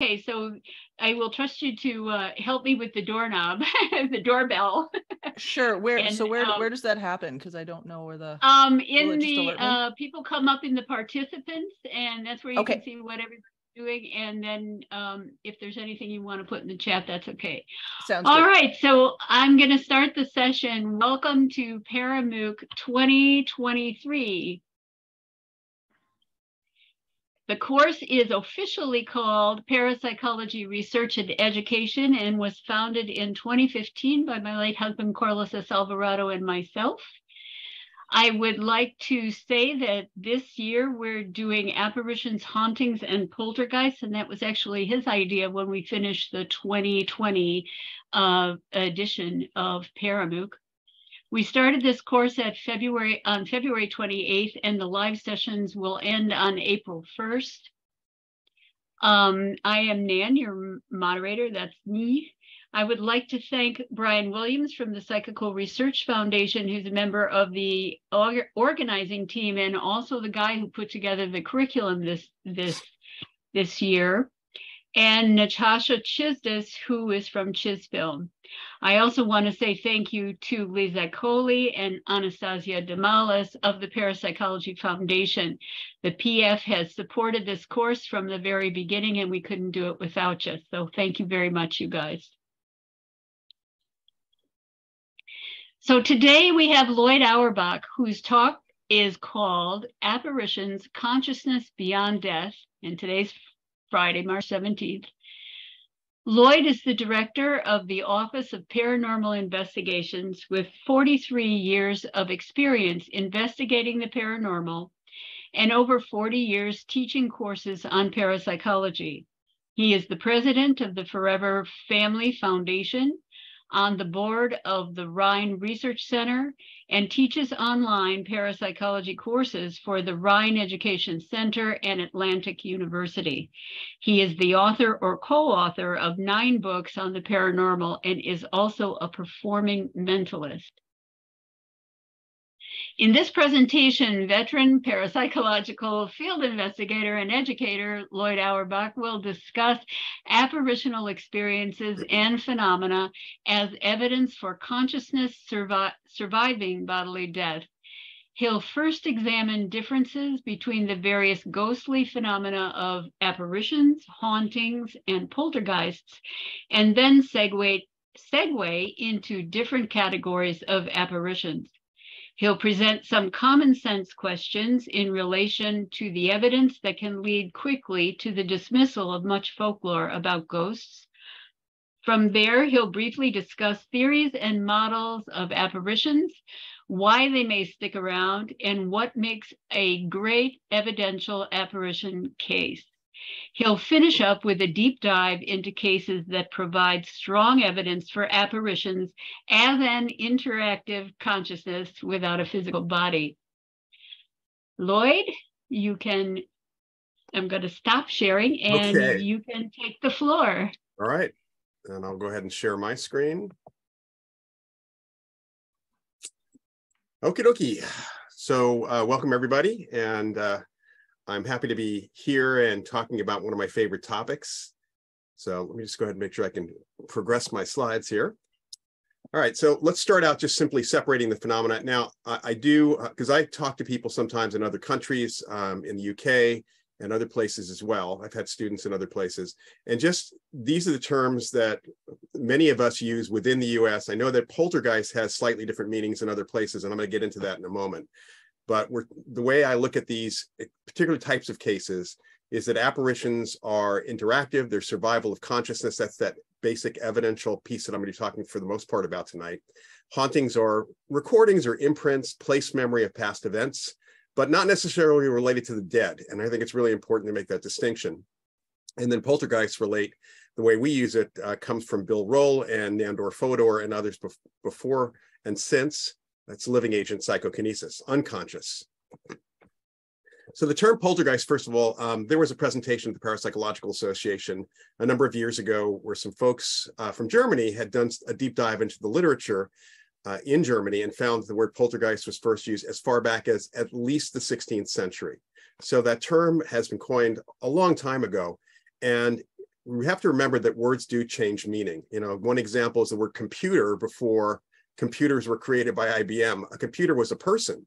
Okay, so I will trust you to help me with the doorknob, the doorbell. Sure. Where? And, so where does that happen? Because I don't know where the in the people come up in the participants, and that's where you can see what everybody's doing. And then if there's anything you want to put in the chat, that's okay. Sounds good. All right. So I'm going to start the session. Welcome to ParaMOOC2023. The course is officially called Parapsychology Research and Education and was founded in 2015 by my late husband, Carlos Alvarado, and myself. I would like to say that this year we're doing apparitions, hauntings, and poltergeists, and that was actually his idea when we finished the 2020 edition of ParaMOOC. We started this course at on February 28th, and the live sessions will end on April 1st. I am Nan, your moderator. That's me. I would like to thank Brian Williams from the Psychical Research Foundation, who's a member of the organizing team and also the guy who put together the curriculum this year, and Natasha Chisdis, who is from Chisfilm. I also want to say thank you to Lisa Coley and Anastasia Damalis of the Parapsychology Foundation. The PF has supported this course from the very beginning, and we couldn't do it without you. So thank you very much, you guys. So today we have Loyd Auerbach, whose talk is called Apparitions, Consciousness Beyond Death. And today's Friday, March 17th. Loyd is the director of the Office of Paranormal Investigations with 43 years of experience investigating the paranormal and over 40 years teaching courses on parapsychology. He is the president of the Forever Family Foundation, on the board of the Rhine Research Center, and teaches online parapsychology courses for the Rhine Education Center and Atlantic University. He is the author or co-author of 9 books on the paranormal and is also a performing mentalist. In this presentation, veteran parapsychological field investigator and educator Loyd Auerbach will discuss apparitional experiences and phenomena as evidence for consciousness surviving bodily death. He'll first examine differences between the various ghostly phenomena of apparitions, hauntings, and poltergeists, and then segue into different categories of apparitions. He'll present some common sense questions in relation to the evidence that can lead quickly to the dismissal of much folklore about ghosts. From there, he'll briefly discuss theories and models of apparitions, why they may stick around, and what makes a great evidential apparition case. He'll finish up with a deep dive into cases that provide strong evidence for apparitions as an interactive consciousness without a physical body. Loyd, you can, I'm going to stop sharing and you can take the floor. All right. And I'll go ahead and share my screen. Okie dokie. So welcome everybody. And I'm happy to be here and talking about one of my favorite topics. So let me just go ahead and make sure I can progress my slides here. All right, so let's start out just simply separating the phenomena. Now, I do, because I talk to people sometimes in other countries, in the UK and other places as well. I've had students in other places. And just these are the terms that many of us use within the US. I know that poltergeist has slightly different meanings in other places, and I'm going to get into that in a moment. But the way I look at these particular types of cases is that apparitions are interactive, they're survival of consciousness. That's that basic evidential piece that I'm going to be talking for the most part about tonight. Hauntings are recordings or imprints, place memory of past events, but not necessarily related to the dead. And I think it's really important to make that distinction. And then poltergeists relate, the way we use it comes from Bill Roll and Nandor Fodor and others before and since. That's living agent psychokinesis, unconscious. So the term poltergeist, first of all, there was a presentation at the Parapsychological Association a number of years ago where some folks from Germany had done a deep dive into the literature in Germany and found the word poltergeist was first used as far back as at least the 16th century. So that term has been coined a long time ago. And we have to remember that words do change meaning. You know, one example is the word computer. Before computers were created by IBM, a computer was a person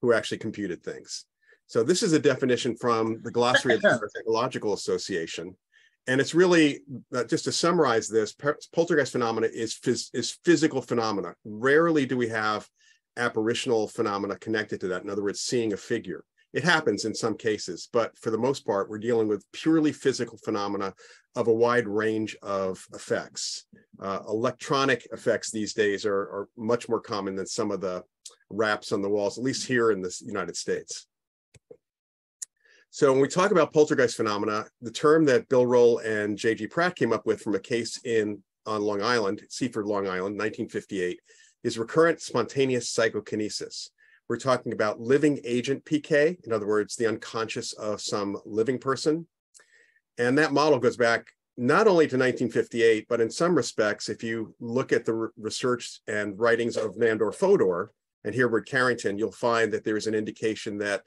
who actually computed things. So this is a definition from the glossary of the Parapsychological Association. And it's really, just to summarize this, poltergeist phenomena is physical phenomena. Rarely do we have apparitional phenomena connected to that. In other words, seeing a figure. It happens in some cases, but for the most part, we're dealing with purely physical phenomena of a wide range of effects. Electronic effects these days are much more common than some of the raps on the walls, at least here in the United States. So when we talk about poltergeist phenomena, the term that Bill Roll and J.G. Pratt came up with from a case on Long Island, Seaford, Long Island, 1958, is recurrent spontaneous psychokinesis. We're talking about living agent PK, in other words, the unconscious of some living person. And that model goes back not only to 1958, but in some respects, if you look at the research and writings of Nandor Fodor and Hereward Carrington, you'll find that there is an indication that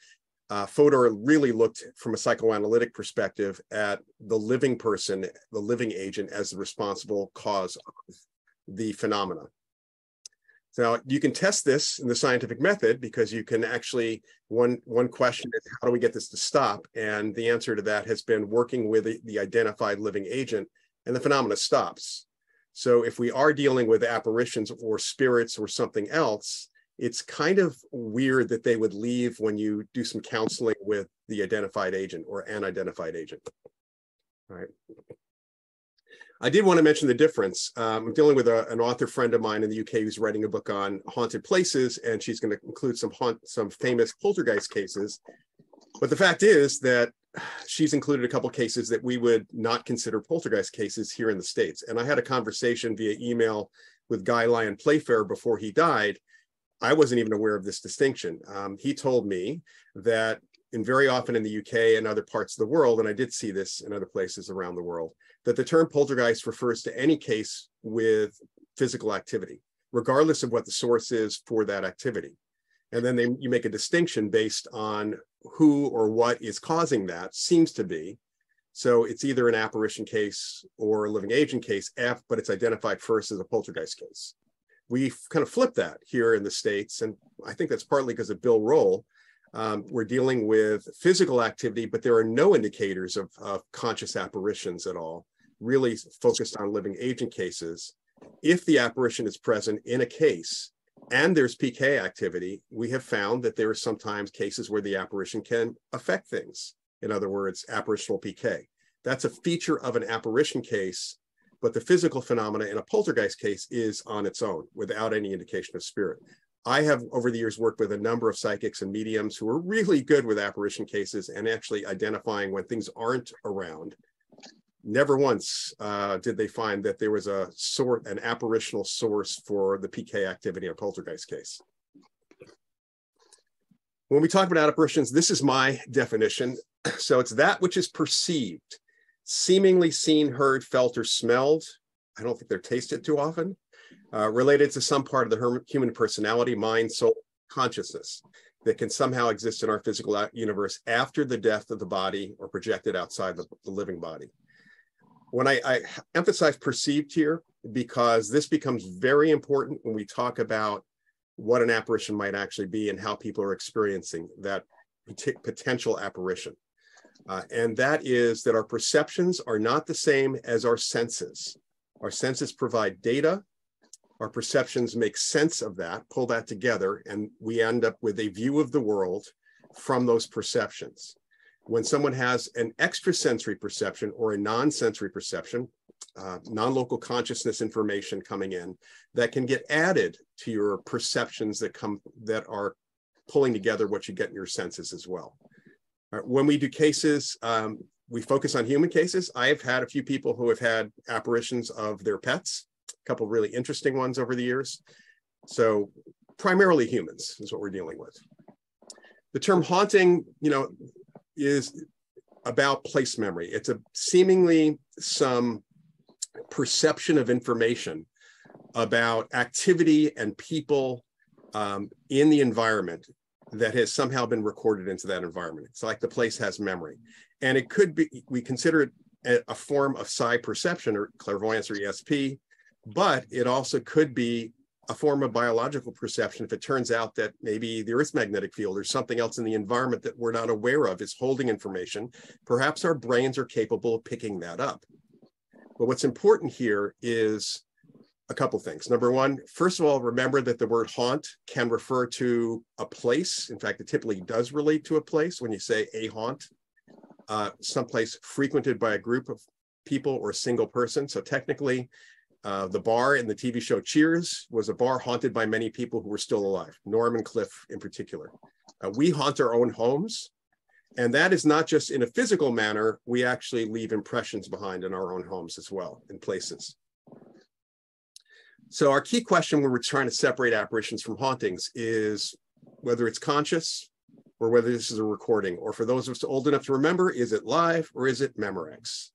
Fodor really looked from a psychoanalytic perspective at the living person, the living agent, as the responsible cause of the phenomena. Now, you can test this in the scientific method because you can actually, one question is, how do we get this to stop? And the answer to that has been working with the identified living agent, and the phenomena stops. So if we are dealing with apparitions or spirits or something else, it's kind of weird that they would leave when you do some counseling with the identified agent or an identified agent. All right. I did want to mention the difference. I'm dealing with an author friend of mine in the UK who's writing a book on haunted places, and she's going to include some famous poltergeist cases. But the fact is that she's included a couple of cases that we would not consider poltergeist cases here in the States. And I had a conversation via email with Guy Lyon Playfair before he died. I wasn't even aware of this distinction. He told me that very often in the UK and other parts of the world, and I did see this in other places around the world, that the term poltergeist refers to any case with physical activity, regardless of what the source is for that activity. And then you make a distinction based on who or what is causing that, seems to be. So it's either an apparition case or a living agent case, but it's identified first as a poltergeist case. We've kind of flipped that here in the States, and I think that's partly because of Bill Roll. We're dealing with physical activity, but there are no indicators of conscious apparitions at all, really focused on living agent cases. If the apparition is present in a case and there's PK activity, we have found that there are sometimes cases where the apparition can affect things. In other words, apparitional PK. That's a feature of an apparition case, but the physical phenomena in a poltergeist case is on its own without any indication of spirit. I have, over the years, worked with a number of psychics and mediums who are really good with apparition cases and actually identifying when things aren't around. Never once did they find that there was an apparitional source for the PK activity in a poltergeist case. When we talk about apparitions, this is my definition. So it's that which is perceived, seemingly seen, heard, felt, or smelled. I don't think they're tasted too often. Related to some part of the human personality, mind, soul, consciousness that can somehow exist in our physical universe after the death of the body or projected outside the living body. When I emphasize perceived here, because this becomes very important when we talk about what an apparition might actually be and how people are experiencing that potential apparition. And that is that our perceptions are not the same as our senses. Our senses provide data. Our perceptions make sense of that, pull that together, and we end up with a view of the world from those perceptions. When someone has an extrasensory perception or a non-sensory perception, non-local consciousness information coming in, that can get added to your perceptions that are pulling together what you get in your senses as well. When we do cases, we focus on human cases. I have had a few people who have had apparitions of their pets. A couple of really interesting ones over the years. So primarily humans is what we're dealing with. The term haunting, you know, is about place memory. It's a seemingly some perception of information about activity and people in the environment that has somehow been recorded into that environment. It's like the place has memory. And it could be, we consider it a form of psi perception or clairvoyance or ESP, but it also could be a form of biological perception if it turns out that maybe the Earth's magnetic field or something else in the environment that we're not aware of is holding information. Perhaps our brains are capable of picking that up. But what's important here is a couple things. Number one, first of all, remember that the word haunt can refer to a place. In fact, it typically does relate to a place when you say a haunt, someplace frequented by a group of people or a single person. So technically, the bar in the TV show Cheers was a bar haunted by many people who were still alive, Norm and Cliff in particular. We haunt our own homes, and that is not just in a physical manner. We actually leave impressions behind in our own homes as well, in places. So our key question when we're trying to separate apparitions from hauntings is whether it's conscious or whether this is a recording, or for those of us old enough to remember, is it live or is it Memorex?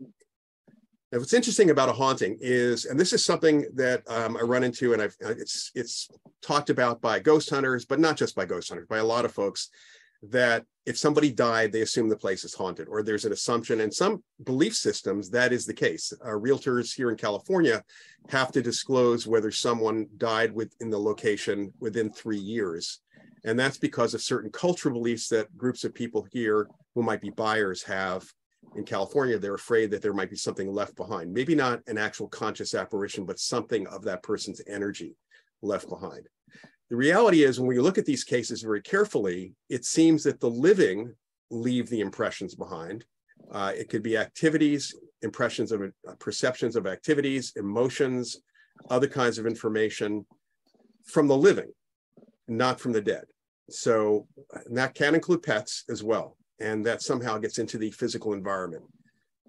Now, what's interesting about a haunting is, and this is something that I run into, and it's talked about by ghost hunters, but not just by ghost hunters, by a lot of folks, that if somebody died, they assume the place is haunted, or there's an assumption. And some belief systems, that is the case. Realtors here in California have to disclose whether someone died within the location within 3 years. And that's because of certain cultural beliefs that groups of people here who might be buyers have. In California, they're afraid that there might be something left behind, maybe not an actual conscious apparition, but something of that person's energy left behind. The reality is, when we look at these cases very carefully, it seems that the living leave the impressions behind. It could be activities, impressions of perceptions of activities, emotions, other kinds of information from the living, not from the dead. So, and that can include pets as well. And that somehow gets into the physical environment.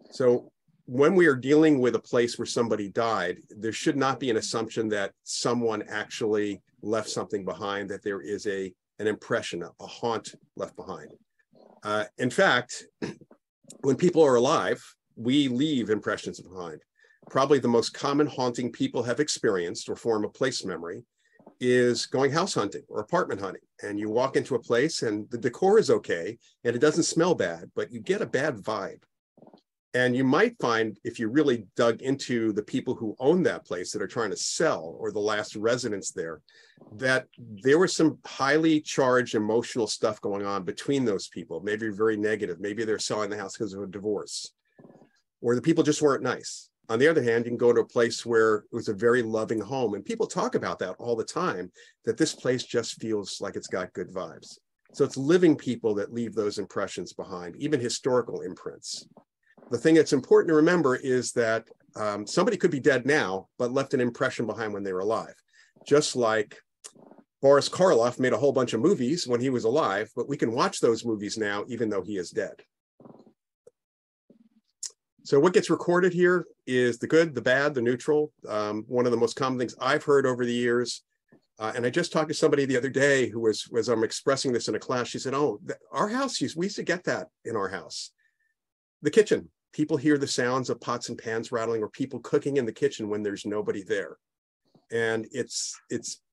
So when we are dealing with a place where somebody died, there should not be an assumption that someone actually left something behind, that there is an impression, a haunt left behind. In fact, when people are alive, we leave impressions behind. Probably the most common haunting people have experienced or form of place memory is going house hunting or apartment hunting, and you walk into a place and the decor is okay and it doesn't smell bad, but you get a bad vibe. And you might find, if you really dug into the people who own that place that are trying to sell, or the last residents there, that there was some highly charged emotional stuff going on between those people, maybe very negative. Maybe they're selling the house because of a divorce, or the people just weren't nice. On the other hand, you can go to a place where it was a very loving home, and people talk about that all the time, that this place just feels like it's got good vibes. So it's living people that leave those impressions behind, even historical imprints. The thing that's important to remember is that somebody could be dead now, but left an impression behind when they were alive. Just like Boris Karloff made a whole bunch of movies when he was alive, but we can watch those movies now, even though he is dead. So what gets recorded here is the good, the bad, the neutral. One of the most common things I've heard over the years, and I just talked to somebody the other day who was, as I'm expressing this in a class, she said, oh, our house, we used to get that in our house. The kitchen, people hear the sounds of pots and pans rattling, or people cooking in the kitchen when there's nobody there. And it's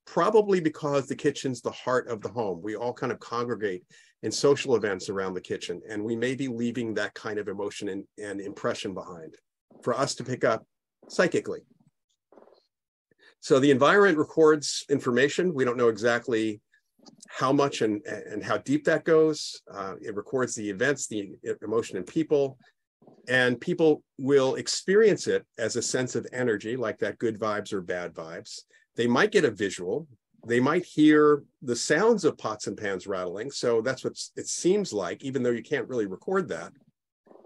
probably because the kitchen's the heart of the home. We all kind of congregate in social events around the kitchen, and we may be leaving that kind of emotion and impression behind for us to pick up psychically. So the environment records information. We don't know exactly how much and how deep that goes. It records the events, the emotion in people, and people will experience it as a sense of energy, like that good vibes or bad vibes. They might get a visual. They might hear the sounds of pots and pans rattling. So that's what it seems like, even though you can't really record that.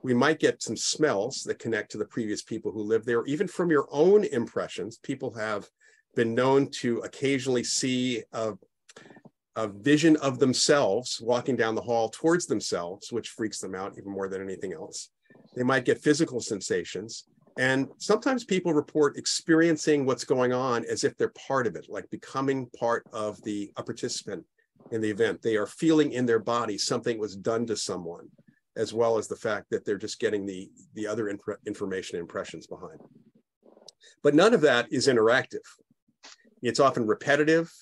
We might get some smells that connect to the previous people who lived there, even from your own impressions. People have been known to occasionally see a vision of themselves walking down the hall towards themselves, which freaks them out even more than anything else. They might get physical sensations. And sometimes people report experiencing what's going on as if they're part of it, like becoming part of a participant in the event. They are feeling in their body something was done to someone, as well as the fact that they're just getting the other information and impressions behind. But none of that is interactive. It's often repetitive.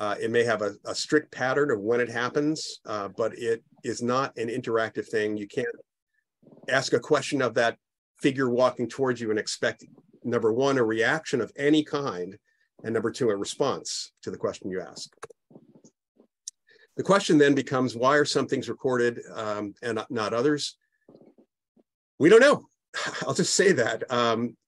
It may have a strict pattern of when it happens, but it is not an interactive thing. You can't ask a question of that figure walking towards you and expect, number one, a reaction of any kind, and number two, a response to the question you ask. The question then becomes, why are some things recorded and not others? We don't know. I'll just say that.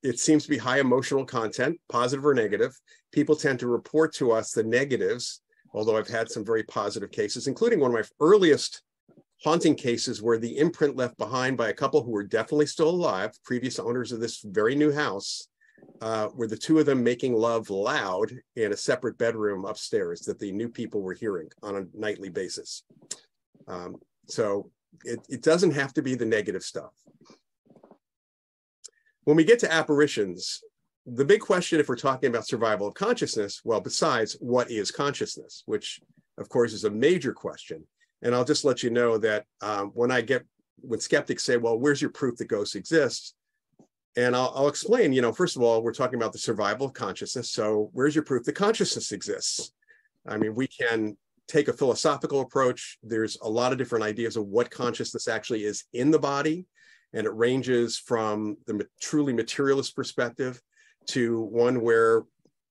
It seems to be high emotional content, positive or negative. People tend to report to us the negatives, although I've had some very positive cases, including one of my earliest haunting cases where the imprint left behind by a couple who were definitely still alive, previous owners of this very new house, were the two of them making love loud in a separate bedroom upstairs that the new people were hearing on a nightly basis. So it doesn't have to be the negative stuff. When we get to apparitions, the big question, if we're talking about survival of consciousness, well, besides what is consciousness, which of course is a major question. And I'll just let you know that when skeptics say, well, where's your proof that ghosts exist? And I'll explain, you know, first of all, we're talking about the survival of consciousness. So where's your proof that consciousness exists? I mean, we can take a philosophical approach. There's a lot of different ideas of what consciousness actually is in the body. And it ranges from the truly materialist perspective to one where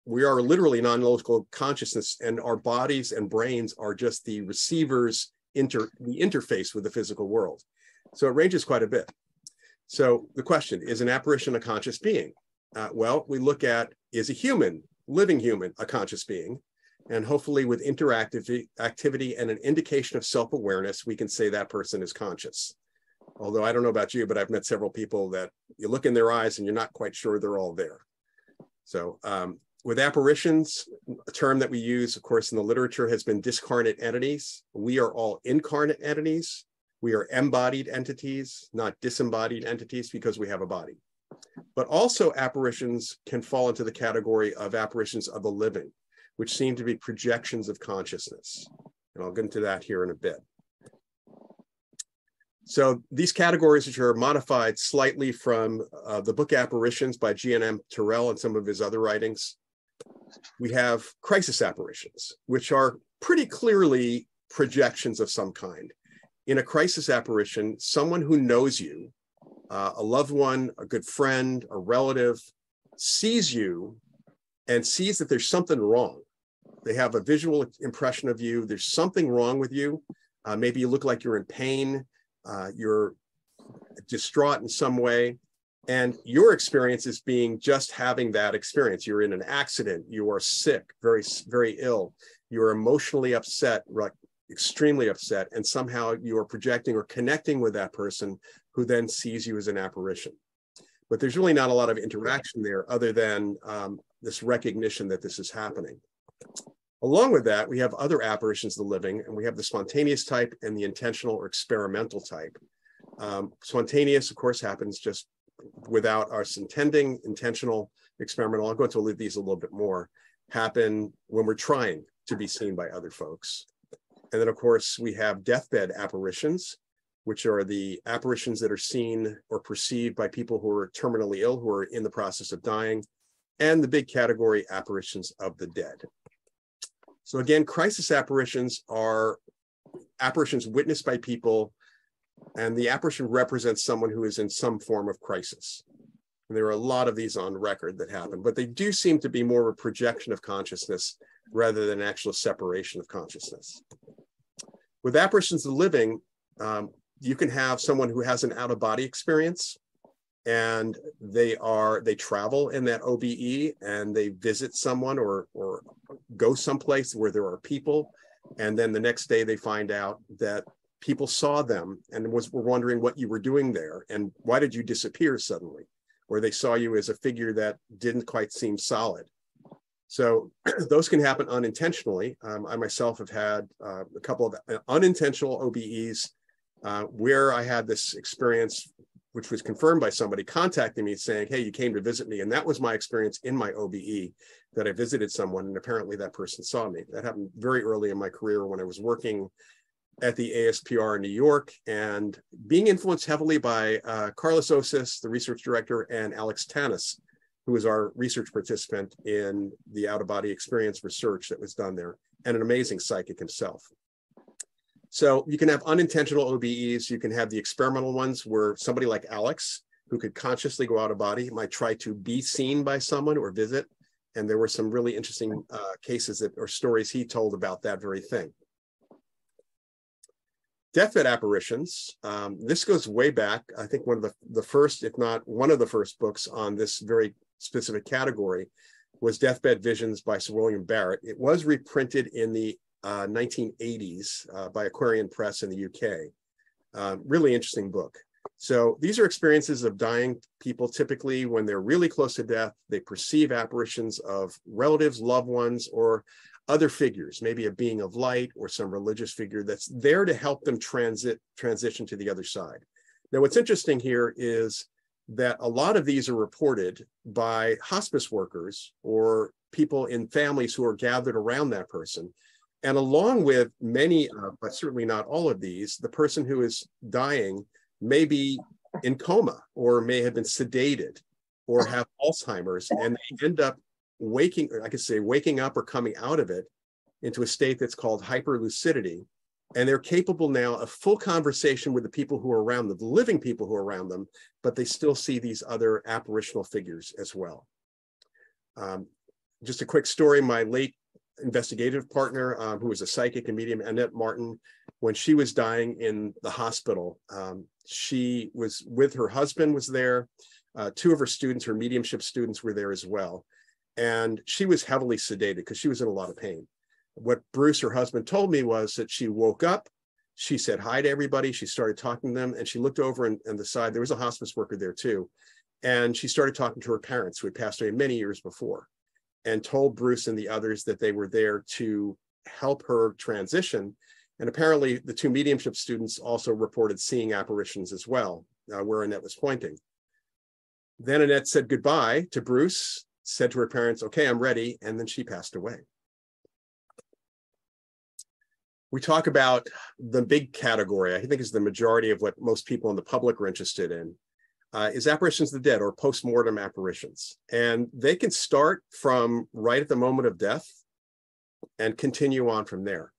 we are literally non-local consciousness, and our bodies and brains are just the receivers, the interface with the physical world. So it ranges quite a bit. So the question, is an apparition a conscious being? Well, we look at, is a human, living human, a conscious being? And hopefully with interactive activity and an indication of self-awareness, we can say that person is conscious. Although I don't know about you, but I've met several people that you look in their eyes and you're not quite sure they're all there. So with apparitions, a term that we use, of course, in the literature has been discarnate entities. We are all incarnate entities. We are embodied entities, not disembodied entities, because we have a body. But also apparitions can fall into the category of apparitions of the living, which seem to be projections of consciousness. And I'll get into that here in a bit. So these categories, which are modified slightly from the book Apparitions by G.N.M. Terrell and some of his other writings, we have crisis apparitions, which are pretty clearly projections of some kind. In a crisis apparition, someone who knows you, a loved one, a good friend, a relative, sees you and sees that there's something wrong. They have a visual impression of you. There's something wrong with you. Maybe you look like you're in pain. You're distraught in some way, and your experience is being just having that experience. You're in an accident, you are sick, very, very ill, you're emotionally upset, like extremely upset, and somehow you are projecting or connecting with that person who then sees you as an apparition. But there's really not a lot of interaction there other than this recognition that this is happening. Along with that, we have other apparitions of the living, and we have the spontaneous type and the intentional or experimental type. Spontaneous, of course, happens just without us intending. Intentional, experimental, I'll go into these a little bit more, happen when we're trying to be seen by other folks. And then, of course, we have deathbed apparitions, which are the apparitions that are seen or perceived by people who are terminally ill, who are in the process of dying, and the big category, apparitions of the dead. So again, crisis apparitions are apparitions witnessed by people, and the apparition represents someone who is in some form of crisis. And there are a lot of these on record that happen, but they do seem to be more of a projection of consciousness rather than actual separation of consciousness. With apparitions of the living, you can have someone who has an out-of-body experience, and they travel in that OBE and they visit someone or go someplace where there are people, and then the next day they find out that people saw them and were wondering what you were doing there and why did you disappear suddenly, or they saw you as a figure that didn't quite seem solid. So those can happen unintentionally. I myself have had a couple of unintentional OBEs where I had this experience which was confirmed by somebody contacting me saying, hey, you came to visit me. And that was my experience in my OBE, that I visited someone and apparently that person saw me. That happened very early in my career when I was working at the ASPR in New York and being influenced heavily by Carlos Osis, the research director, and Alex Tanis, who was our research participant in the out-of-body experience research that was done there, and an amazing psychic himself. So you can have unintentional OBEs. You can have the experimental ones where somebody like Alex, who could consciously go out of body, might try to be seen by someone or visit. And there were some really interesting cases that, or stories he told about that very thing. Deathbed apparitions. This goes way back. I think one of the first, if not one of the first books on this very specific category was Deathbed Visions by Sir William Barrett. It was reprinted in the 1980s by Aquarian Press in the UK. Really interesting book. So these are experiences of dying people, typically when they're really close to death. They perceive apparitions of relatives, loved ones, or other figures, maybe a being of light or some religious figure that's there to help them transition to the other side. Now, what's interesting here is that a lot of these are reported by hospice workers or people in families who are gathered around that person. And along with many, but certainly not all of these, the person who is dying may be in coma or may have been sedated or have Alzheimer's, and they end up waking, I could say waking up or coming out of it into a state that's called hyperlucidity. And they're capable now of full conversation with the people who are around them, the living people who are around them, but they still see these other apparitional figures as well. Just a quick story, my late investigative partner, who was a psychic and medium, Annette Martin, when she was dying in the hospital, she was with her husband was there. Two of her students, her mediumship students, were there as well. And she was heavily sedated because she was in a lot of pain. What Bruce, her husband, told me was that she woke up, she said hi to everybody, she started talking to them, and she looked over on the side. There was a hospice worker there too. And she started talking to her parents, who had passed away many years before, and told Bruce and the others that they were there to help her transition. And apparently the two mediumship students also reported seeing apparitions as well, where Annette was pointing. Then Annette said goodbye to Bruce, said to her parents, okay, I'm ready. And then she passed away. We talk about the big category, I think is the majority of what most people in the public are interested in, is apparitions of the dead or post-mortem apparitions. And they can start from right at the moment of death and continue on from there.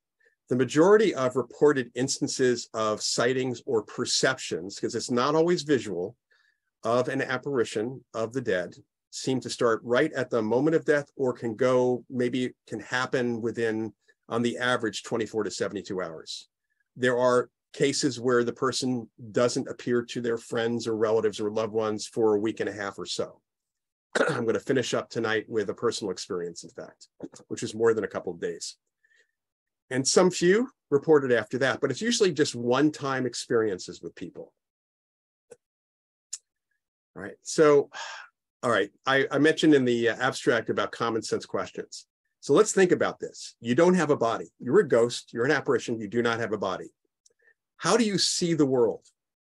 The majority of reported instances of sightings or perceptions, because it's not always visual, of an apparition of the dead seem to start right at the moment of death, or can go, maybe it can happen within, on the average, 24 to 72 hours. There are cases where the person doesn't appear to their friends or relatives or loved ones for a week and a half or so. I'm going to finish up tonight with a personal experience, in fact, which is more than a couple of days. And some few reported after that, but it's usually just one-time experiences with people. All right, so, all right, I mentioned in the abstract about common sense questions. So let's think about this. You don't have a body. You're a ghost, you're an apparition, you do not have a body. How do you see the world?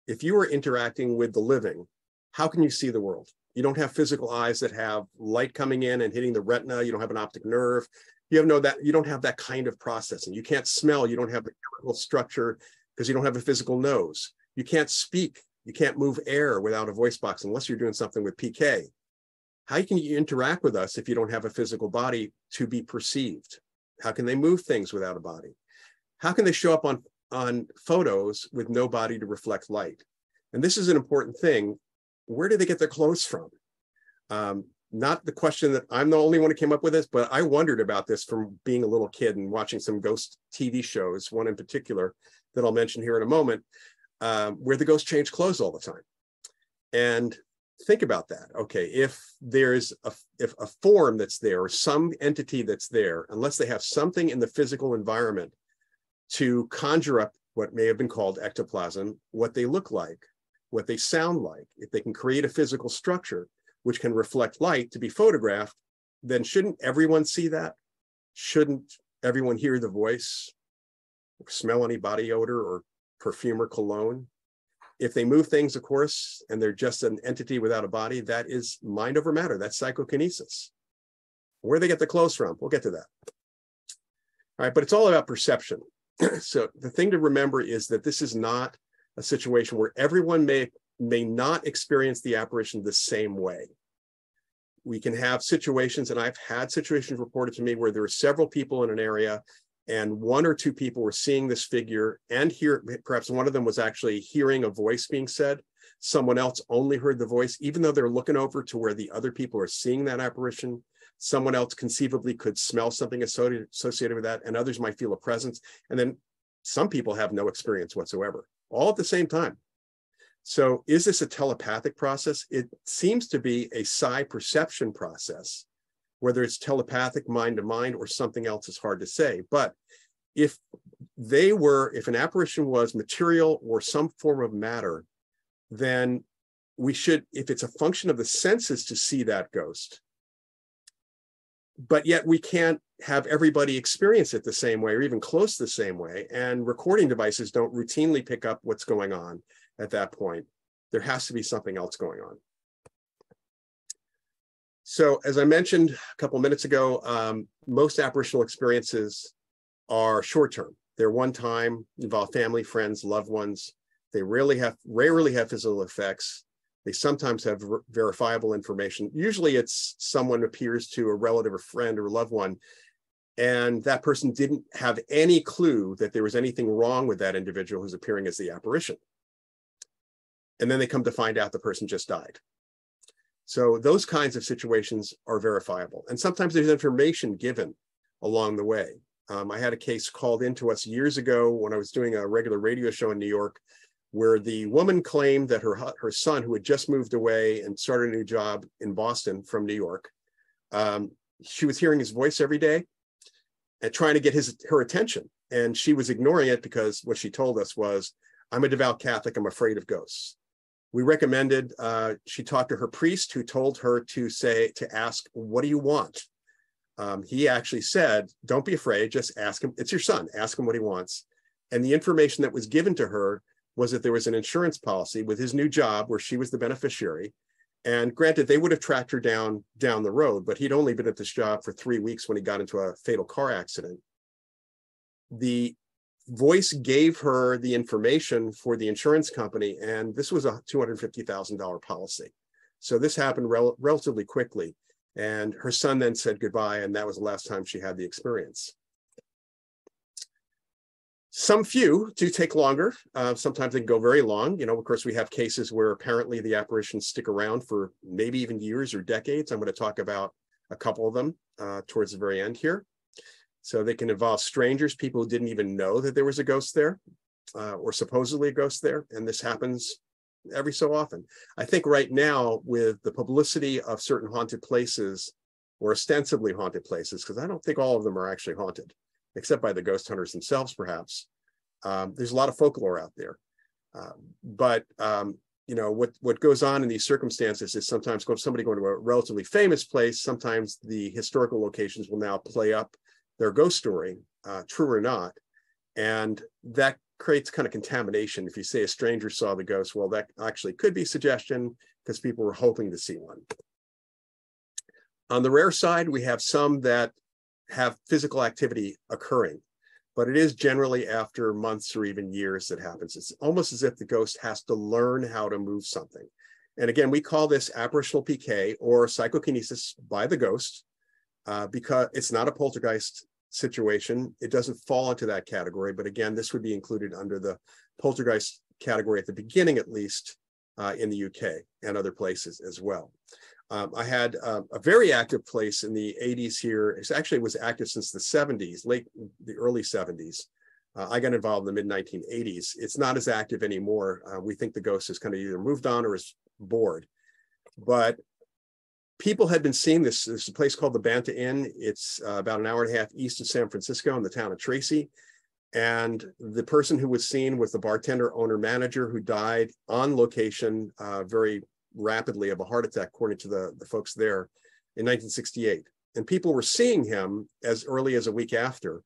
If you are interacting with the living, how can you see the world? You don't have physical eyes that have light coming in and hitting the retina. You don't have an optic nerve. You have you don't have that kind of processing. You can't smell. You don't have the chemical structure because you don't have a physical nose. You can't speak. You can't move air without a voice box unless you're doing something with PK. How can you interact with us if you don't have a physical body to be perceived? How can they move things without a body? How can they show up on photos with no body to reflect light? And this is an important thing. Where do they get their clothes from? Not the question that I'm the only one who came up with this, but I wondered about this from being a little kid and watching some ghost TV shows, one in particular that I'll mention here in a moment, where the ghosts change clothes all the time. And think about that. Okay, if there's if a form that's there or some entity that's there, unless they have something in the physical environment to conjure up what may have been called ectoplasm, what they look like, what they sound like, if they can create a physical structure which can reflect light to be photographed, then shouldn't everyone see that? Shouldn't everyone hear the voice, smell any body odor or perfume or cologne? If they move things, of course, and they're just an entity without a body, that is mind over matter. That's psychokinesis. Where they get the clothes from, we'll get to that. All right, but it's all about perception. So the thing to remember is that this is not a situation where everyone may not experience the apparition the same way. We can have situations, and I've had situations reported to me where there are several people in an area and one or two people were seeing this figure and hear, perhaps one of them was actually hearing a voice being said. Someone else only heard the voice, even though they're looking over to where the other people are seeing that apparition. Someone else conceivably could smell something associated with that, and others might feel a presence. And then some people have no experience whatsoever, all at the same time. So is this a telepathic process? It seems to be a psi perception process. Whether it's telepathic, mind-to-mind, or something else is hard to say. But if they were, if an apparition was material or some form of matter, then we should, if it's a function of the senses to see that ghost, but yet we can't have everybody experience it the same way or even close to the same way. And recording devices don't routinely pick up what's going on at that point. There has to be something else going on. So as I mentioned a couple minutes ago, most apparitional experiences are short-term. They're one-time, involve family, friends, loved ones. They rarely have physical effects. They sometimes have verifiable information. Usually it's someone appears to a relative or friend or loved one, and that person didn't have any clue that there was anything wrong with that individual who's appearing as the apparition. And then they come to find out the person just died. So those kinds of situations are verifiable. And sometimes there's information given along the way. I had a case called in to us years ago when I was doing a regular radio show in New York, where the woman claimed that her son, who had just moved away and started a new job in Boston from New York, she was hearing his voice every day and trying to get her attention. And she was ignoring it because what she told us was, "I'm a devout Catholic, I'm afraid of ghosts." We recommended, she talked to her priest, who told her to ask, "What do you want?" He actually said, "Don't be afraid, just ask him. It's your son, ask him what he wants." And the information that was given to her was that there was an insurance policy with his new job where she was the beneficiary. And granted, they would have tracked her down the road, but he'd only been at this job for 3 weeks when he got into a fatal car accident. The voice gave her the information for the insurance company, and this was a $250,000 policy. So this happened relatively quickly, and her son then said goodbye, and that was the last time she had the experience. Some few do take longer. Sometimes they can go very long. You know, of course, we have cases where apparently the apparitions stick around for maybe even years or decades. I'm going to talk about a couple of them towards the very end here. So they can involve strangers, people who didn't even know that there was a ghost there, or supposedly a ghost there. And this happens every so often. I think right now, with the publicity of certain haunted places, or ostensibly haunted places, because I don't think all of them are actually haunted, except by the ghost hunters themselves, perhaps. There's a lot of folklore out there. You know, what goes on in these circumstances is sometimes somebody going to a relatively famous place, sometimes the historical locations will now play up their ghost story, true or not. And that creates kind of contamination. If you say a stranger saw the ghost, well, that actually could be suggestion because people were hoping to see one. On the rare side, we have some that have physical activity occurring, but it is generally after months or even years that happens. It's almost as if the ghost has to learn how to move something. And again, we call this apparitional PK or psychokinesis by the ghost. Because it's not a poltergeist situation. It doesn't fall into that category. But again, this would be included under the poltergeist category at the beginning, at least in the UK and other places as well. I had a very active place in the 80s here. It actually was active since the 70s, the early 70s. I got involved in the mid-1980s. It's not as active anymore. We think the ghost has kind of either moved on or is bored. But people had been seeing this. There's a place called the Banta Inn. It's about an hour and a half east of San Francisco in the town of Tracy. And the person who was seen was the bartender, owner, manager, who died on location very rapidly of a heart attack, according to the folks there, in 1968. And people were seeing him as early as a week after.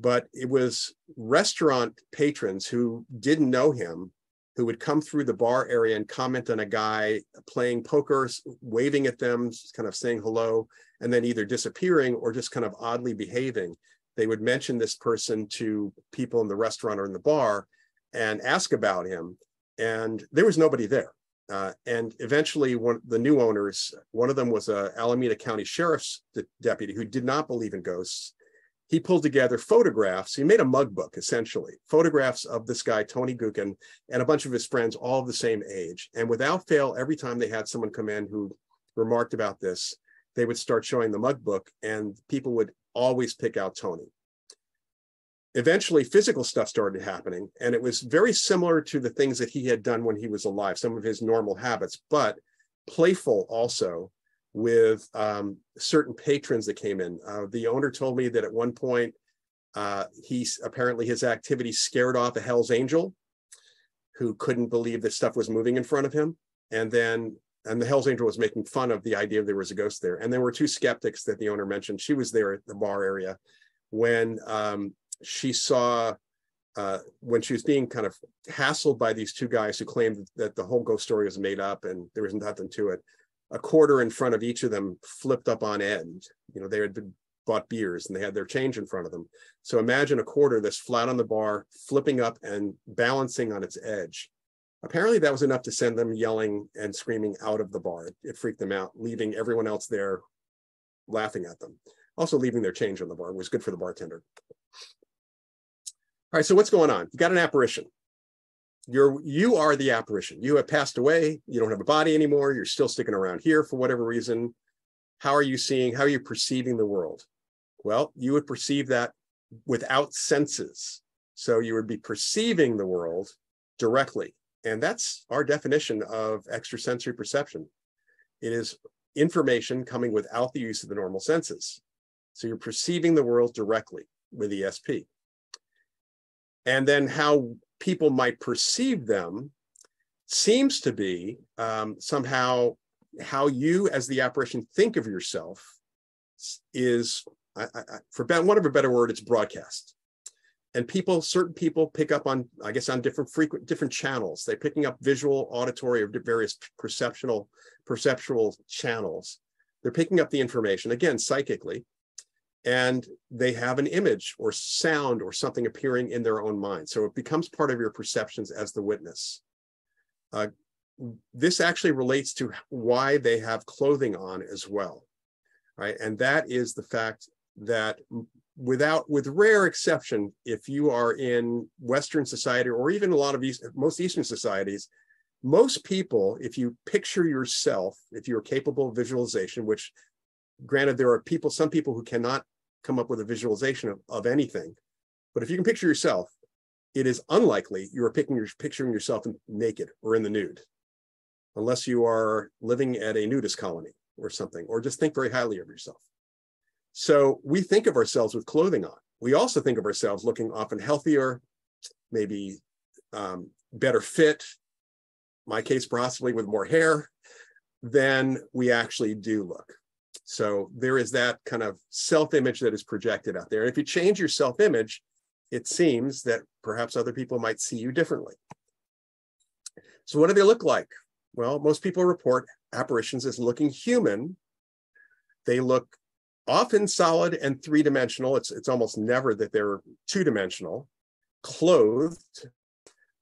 But it was restaurant patrons who didn't know him who would come through the bar area and comment on a guy playing poker, waving at them, kind of saying hello, and then either disappearing or just kind of oddly behaving. They would mention this person to people in the restaurant or in the bar and ask about him. And there was nobody there. And eventually the new owners, one of them was an Alameda County Sheriff's deputy who did not believe in ghosts. he pulled together photographs. He made a mug book, essentially, photographs of this guy, Tony Gookin, and a bunch of his friends, all of the same age. And without fail, every time they had someone come in who remarked about this, they would start showing the mug book, and people would always pick out Tony. Eventually, physical stuff started happening, and it was very similar to the things that he had done when he was alive, some of his normal habits, but playful also with certain patrons that came in. The owner told me that at one point, apparently his activity scared off a Hell's Angel who couldn't believe that stuff was moving in front of him. And the Hell's Angel was making fun of the idea of there was a ghost there. And there were two skeptics that the owner mentioned. She was there at the bar area when she saw, when she was being kind of hassled by these two guys who claimed that the whole ghost story was made up and there was nothing to it, a quarter in front of each of them flipped up on end. You know, they had been bought beers and they had their change in front of them. So imagine a quarter that's flat on the bar, flipping up and balancing on its edge. Apparently that was enough to send them yelling and screaming out of the bar. It freaked them out, leaving everyone else there laughing at them. Also leaving their change on the bar was good for the bartender. All right, so what's going on? You got an apparition. You are the apparition. You have passed away. You don't have a body anymore. You're still sticking around here for whatever reason. How are you seeing? How are you perceiving the world? Well, you would perceive that without senses. So you would be perceiving the world directly. And that's our definition of extrasensory perception. It is information coming without the use of the normal senses. So you're perceiving the world directly with ESP. And then how people might perceive them seems to be somehow how you as the apparition think of yourself is, for want of a better word, it's broadcast. And people, certain people pick up on, I guess, on different channels. They're picking up visual, auditory, or various perceptual channels. They're picking up the information, again, psychically. And they have an image or sound or something appearing in their own mind. So it becomes part of your perceptions as the witness. This actually relates to why they have clothing on as well, right? And that is the fact that with rare exception, if you are in Western society or even a lot of most Eastern societies, most people, if you picture yourself, if you're capable of visualization, which granted, there are people, some people who cannot come up with a visualization of anything, but if you can picture yourself, it is unlikely you are picturing yourself naked or in the nude, unless you are living at a nudist colony or something, or just think very highly of yourself. So we think of ourselves with clothing on. We also think of ourselves looking often healthier, maybe better fit, in my case, possibly with more hair than we actually do look. So there is that kind of self-image that is projected out there. And if you change your self-image, it seems that perhaps other people might see you differently. So what do they look like? Well, most people report apparitions as looking human. They look often solid and three-dimensional. It's almost never that they're two-dimensional. Clothed,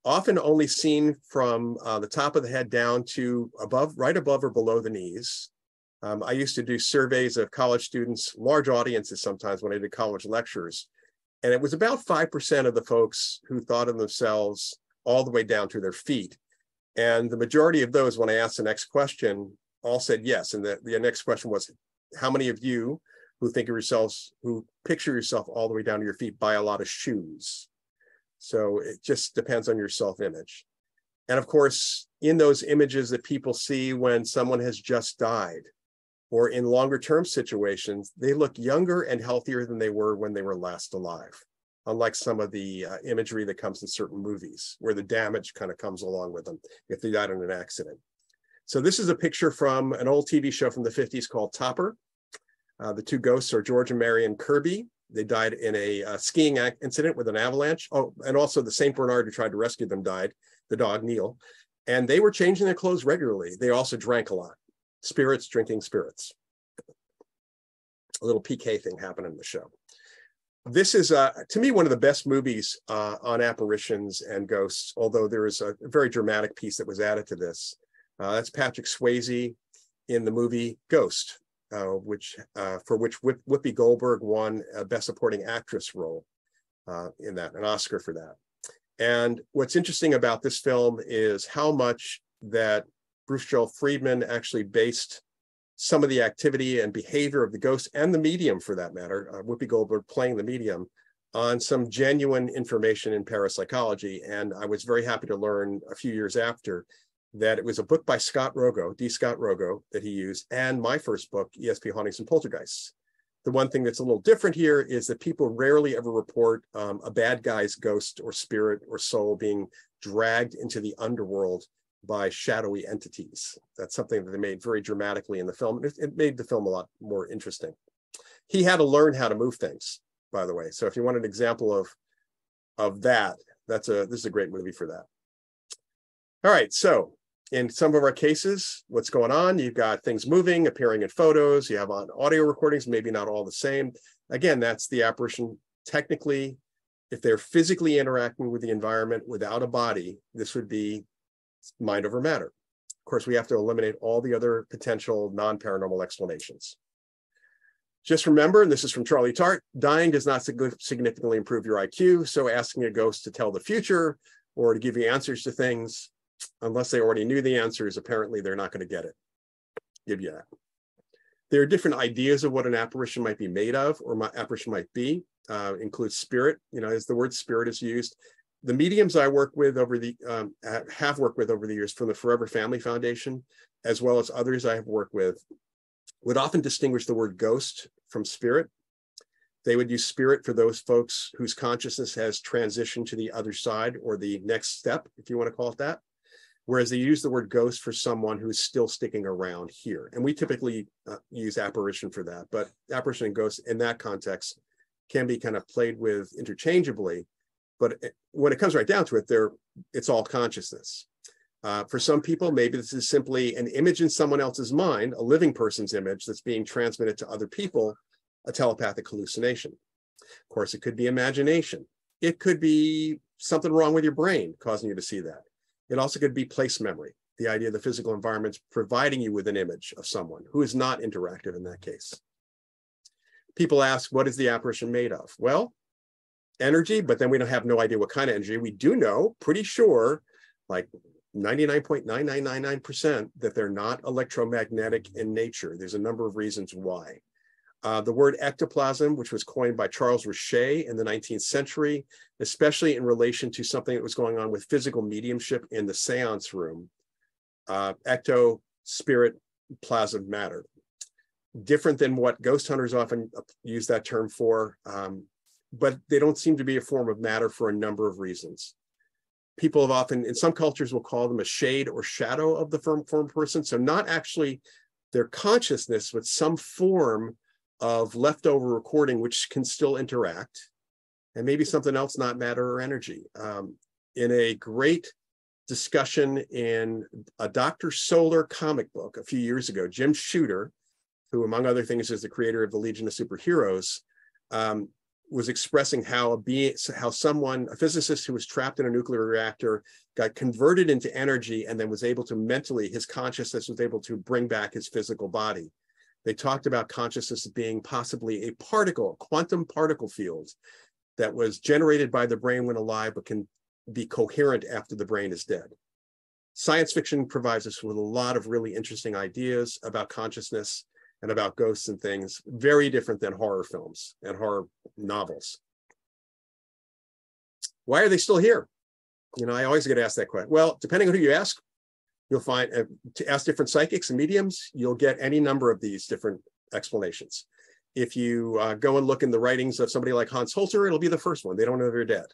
often only seen from the top of the head down to above, right above or below the knees. I used to do surveys of college students, large audiences sometimes when I did college lectures. And it was about 5% of the folks who thought of themselves all the way down to their feet. And the majority of those, when I asked the next question, all said yes. And the next question was, how many of you who think of yourselves, who picture yourself all the way down to your feet, buy a lot of shoes? So it just depends on your self-image. And of course, in those images that people see when someone has just died, or in longer term situations, they look younger and healthier than they were when they were last alive, unlike some of the imagery that comes in certain movies where the damage kind of comes along with them if they died in an accident. So this is a picture from an old TV show from the 50s called Topper. The two ghosts are George and Marion Kirby. They died in a skiing incident with an avalanche. Oh, and also the St. Bernard who tried to rescue them died, the dog Neil. And they were changing their clothes regularly. They also drank a lot. Spirits drinking spirits. A little PK thing happened in the show. This is, to me, one of the best movies on apparitions and ghosts, although there is a very dramatic piece that was added to this. That's Patrick Swayze in the movie Ghost. for which Whoopi Goldberg won a Best Supporting Actress role in that, an Oscar for that. And what's interesting about this film is how much that Bruce Joel Friedman actually based some of the activity and behavior of the ghost and the medium, for that matter, Whoopi Goldberg playing the medium, on some genuine information in parapsychology. And I was very happy to learn a few years after that it was a book by Scott Rogo, D. Scott Rogo, that he used, and my first book, ESP Hauntings and Poltergeists. The one thing that's a little different here is that people rarely ever report a bad guy's ghost or spirit or soul being dragged into the underworld by shadowy entities. That's something that they made very dramatically in the film. It made the film a lot more interesting. He had to learn how to move things, by the way. So if you want an example of that, this is a great movie for that. All right, so in some of our cases, what's going on? You've got things moving, appearing in photos. You have on audio recordings, maybe not all the same. Again, that's the apparition. Technically, if they're physically interacting with the environment without a body, this would be mind over matter. Of course, we have to eliminate all the other potential non-paranormal explanations. Just remember, and this is from Charlie Tart, dying does not significantly improve your IQ, so asking a ghost to tell the future or to give you answers to things, unless they already knew the answers, apparently they're not going to get it. Give you that. There are different ideas of what an apparition might be made of, or my apparition might be, includes spirit, you know, as the word spirit is used. The mediums I work with over the, have worked with over the years from the Forever Family Foundation, as well as others I have worked with, would often distinguish the word ghost from spirit. They would use spirit for those folks whose consciousness has transitioned to the other side, or the next step, if you want to call it that. Whereas they use the word ghost for someone who's still sticking around here. And we typically use apparition for that, but apparition and ghost in that context can be kind of played with interchangeably. But when it comes right down to it, it's all consciousness. For some people, maybe this is simply an image in someone else's mind, a living person's image that's being transmitted to other people, a telepathic hallucination. Of course, it could be imagination. It could be something wrong with your brain causing you to see that. It also could be place memory, the idea of the physical environment's providing you with an image of someone who is not interactive in that case. People ask, what is the apparition made of? Well, energy, but then we don't have no idea what kind of energy. We do know, pretty sure, like 99.9999%, that they're not electromagnetic in nature. There's a number of reasons why. The word ectoplasm, which was coined by Charles Richer in the 19th century, especially in relation to something that was going on with physical mediumship in the seance room, ecto, spirit, plasm, matter. Different than what ghost hunters often use that term for, but they don't seem to be a form of matter for a number of reasons. People have often, in some cultures, will call them a shade or shadow of the form person. So not actually their consciousness, but some form of leftover recording, which can still interact, and maybe something else, not matter or energy. In a great discussion in a Dr. Solar comic book a few years ago, Jim Shooter, who among other things is the creator of the Legion of Superheroes, was expressing how someone, a physicist who was trapped in a nuclear reactor, got converted into energy and then was able to mentally, his consciousness was able to bring back his physical body. They talked about consciousness being possibly a particle, quantum particle field that was generated by the brain when alive, but can be coherent after the brain is dead. Science fiction provides us with a lot of really interesting ideas about consciousness and about ghosts and things, very different than horror films and horror novels. Why are they still here? You know, I always get asked that question. Well, depending on who you ask, you'll find, to ask different psychics and mediums, you'll get any number of these different explanations. If you go and look in the writings of somebody like Hans Holzer, it'll be the first one. They don't know they're dead.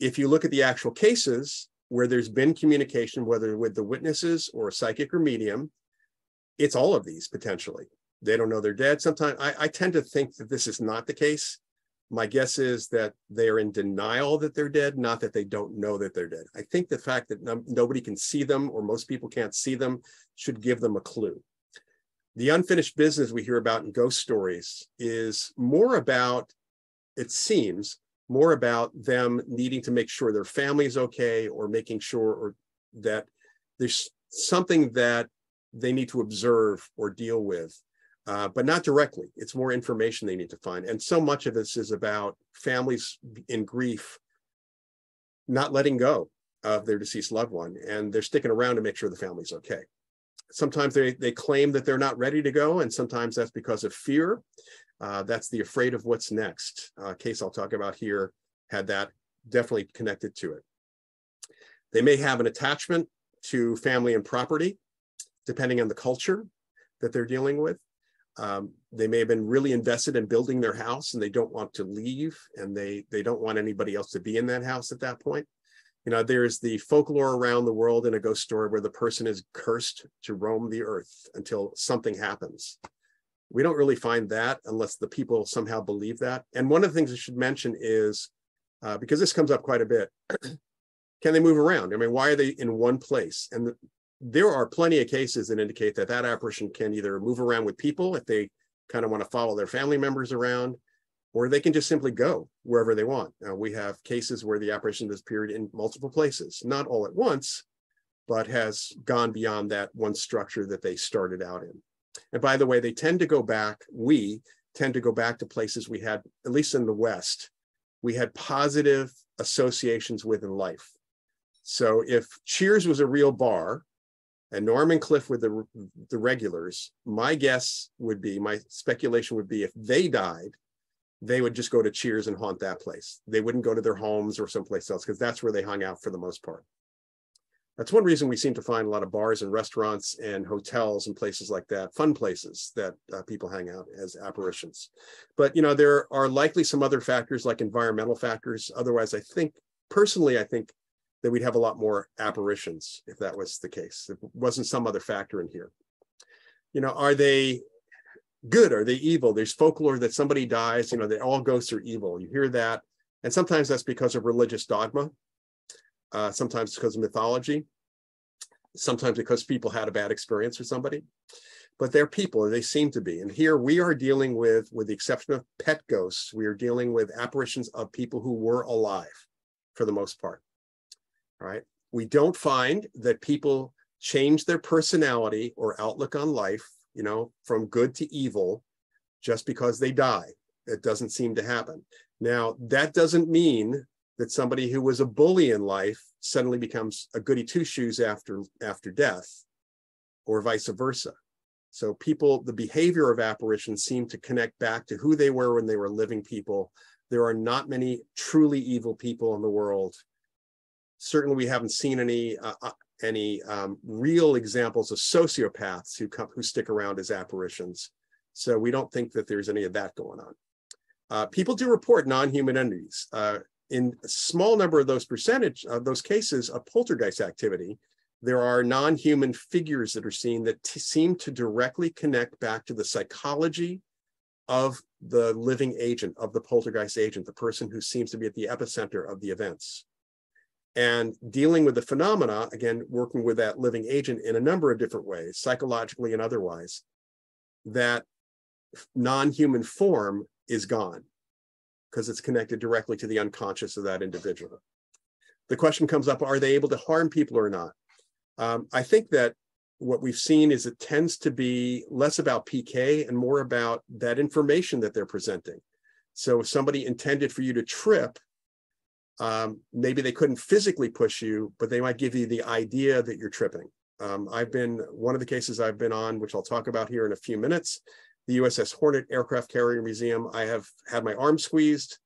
If you look at the actual cases where there's been communication, whether with the witnesses or psychic or medium, it's all of these potentially. They don't know they're dead. Sometimes I tend to think that this is not the case. My guess is that they are in denial that they're dead, not that they don't know that they're dead. I think the fact that nobody can see them, or most people can't see them, should give them a clue. The unfinished business we hear about in ghost stories is more about, it seems, more about them needing to make sure their family is okay, or making sure that there's something that they need to observe or deal with, but not directly. It's more information they need to find. And so much of this is about families in grief not letting go of their deceased loved one, and they're sticking around to make sure the family's okay. Sometimes they claim that they're not ready to go, and sometimes that's because of fear. That's the afraid of what's next. Case I'll talk about here had that definitely connected to it. They may have an attachment to family and property, depending on the culture that they're dealing with. They may have been really invested in building their house and they don't want to leave, and they don't want anybody else to be in that house at that point. You know, there's the folklore around the world in a ghost story where the person is cursed to roam the earth until something happens. We don't really find that unless the people somehow believe that. And one of the things I should mention is, because this comes up quite a bit, can they move around? I mean, why are they in one place? And there are plenty of cases that indicate that that apparition can either move around with people if they kind of want to follow their family members around, or they can just simply go wherever they want. We have cases where the apparition has appeared in multiple places, not all at once, but has gone beyond that one structure that they started out in. And by the way, they tend to go back, we tend to go back to places we had, at least in the West, we had positive associations with in life. So if Cheers was a real bar and Norman Cliff were the regulars, my guess would be, my speculation would be, if they died, they would just go to Cheers and haunt that place. They wouldn't go to their homes or someplace else because that's where they hung out for the most part. That's one reason we seem to find a lot of bars and restaurants and hotels and places like that, fun places that people hang out as apparitions. But, you know, there are likely some other factors like environmental factors. Otherwise, I think, personally, I think that we'd have a lot more apparitions if that was the case. If it wasn't some other factor in here. You know, are they good? Are they evil? There's folklore that somebody dies, you know, that all ghosts are evil. You hear that. And sometimes that's because of religious dogma. Sometimes because of mythology, sometimes because people had a bad experience with somebody, but they're people and they seem to be. And here we are dealing with the exception of pet ghosts, we are dealing with apparitions of people who were alive for the most part. All right. We don't find that people change their personality or outlook on life, you know, from good to evil just because they die. It doesn't seem to happen. Now, that doesn't mean that somebody who was a bully in life suddenly becomes a goody two-shoes after death, or vice versa. So people, the behavior of apparitions seem to connect back to who they were when they were living people. There are not many truly evil people in the world. Certainly we haven't seen any real examples of sociopaths who stick around as apparitions. So we don't think that there's any of that going on. People do report non-human entities. In a small number of those percentage of those cases of poltergeist activity, there are non-human figures that are seen that seem to directly connect back to the psychology of the living agent, of the poltergeist agent, the person who seems to be at the epicenter of the events. And dealing with the phenomena, again, working with that living agent in a number of different ways, psychologically and otherwise, that non-human form is gone, because it's connected directly to the unconscious of that individual. The question comes up, are they able to harm people or not? I think that what we've seen is it tends to be less about PK and more about that information that they're presenting. So if somebody intended for you to trip, maybe they couldn't physically push you, but they might give you the idea that you're tripping. One of the cases I've been on, which I'll talk about here in a few minutes, the USS Hornet Aircraft Carrier Museum, I have had my arm squeezed,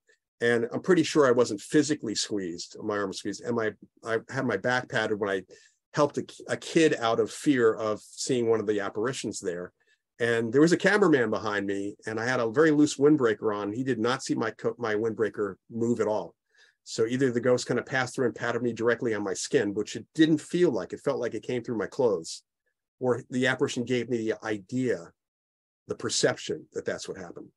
and I'm pretty sure I wasn't physically squeezed, my arm was squeezed, and I had my back padded when I helped a kid out of fear of seeing one of the apparitions there. And there was a cameraman behind me, and I had a very loose windbreaker on. He did not see my windbreaker move at all. So either the ghost kind of passed through and patted me directly on my skin, which it didn't feel like, it felt like it came through my clothes, or the apparition gave me the idea, the perception that that's what happened.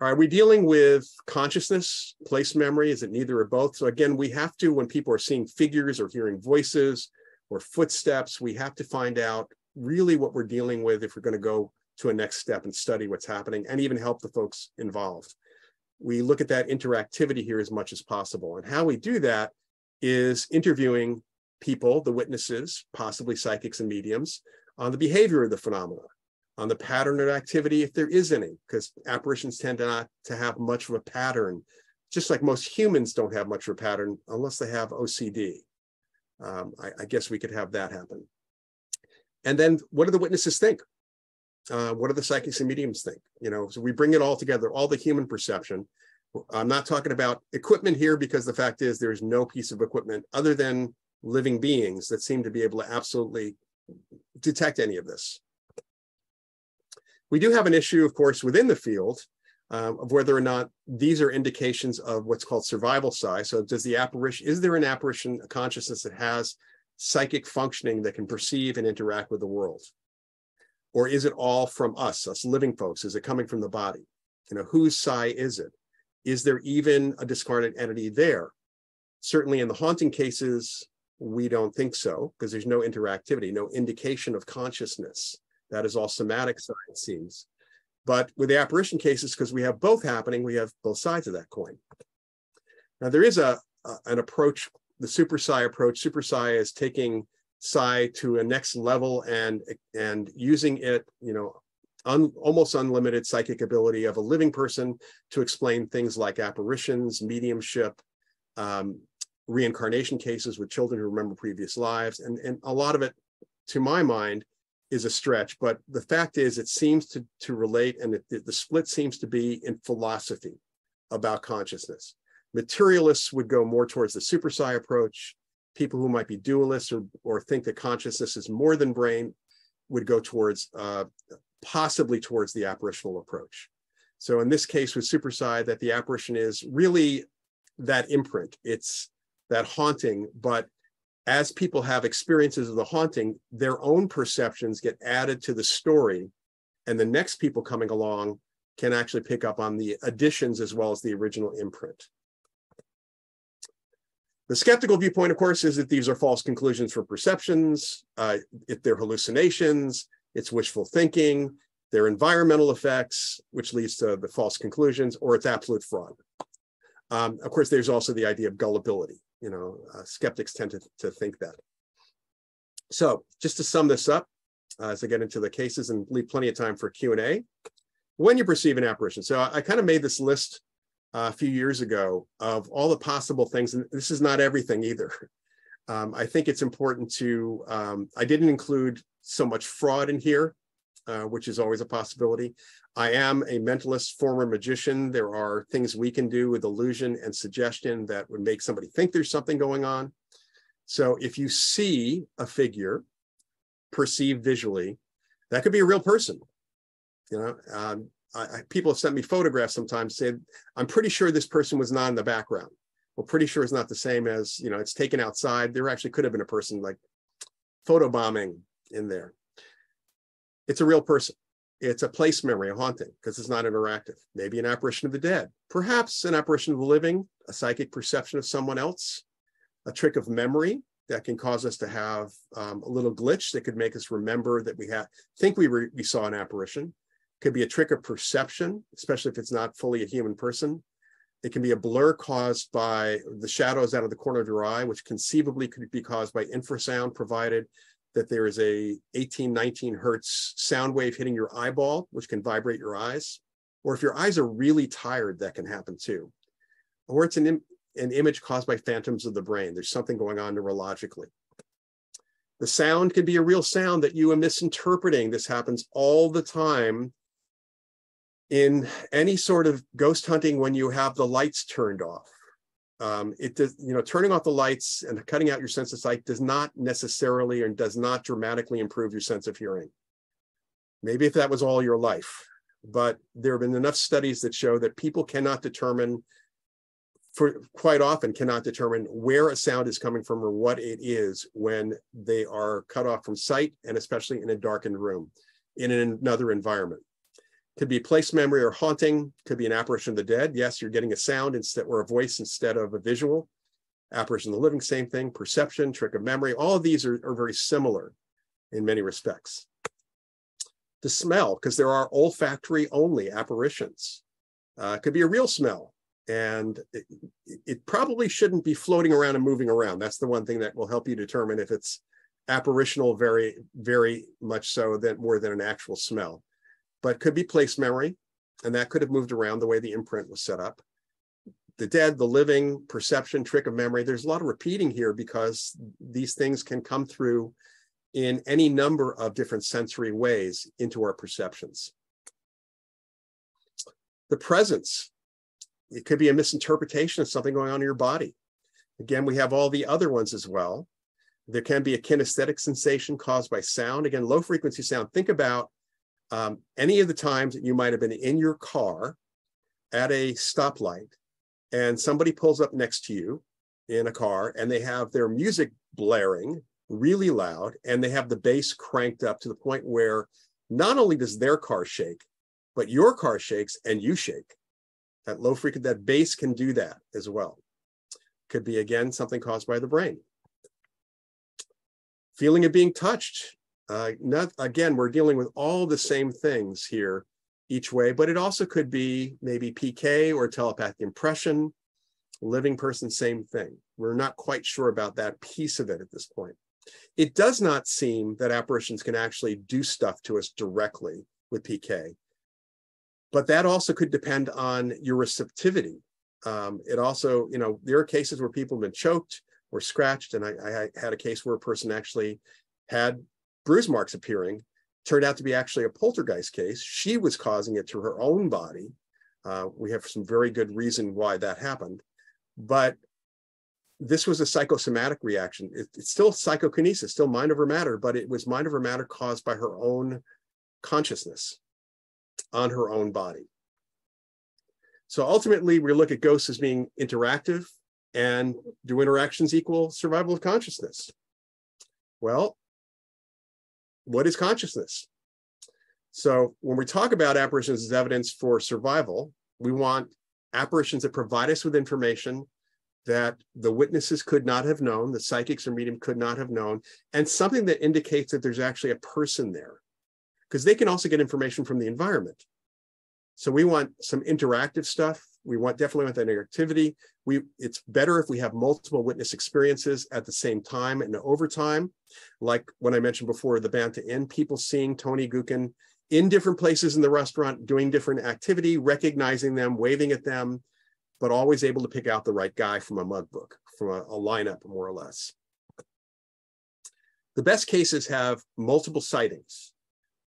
Are we dealing with consciousness, place memory? Is it neither or both? So again, we have to, when people are seeing figures or hearing voices or footsteps, we have to find out really what we're dealing with if we're going to go to a next step and study what's happening and even help the folks involved. We look at that interactivity here as much as possible. And how we do that is interviewing people, the witnesses, possibly psychics and mediums, on the behavior of the phenomena, on the pattern of activity, if there is any, because apparitions tend to not to have much of a pattern, just like most humans don't have much of a pattern unless they have OCD. I guess we could have that happen. And then what do the witnesses think? What do the psychics and mediums think? You know, so we bring it all together, all the human perception. I'm not talking about equipment here, because the fact is there's no piece of equipment other than living beings that seem to be able to absolutely detect any of this. We do have an issue, of course, within the field of whether or not these are indications of what's called survival psi. So does the apparition, is there an apparition, a consciousness that has psychic functioning that can perceive and interact with the world? Or is it all from us living folks? Is it coming from the body? You know, whose psi is it? Is there even a discarnate entity there? Certainly in the haunting cases, we don't think so, because there's no interactivity, no indication of consciousness. That is all somatic psi, it seems. But with the apparition cases, because we have both happening, we have both sides of that coin. Now there is an approach, the super psi approach. Super psi is taking psi to a next level and using it, you know, almost unlimited psychic ability of a living person to explain things like apparitions, mediumship, reincarnation cases with children who remember previous lives. And a lot of it, to my mind, is a stretch. But the fact is, it seems to relate, and the split seems to be in philosophy about consciousness. Materialists would go more towards the super psi approach. People who might be dualists or think that consciousness is more than brain would go towards possibly towards the apparitional approach. So in this case with super psi, that the apparition is really that imprint, it's that haunting, but as people have experiences of the haunting, their own perceptions get added to the story, and the next people coming along can actually pick up on the additions as well as the original imprint. The skeptical viewpoint, of course, is that these are false conclusions for perceptions, if they're hallucinations, it's wishful thinking, their environmental effects, which leads to the false conclusions, or it's absolute fraud. Of course, there's also the idea of gullibility. You know, skeptics tend to think that. So just to sum this up, as I get into the cases and leave plenty of time for Q&A, when you perceive an apparition. So I kind of made this list a few years ago of all the possible things, and this is not everything either. I think it's important to, I didn't include so much fraud in here, which is always a possibility. I am a mentalist, former magician. There are things we can do with illusion and suggestion that would make somebody think there's something going on. So if you see a figure perceived visually, that could be a real person. You know, people have sent me photographs sometimes, saying, I'm pretty sure this person was not in the background. Well, pretty sure is not the same as, you know, it's taken outside. There actually could have been a person, like photobombing in there. It's a real person. It's a place memory, a haunting, because it's not interactive. Maybe an apparition of the dead, perhaps an apparition of the living, a psychic perception of someone else, a trick of memory that can cause us to have a little glitch that could make us remember that we saw an apparition. Could be a trick of perception, especially if it's not fully a human person. It can be a blur caused by the shadows out of the corner of your eye, which conceivably could be caused by infrasound, provided that there is a 18, 19 hertz sound wave hitting your eyeball, which can vibrate your eyes. Or if your eyes are really tired, that can happen too. Or it's an image caused by phantoms of the brain. There's something going on neurologically. The sound can be a real sound that you are misinterpreting. This happens all the time in any sort of ghost hunting when you have the lights turned off. It does, you know, turning off the lights and cutting out your sense of sight does not necessarily and does not dramatically improve your sense of hearing. Maybe if that was all your life, but there have been enough studies that show that people cannot determine, quite often cannot determine where a sound is coming from or what it is when they are cut off from sight, and especially in a darkened room, in another environment. Could be place memory or haunting, could be an apparition of the dead. Yes, you're getting a sound instead, or a voice instead of a visual. Apparition of the living, same thing. Perception, trick of memory. All of these are very similar in many respects. The smell, because there are olfactory only apparitions. Could be a real smell, And it probably shouldn't be floating around and moving around. That's the one thing that will help you determine if it's apparitional, very, very much so, that more than an actual smell. But could be place memory, and that could have moved around the way the imprint was set up. The dead, the living, perception, trick of memory. There's a lot of repeating here because these things can come through in any number of different sensory ways into our perceptions. The presence. It could be a misinterpretation of something going on in your body. Again, we have all the other ones as well. There can be a kinesthetic sensation caused by sound. Again, low frequency sound. Think about any of the times that you might have been in your car at a stoplight and somebody pulls up next to you in a car and they have their music blaring really loud and they have the bass cranked up to the point where not only does their car shake, but your car shakes and you shake. That low frequency, that bass can do that as well. Could be, again, something caused by the brain. Feeling of being touched. Again, we're dealing with all the same things here each way, but it also could be maybe PK or telepathic impression, living person, same thing. We're not quite sure about that piece of it at this point. It does not seem that apparitions can actually do stuff to us directly with PK. But that also could depend on your receptivity. It also, you know, there are cases where people have been choked or scratched. And I had a case where a person actually had bruise marks appearing, turned out to be actually a poltergeist case. She was causing it to her own body. We have some very good reason why that happened. But this was a psychosomatic reaction. It's still psychokinesis, still mind over matter, but it was mind over matter caused by her own consciousness on her own body. So ultimately, we look at ghosts as being interactive, and do interactions equal survival of consciousness? Well, what is consciousness? So when we talk about apparitions as evidence for survival, we want apparitions that provide us with information that the witnesses could not have known, the psychics or medium could not have known, and something that indicates that there's actually a person there, because they can also get information from the environment. So we want some interactive stuff. We definitely want that interactivity. It's better if we have multiple witness experiences at the same time and over time. Like when I mentioned before, the Banta Inn, people seeing Tony Gukin in different places in the restaurant, doing different activity, recognizing them, waving at them, but always able to pick out the right guy from a mug book, from a lineup, more or less. The best cases have multiple sightings,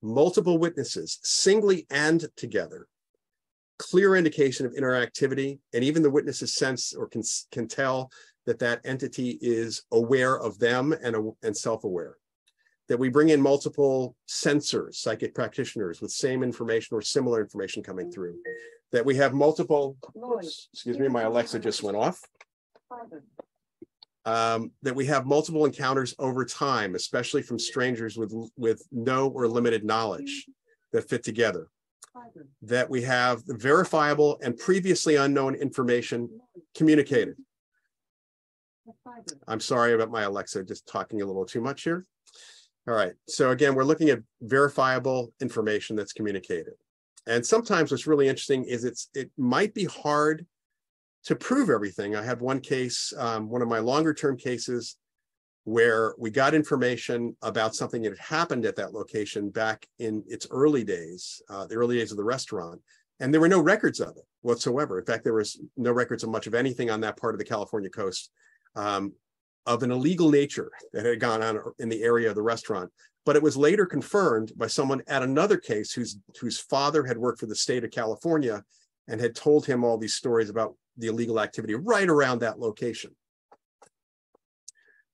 multiple witnesses, singly and together, clear indication of interactivity, and even the witnesses sense or can tell that that entity is aware of them and self-aware. That we bring in multiple sensors, psychic practitioners with same information or similar information coming through. That we have multiple, excuse me, my Alexa just went off. That we have multiple encounters over time, especially from strangers with no or limited knowledge, that fit together. That we have verifiable and previously unknown information communicated. I'm sorry about my Alexa, just talking a little too much here. All right, so again, we're looking at verifiable information that's communicated. And sometimes what's really interesting is it might be hard to prove everything. I had one case, one of my longer term cases, where we got information about something that had happened at that location back in its early days, the early days of the restaurant, and there were no records of it whatsoever. In fact, there was no records of much of anything on that part of the California coast of an illegal nature that had gone on in the area of the restaurant. But it was later confirmed by someone at another case whose father had worked for the state of California and had told him all these stories about the illegal activity right around that location.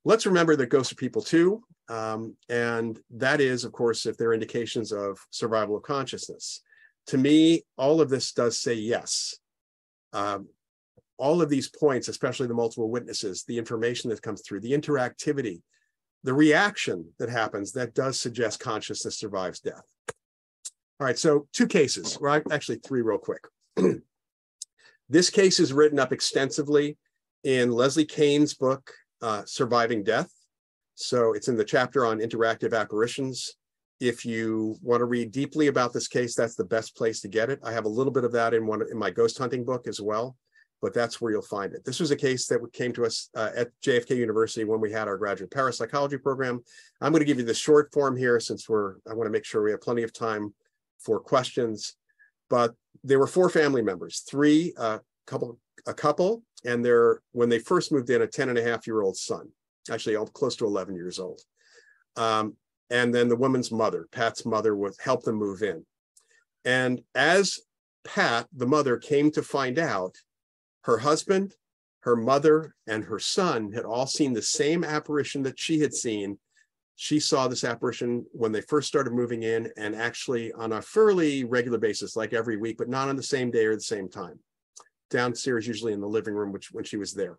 Let's remember that ghosts are people too. And that is, of course, if they're indications of survival of consciousness. To me, all of this does say yes. All of these points, especially the multiple witnesses, the information that comes through, the interactivity, the reaction that happens, that does suggest consciousness survives death. All right, so two cases, or actually three real quick. This case is written up extensively in Leslie Cain's book, Surviving Death. So it's in the chapter on interactive apparitions. If you want to read deeply about this case, that's the best place to get it. I have a little bit of that in my ghost hunting book as well. but that's where you'll find it. This was a case that came to us at JFK University when we had our graduate parapsychology program. I'm going to give you the short form here since I want to make sure we have plenty of time for questions. But there were four family members, a couple, and when they first moved in, a 10-and-a-half-year-old son, actually close to 11 years old. And then the woman's mother, Pat's mother, helped them move in. And as Pat, the mother, came to find out, her husband, her mother, and her son had all seen the same apparition that she had seen. She saw this apparition when they first started moving in, and actually on a fairly regular basis, like every week, but not on the same day or the same time. Downstairs, usually in the living room, when she was there.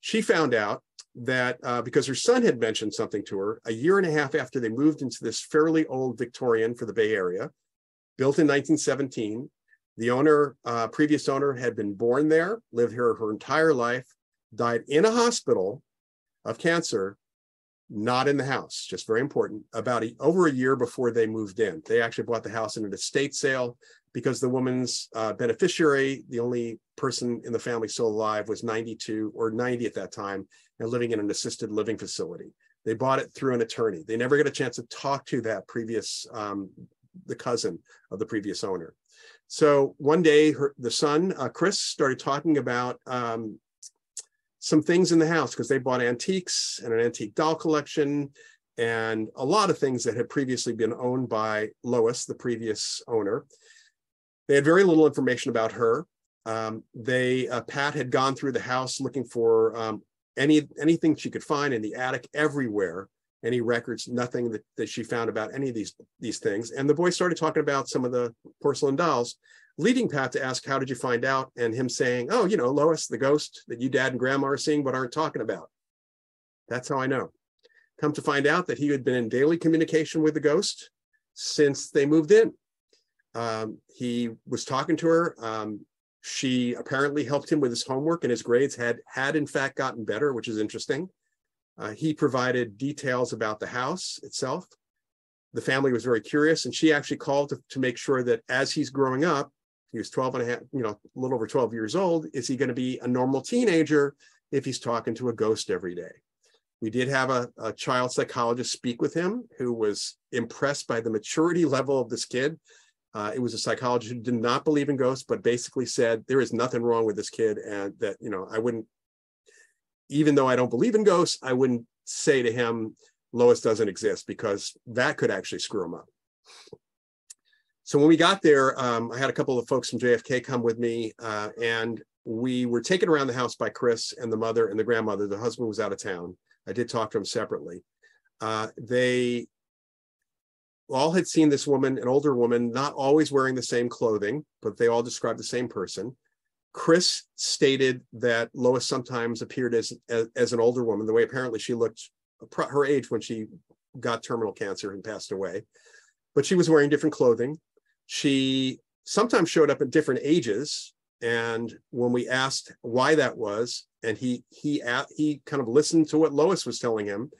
She found out that because her son had mentioned something to her, a year and a half after they moved into this fairly old Victorian for the Bay Area, built in 1917. The owner, previous owner, had been born there, lived here her entire life, died in a hospital of cancer, not in the house, just very important, about over a year before they moved in. They actually bought the house in an estate sale because the woman's beneficiary, the only person in the family still alive, was 92 or 90 at that time and living in an assisted living facility. They bought it through an attorney. They never got a chance to talk to that previous, the cousin of the previous owner. So one day, the son, Chris, started talking about some things in the house because they bought antiques and an antique doll collection and a lot of things that had previously been owned by Lois, the previous owner. They had very little information about her. Pat had gone through the house looking for anything she could find in the attic, everywhere. Any records, nothing that she found about any of these things. And the boy started talking about some of the porcelain dolls, leading Pat to ask, how did you find out? And him saying, oh, you know, Lois, the ghost that you, dad, and grandma are seeing but aren't talking about. That's how I know. Come to find out that he had been in daily communication with the ghost since they moved in. He was talking to her. She apparently helped him with his homework, and his grades had in fact gotten better, which is interesting. He provided details about the house itself. The family was very curious, and she actually called to make sure that as he's growing up, he was 12 and a half, you know, a little over 12 years old, is he going to be a normal teenager if he's talking to a ghost every day? We did have a child psychologist speak with him who was impressed by the maturity level of this kid. It was a psychologist who did not believe in ghosts, but basically said, there is nothing wrong with this kid, and that, you know, even though I don't believe in ghosts, I wouldn't say to him, Lois doesn't exist, because that could actually screw him up. So when we got there, I had a couple of folks from JFK come with me, and we were taken around the house by Chris and the mother and the grandmother. The husband was out of town. I did talk to him separately. They all had seen this woman, an older woman, not always wearing the same clothing, but they all described the same person. Chris stated that Lois sometimes appeared as an older woman, the way apparently she looked her age when she got terminal cancer and passed away, but she was wearing different clothing. She sometimes showed up at different ages, and when we asked why that was, and he kind of listened to what Lois was telling him,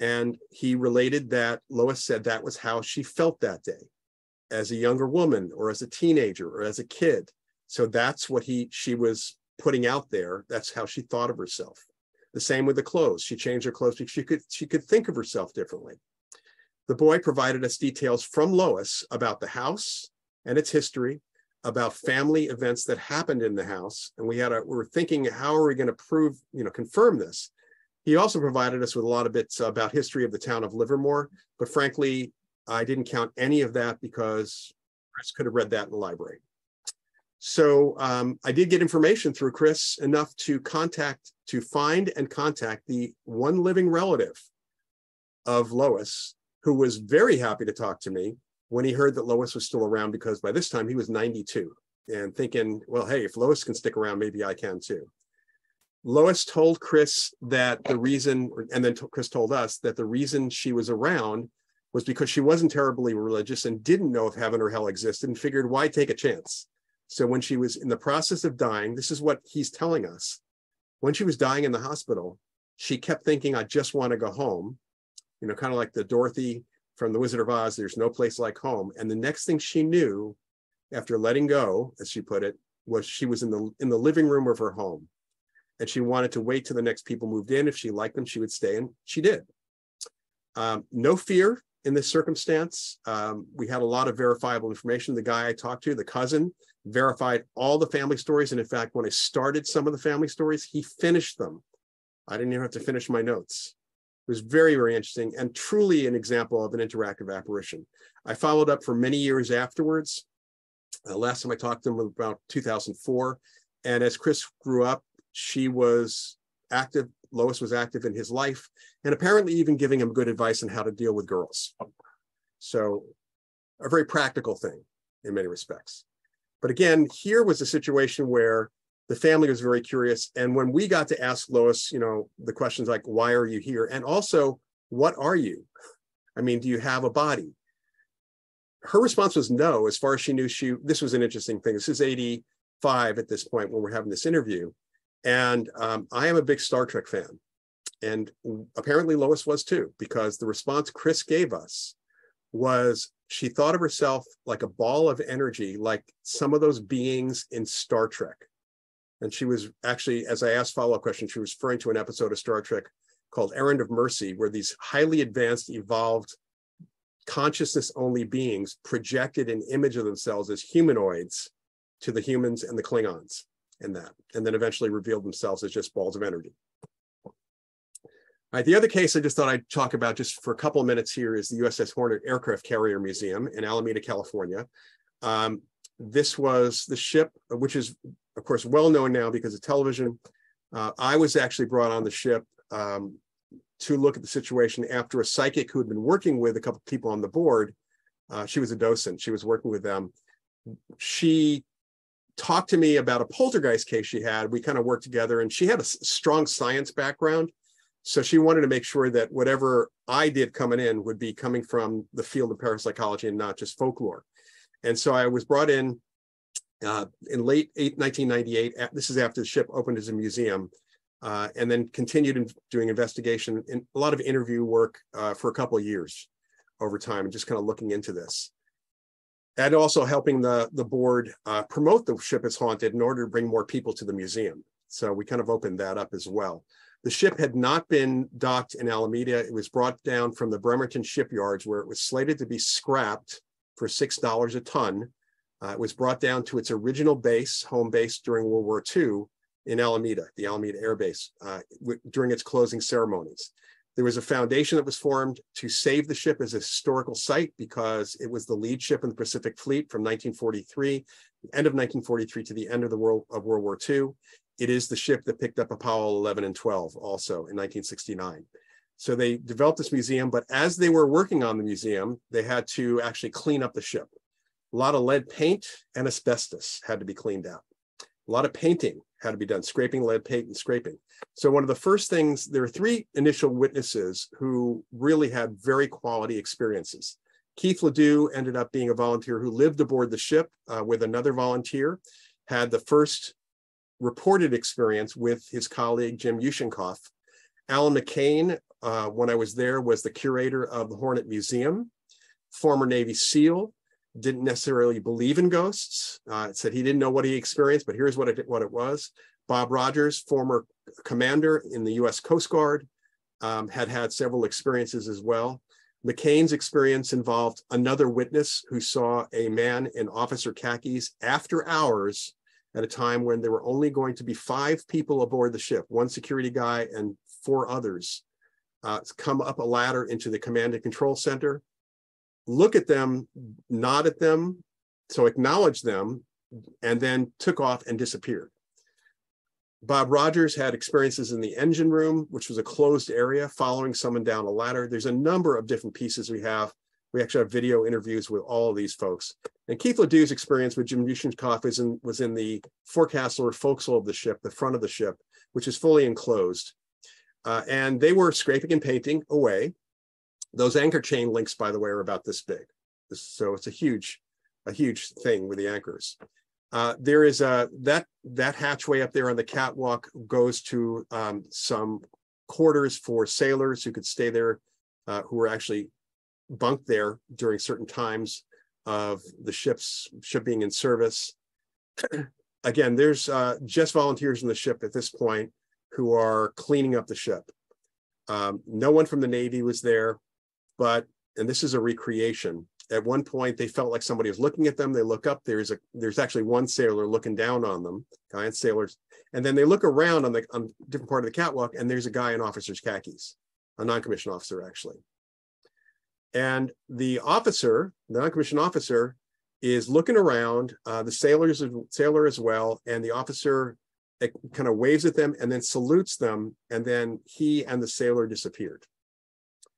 and he related that Lois said that was how she felt that day, as a younger woman or as a teenager or as a kid. So that's what she was putting out there. That's how she thought of herself. The same with the clothes. She changed her clothes because she could think of herself differently. The boy provided us details from Lois about the house and its history, about family events that happened in the house. And we were thinking, how are we going to confirm this? He also provided us with a lot of bits about history of the town of Livermore, but frankly, I didn't count any of that because Chris could have read that in the library. So I did get information through Chris enough to find and contact the one living relative of Lois, who was very happy to talk to me when he heard that Lois was still around, because by this time he was 92 and thinking, well, hey, if Lois can stick around, maybe I can too. Lois told Chris that the reason, and then Chris told us that the reason she was around was because she wasn't terribly religious and didn't know if heaven or hell existed and figured, why take a chance? So when she was in the process of dying, this is what he's telling us. When she was dying in the hospital, she kept thinking, I just want to go home. You know, kind of like the Dorothy from The Wizard of Oz, there's no place like home. And the next thing she knew, after letting go, as she put it, was she was in the living room of her home, and she wanted to wait till the next people moved in. If she liked them, she would stay, and she did. No fear in this circumstance. We had a lot of verifiable information. The guy I talked to, the cousin, verified all the family stories. And in fact, when I started some of the family stories, he finished them. I didn't even have to finish my notes. It was very, very interesting and truly an example of an interactive apparition. I followed up for many years afterwards. Last time I talked to him was about 2004. And as Chris grew up, she was active. Lois was active in his life and apparently even giving him good advice on how to deal with girls. So a very practical thing in many respects. But again, here was a situation where the family was very curious. And when we got to ask Lois, you know, the questions like, why are you here? And also, what are you? I mean, do you have a body? Her response was no, as far as she knew. This was an interesting thing. This is 85 at this point when we're having this interview. And I am a big Star Trek fan. And apparently Lois was too, because the response Chris gave us was she thought of herself like a ball of energy, like some of those beings in Star Trek. And she was actually, as I asked follow-up questions, she was referring to an episode of Star Trek called Errand of Mercy, where these highly advanced, evolved, consciousness-only beings projected an image of themselves as humanoids to the humans and the Klingons and that, and then eventually revealed themselves as just balls of energy. All right, the other case I just thought I'd talk about just for a couple of minutes here is the USS Hornet Aircraft Carrier Museum in Alameda, California. This was the ship, which is, of course, well known now because of television. I was actually brought on the ship to look at the situation after a psychic who had been working with a couple of people on the board. She was a docent. She was working with them. She talked to me about a poltergeist case she had. We kind of worked together, and she had a strong science background. So she wanted to make sure that whatever I did coming in would be coming from the field of parapsychology and not just folklore. And so I was brought in late 1998. This is after the ship opened as a museum, and then continued in doing investigation and a lot of interview work for a couple of years over time, and just kind of looking into this. And also helping the board promote the ship as haunted in order to bring more people to the museum. So we kind of opened that up as well. The ship had not been docked in Alameda. It was brought down from the Bremerton shipyards, where it was slated to be scrapped for $6 a ton. It was brought down to its original base, home base, during World War II in Alameda, the Alameda Air Base, during its closing ceremonies. There was a foundation that was formed to save the ship as a historical site because it was the lead ship in the Pacific Fleet from 1943, end of 1943 to the end of the World War II. It is the ship that picked up Apollo 11 and 12 also in 1969. So they developed this museum, but as they were working on the museum, they had to actually clean up the ship. A lot of lead paint and asbestos had to be cleaned out. A lot of painting had to be done, scraping lead paint and scraping. So one of the first things, there were three initial witnesses who really had very quality experiences. Keith Ledoux ended up being a volunteer who lived aboard the ship with another volunteer, had the first reported experience with his colleague, Jim Yushenkoff. Alan McCain, when I was there, was the curator of the Hornet Museum, former Navy SEAL, didn't necessarily believe in ghosts, said he didn't know what he experienced, but here's what it was. Bob Rogers, former commander in the U.S. Coast Guard, had had several experiences as well. McCain's experience involved another witness who saw a man in officer khakis after hours at a time when there were only going to be 5 people aboard the ship, one security guy and 4 others, come up a ladder into the command and control center, look at them, nod at them, so acknowledge them, and then took off and disappeared. Bob Rogers had experiences in the engine room, which was a closed area, following someone down a ladder. There's a number of different pieces we have. We actually have video interviews with all of these folks. And Keith Ledoux's experience with Jim Yushenkoff was in the forecastle or forecastle of the ship, the front of the ship, which is fully enclosed. And they were scraping and painting away. Those anchor chain links, by the way, are about this big. So it's a huge thing with the anchors. There is that hatchway up there on the catwalk goes to some quarters for sailors who could stay there, who were actually bunked there during certain times of the ship being in service. again, there's just volunteers in the ship at this point who are cleaning up the ship. No one from the Navy was there, but, and this is a recreation, at one point they felt like somebody was looking at them. They look up, there's actually one sailor looking down on them, guy in sailors, and then they look around on the different part of the catwalk, and there's a guy in officer's khakis, a non-commissioned officer actually. And the officer, the non-commissioned officer, is looking around, the sailor as well, and the officer kind of waves at them and then salutes them, and then he and the sailor disappeared.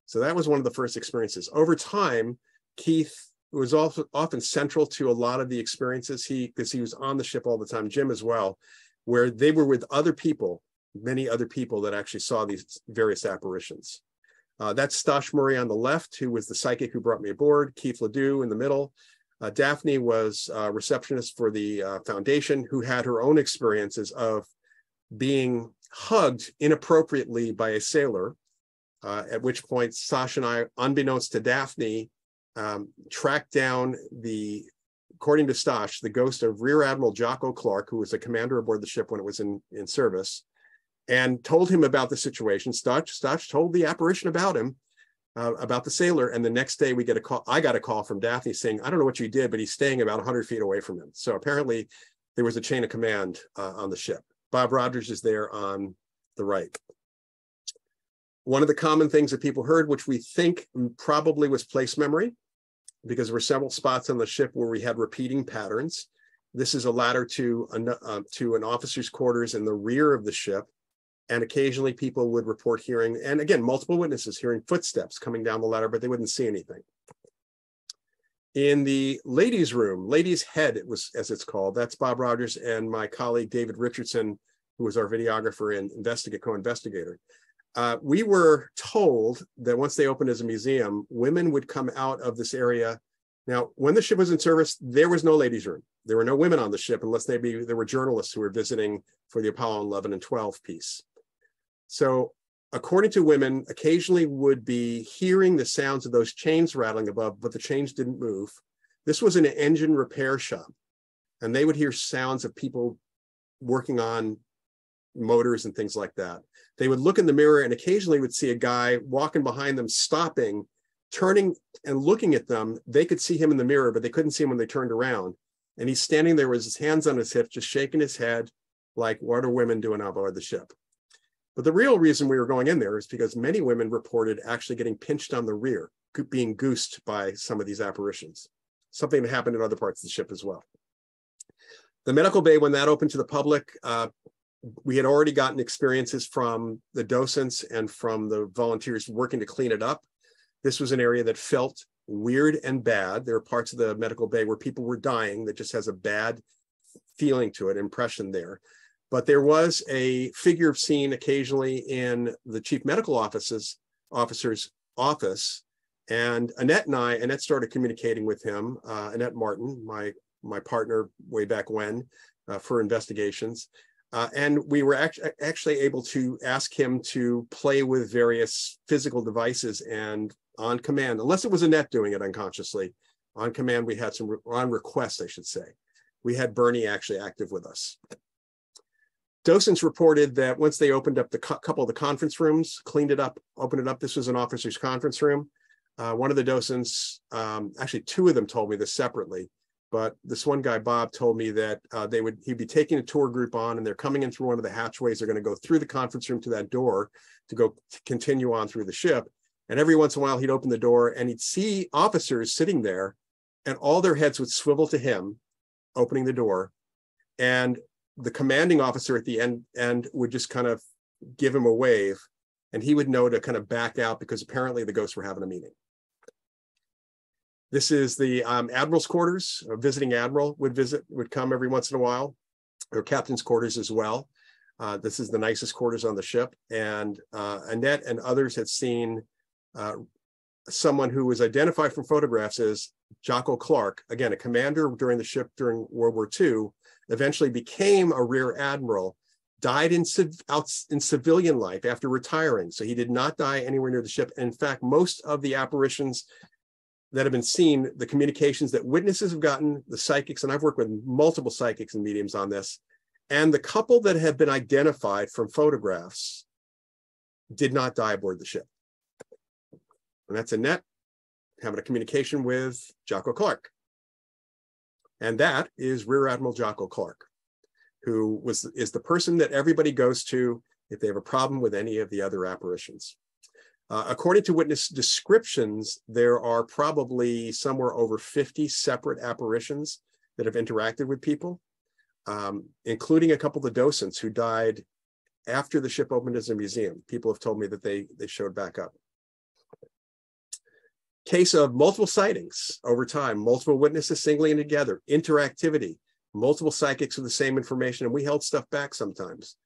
So that was one of the first experiences. Over time, Keith was also often central to a lot of the experiences, because he was on the ship all the time, Jim as well, where they were with other people, many other people that actually saw these various apparitions. That's Stosh Murray on the left, who was the psychic who brought me aboard, Keith Ledoux in the middle. Daphne was a receptionist for the foundation, who had her own experiences of being hugged inappropriately by a sailor, at which point Stosh and I, unbeknownst to Daphne, tracked down the, according to Stosh, the ghost of Rear Admiral Jocko Clark, who was a commander aboard the ship when it was in service, and told him about the situation. Stosh told the apparition about him, about the sailor. And the next day we get a call. I got a call from Daphne saying, I don't know what you did, but he's staying about 100 feet away from him. So apparently there was a chain of command on the ship. Bob Rogers is there on the right. One of the common things that people heard, which we think probably was place memory, because there were several spots on the ship where we had repeating patterns. This is a ladder to an officer's quarters in the rear of the ship. And occasionally people would report hearing, and again, multiple witnesses hearing footsteps coming down the ladder, but they wouldn't see anything. In the ladies' room, ladies' head, it was, as it's called, that's Bob Rogers and my colleague, David Richardson, who was our videographer and co-investigator. We were told that once they opened as a museum, women would come out of this area. Now, when the ship was in service, there was no ladies' room. There were no women on the ship, unless maybe there were journalists who were visiting for the Apollo 11 and 12 piece. So according to women, occasionally would be hearing the sounds of those chains rattling above, but the chains didn't move. This was an engine repair shop, and they would hear sounds of people working on motors and things like that. They would look in the mirror and occasionally would see a guy walking behind them, stopping, turning and looking at them. They could see him in the mirror, but they couldn't see him when they turned around. And he's standing there with his hands on his hips, just shaking his head, like, what are women doing on board the ship? But the real reason we were going in there is because many women reported actually getting pinched on the rear, being goosed by some of these apparitions, something that happened in other parts of the ship as well. The medical bay, when that opened to the public, we had already gotten experiences from the docents and from the volunteers working to clean it up. This was an area that felt weird and bad. There were parts of the medical bay where people were dying that just has a bad feeling to it, impression there. But there was a figure seen occasionally in the chief medical officer's office. And Annette started communicating with him, Annette Martin, my partner way back when, for investigations. And we were actually able to ask him to play with various physical devices and on command, unless it was Annette doing it unconsciously, on command we had some, on request I should say, we had Bernie actually active with us. Docents reported that once they opened up the couple of the conference rooms, cleaned it up, opened it up, this was an officer's conference room. One of the docents, actually two of them told me this separately, but this one guy, Bob, told me that he'd be taking a tour group on, and they're coming in through one of the hatchways. They're gonna go through the conference room to that door to go continue on through the ship. And every once in a while he'd open the door and he'd see officers sitting there, and all their heads would swivel to him, opening the door. And the commanding officer at the end would just kind of give him a wave, and he would know to kind of back out, because apparently the ghosts were having a meeting. This is the admiral's quarters. A visiting admiral would come every once in a while, or captain's quarters as well. This is the nicest quarters on the ship. And Annette and others had seen someone who was identified from photographs as Jocko Clark, again, a commander during the ship during World War II, eventually became a rear admiral, died in civilian life after retiring. So he did not die anywhere near the ship. And in fact, most of the apparitions that have been seen, the communications that witnesses have gotten, the psychics, and I've worked with multiple psychics and mediums on this, and the couple that have been identified from photographs did not die aboard the ship. And that's Annette having a communication with Jocko Clark. And that is Rear Admiral Jocko Clark, who is the person that everybody goes to if they have a problem with any of the other apparitions. According to witness descriptions, there are probably somewhere over 50 separate apparitions that have interacted with people, including a couple of the docents who died after the ship opened as a museum. People have told me that they showed back up. Case of multiple sightings over time, multiple witnesses singly and together, interactivity, multiple psychics with the same information, and we held stuff back sometimes.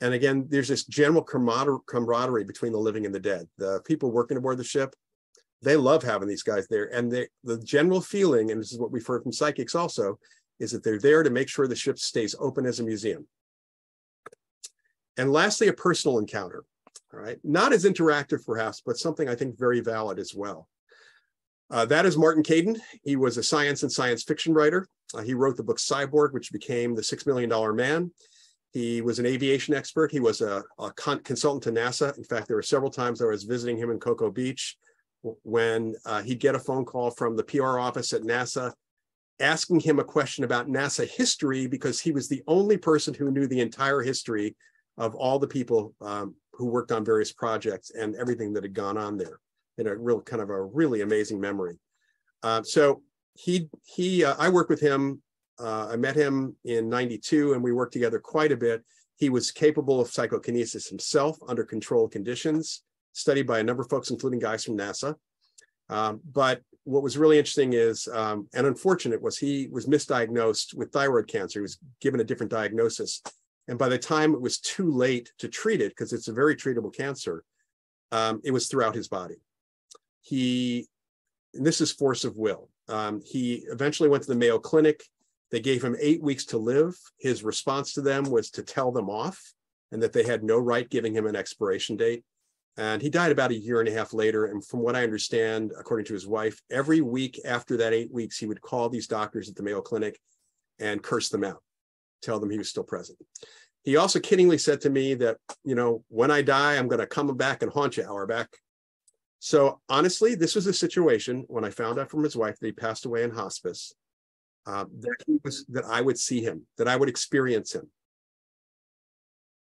And again, there's this general camaraderie between the living and the dead. The people working aboard the ship, they love having these guys there. And the general feeling, and this is what we've heard from psychics also, is that they're there to make sure the ship stays open as a museum. And lastly, a personal encounter, all right? Not as interactive perhaps, but something I think very valid as well. That is Martin Caidin. He was a science and science fiction writer. He wrote the book Cyborg, which became the $6 Million Man. He was an aviation expert. He was a consultant to NASA. In fact, there were several times I was visiting him in Cocoa Beach when he'd get a phone call from the PR office at NASA asking him a question about NASA history, because he was the only person who knew the entire history of all the people who worked on various projects and everything that had gone on there. In a real kind of a really amazing memory. So I worked with him. I met him in '92, and we worked together quite a bit. He was capable of psychokinesis himself under controlled conditions, studied by a number of folks, including guys from NASA. But what was really interesting is, and unfortunate, was he was misdiagnosed with thyroid cancer. He was given a different diagnosis. And by the time it was too late to treat it, because it's a very treatable cancer, it was throughout his body. And this is force of will. He eventually went to the Mayo Clinic. They gave him 8 weeks to live. His response to them was to tell them off and that they had no right giving him an expiration date. And he died about a year and a half later. And from what I understand, according to his wife, every week after that 8 weeks, he would call these doctors at the Mayo Clinic and curse them out, tell them he was still present. He also kiddingly said to me that, you know, when I die, I'm going to come back and haunt you, Auerbach. So honestly, this was a situation when I found out from his wife that he passed away in hospice, that I would see him, that I would experience him.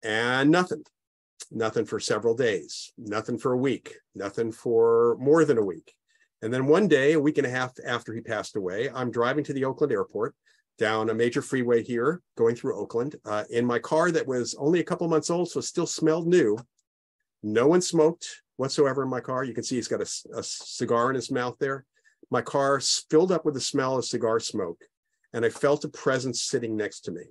And nothing for several days, nothing for a week, nothing for more than a week. And then one day, a week and a half after he passed away, I'm driving to the Oakland airport down a major freeway here, going through Oakland, in my car that was only a couple months old, so still smelled new. No one smoked whatsoever in my car. You can see he's got a cigar in his mouth there. My car filled up with the smell of cigar smoke, and I felt a presence sitting next to me.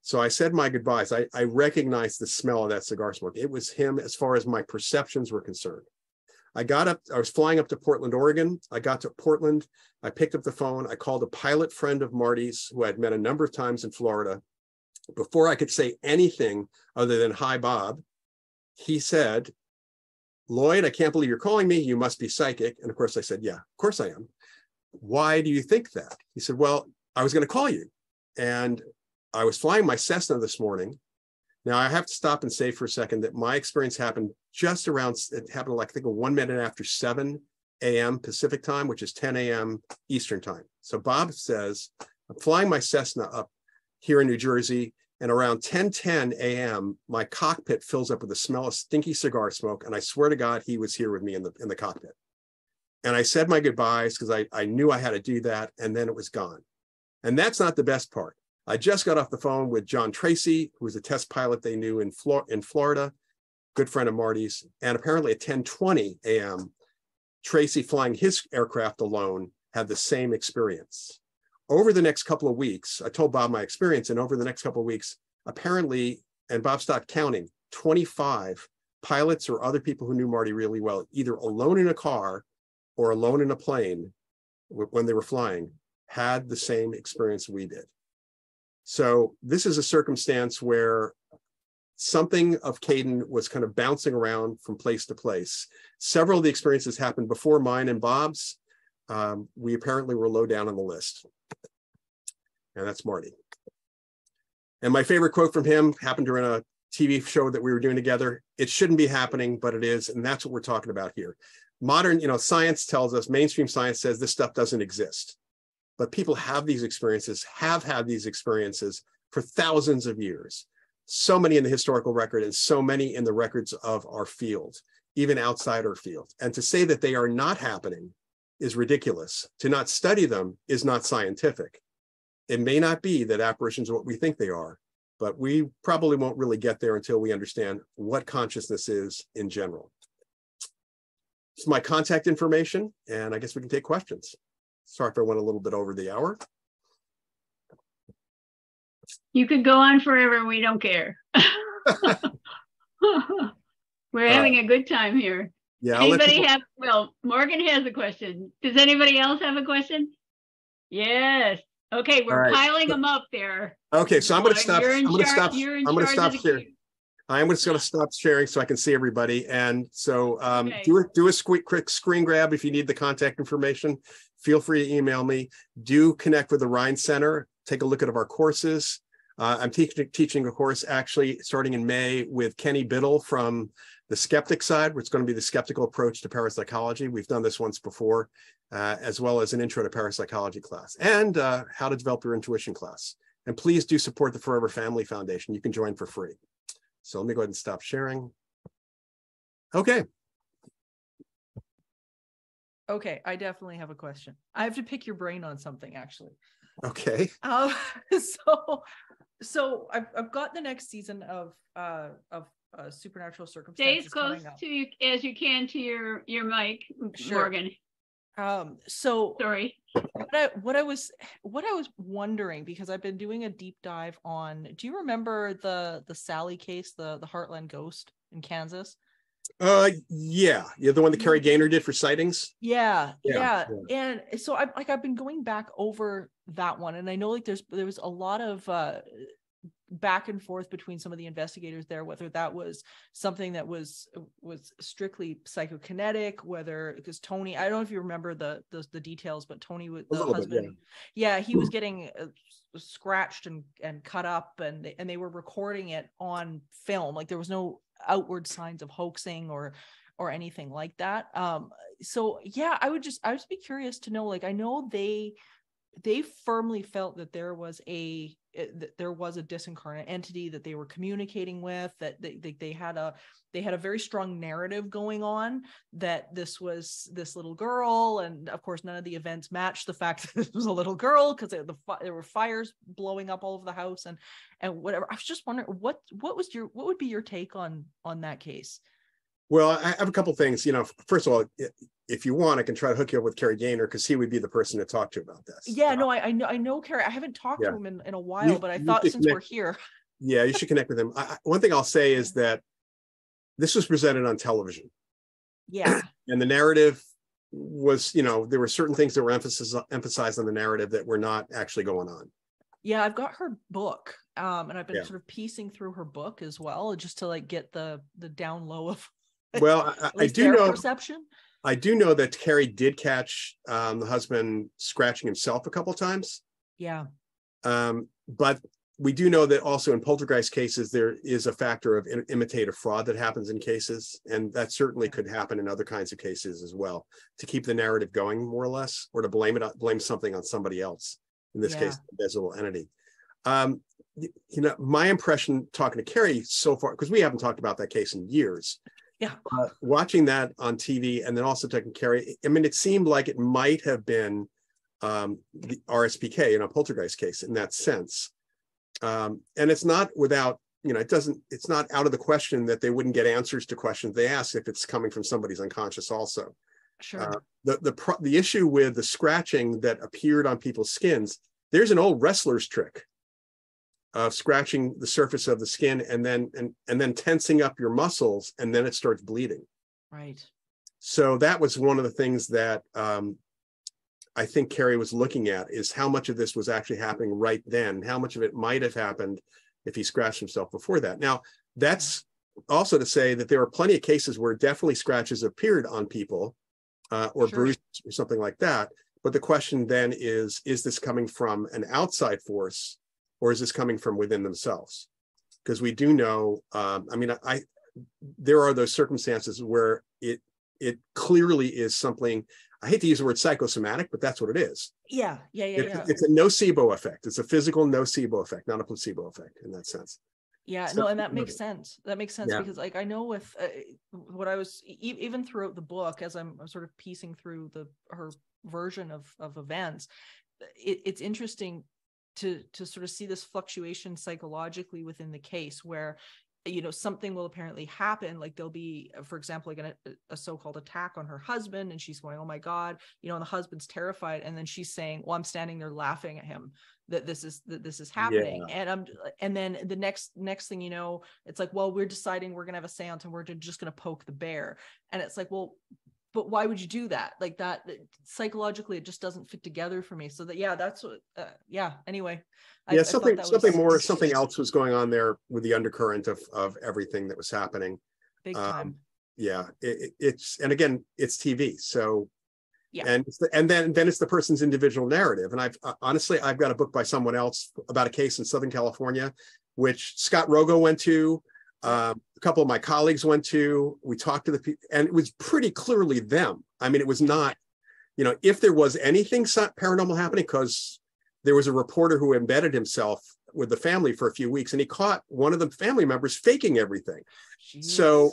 So I said my goodbyes. I recognized the smell of that cigar smoke. It was him as far as my perceptions were concerned. I was flying up to Portland, Oregon. I got to Portland. I picked up the phone. I called a pilot friend of Marty's who I'd met a number of times in Florida. Before I could say anything other than, "Hi, Bob," he said, "Loyd, I can't believe you're calling me. You must be psychic." And of course I said, "Yeah, of course I am. Why do you think that?" He said, "Well, I was going to call you. And I was flying my Cessna this morning." Now I have to stop and say for a second that my experience happened just around, it happened like I think 1 minute after 7 a.m. Pacific time, which is 10 a.m. Eastern time. So Bob says, "I'm flying my Cessna up here in New Jersey. And around 10:10 a.m., my cockpit fills up with the smell of stinky cigar smoke. And I swear to God, he was here with me in the cockpit." And I said my goodbyes because I knew I had to do that. And then it was gone. And that's not the best part. I just got off the phone with John Tracy, who was a test pilot they knew in Florida, good friend of Marty's. And apparently at 10:20 a.m., Tracy, flying his aircraft alone, had the same experience. Over the next couple of weeks, I told Bob my experience, and over the next couple of weeks, apparently, and Bob stopped counting, 25 pilots or other people who knew Marty really well, either alone in a car or alone in a plane when they were flying, had the same experience we did. So this is a circumstance where something of Caidin was kind of bouncing around from place to place. Several of the experiences happened before mine and Bob's. we apparently were low down on the list. And that's Marty. And my favorite quote from him happened during a TV show that we were doing together. It shouldn't be happening, but it is. And that's what we're talking about here. Modern, you know, science tells us, mainstream science says this stuff doesn't exist. But people have these experiences, have had these experiences for thousands of years. So many in the historical record and so many in the records of our field, even outside our field. And to say that they are not happening is ridiculous. To not study them is not scientific. It may not be that apparitions are what we think they are, but we probably won't really get there until we understand what consciousness is in general. This is my contact information, and I guess we can take questions. Sorry if I went a little bit over the hour. You could go on forever and we don't care. We're having a good time here. Yeah. Anybody have, well, Morgan has a question. Does anybody else have a question? Yes. Okay, we're piling them up there. Okay, so I'm going to stop. I'm just going to stop sharing so I can see everybody. And so do a quick screen grab if you need the contact information. Feel free to email me. Do connect with the Rhine Center. Take a look at our courses. I'm teaching a course actually starting in May with Kenny Biddle from the skeptic side, which is going to be the skeptical approach to parapsychology. We've done this once before, as well as an intro to parapsychology class and how to develop your intuition class. And please do support the Forever Family Foundation. You can join for free. So let me go ahead and stop sharing. Okay. Okay, I definitely have a question. I have to pick your brain on something, actually. Okay. So I've got the next season of Supernatural Circumstances. Stay as close to you as you can to your mic, sure. Morgan. So sorry. What I was wondering, because I've been doing a deep dive on. Do you remember the Sally case, the Heartland Ghost in Kansas? Yeah, the one that Carrie Gaynor did for sightings. Yeah. And so I've been going back over that one, and I know like there was a lot of back and forth between some of the investigators there, whether that was something that was strictly psychokinetic, whether because Tony, I don't know if you remember the details, but Tony was the husband. Bit, yeah. He was getting scratched and cut up, and they were recording it on film. Like there was no outward signs of hoaxing or anything like that. So yeah, I would just be curious to know, like, I know they firmly felt that there was a disincarnate entity that they were communicating with, that they had a very strong narrative going on, that this was this little girl. And of course, none of the events matched the fact that this was a little girl, because there were fires blowing up all over the house and whatever. I was just wondering what would be your take on that case? Well, I have a couple things. You know, first of all, if you want, I can try to hook you up with Kerry Gaynor, because he would be the person to talk to about this. Yeah, no, I know Kerry. I haven't talked to him in a while, but I thought since we're here. Yeah, you should connect with him. One thing I'll say is that this was presented on television. Yeah. And the narrative was, you know, there were certain things that were emphasized on the narrative that were not actually going on. Yeah, I've got her book, and I've been sort of piecing through her book as well, just to like get the down low of. Well, I do know that Carrie did catch the husband scratching himself a couple of times. Yeah. But we do know that also in poltergeist cases, there is a factor of imitative fraud that happens in cases. And that certainly could happen in other kinds of cases as well, to keep the narrative going more or less, or to blame something on somebody else. In this case, the invisible entity. You know, my impression talking to Carrie so far, because we haven't talked about that case in years. Yeah. Watching that on TV and then also taking Carrie, I mean, it seemed like it might have been the RSPK in a poltergeist case in that sense. And it's not without, you know, it's not out of the question that they wouldn't get answers to questions they ask if it's coming from somebody's unconscious also. Sure. The issue with the scratching that appeared on people's skins, there's an old wrestler's trick of scratching the surface of the skin and then tensing up your muscles, and then it starts bleeding. Right. So that was one of the things that I think Carrie was looking at, is how much of this was actually happening right then, how much of it might have happened if he scratched himself before that. Now, that's also to say that there are plenty of cases where definitely scratches appeared on people or sure. Bruce or something like that. But the question then is this coming from an outside force, or is this coming from within themselves? Because we do know, I mean, there are those circumstances where it clearly is something. I hate to use the word psychosomatic, but that's what it is. Yeah. It's a nocebo effect. It's a physical nocebo effect, not a placebo effect in that sense. Yeah, so, no, and that makes sense. That makes sense, yeah. Because like I know with what I was even throughout the book, as I'm sort of piecing through her version of events, it's interesting to sort of see this fluctuation psychologically within the case where, you know, something will apparently happen. Like there'll be, for example, like a so-called attack on her husband, and she's going, oh my God, you know, and the husband's terrified. And then she's saying, well, I'm standing there laughing at him that this is happening. Yeah. And then the next thing, you know, it's like, well, we're deciding we're going to have a seance and we're just going to poke the bear. And it's like, well, but why would you do that? Like that psychologically, it just doesn't fit together for me. So that, yeah, that's what, yeah. Anyway. Yeah, something else was going on there with the undercurrent of everything that was happening. Big time. Yeah, it's, and again, it's TV. So, yeah. And then it's the person's individual narrative. And I've got a book by someone else about a case in Southern California, which Scott Rogo went to. A couple of my colleagues went to, we talked to the people, and it was pretty clearly them. I mean, it was not, you know, if there was anything paranormal happening, because there was a reporter who embedded himself with the family for a few weeks, and he caught one of the family members faking everything. Jeez. So,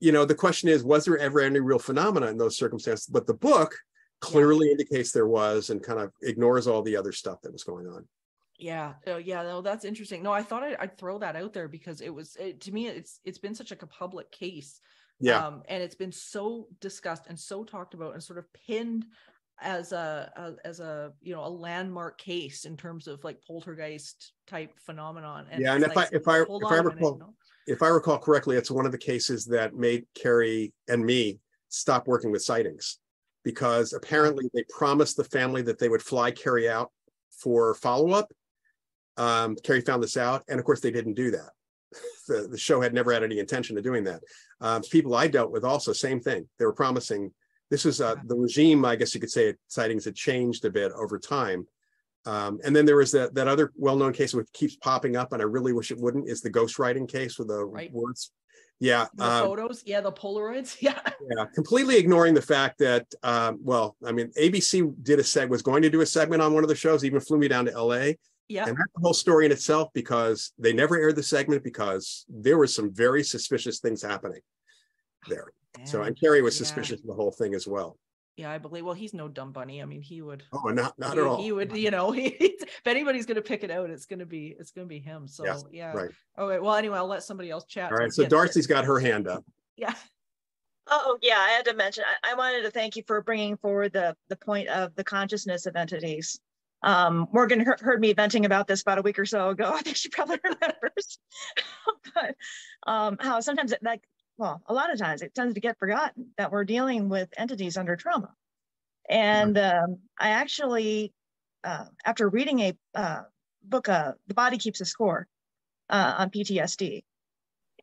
you know, the question is, was there ever any real phenomena in those circumstances? But the book clearly indicates there was, and kind of ignores all the other stuff that was going on. Yeah. Oh, yeah. No, that's interesting. No, I thought I'd throw that out there because to me, it's been such a public case. Yeah. And it's been so discussed and so talked about and sort of pinned as a you know, a landmark case in terms of like poltergeist type phenomenon. And yeah. And if I recall correctly, it's one of the cases that made Carrie and me stop working with sightings, because apparently they promised the family that they would fly Carrie out for follow-up. Carrie found this out, and of course they didn't do that. The show had never had any intention of doing that. People I dealt with also, same thing. They were promising. This was the regime, I guess you could say, sightings had changed a bit over time. And then there was that other well-known case which keeps popping up, and I really wish it wouldn't, is the ghostwriting case with the words. Yeah. The photos. Yeah. The Polaroids. Yeah. Yeah. Completely ignoring the fact that, well, I mean, ABC was going to do a segment on one of the shows, even flew me down to LA. Yeah. And that's the whole story in itself, because they never aired the segment because there were some very suspicious things happening there. Oh, so, and Carrie was suspicious of the whole thing as well. Yeah, I believe. Well, he's no dumb bunny. I mean, he would. Oh, not at all. He would, you know. If anybody's going to pick it out, it's going to be him. So yeah. Right. All right. Well, anyway, I'll let somebody else chat. All right. So Darcy's got her hand up. Yeah. Oh, yeah. I had to mention. I wanted to thank you for bringing forward the point of the consciousness of entities. Morgan heard me venting about this about a week or so ago. I think she probably remembers. But how sometimes a lot of times it tends to get forgotten that we're dealing with entities under trauma. And I actually, after reading a book, The Body Keeps a Score, on PTSD,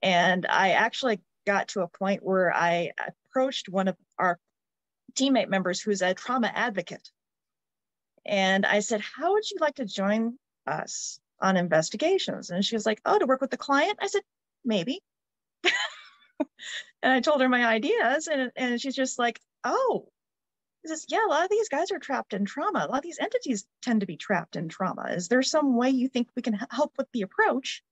and I actually got to a point where I approached one of our teammate members who's a trauma advocate. And I said, how would you like to join us on investigations? And she was like, oh, to work with the client? I said, maybe. And I told her my ideas, and she's just like, oh, this is, yeah, a lot of these guys are trapped in trauma. A lot of these entities tend to be trapped in trauma. Is there some way you think we can help with the approach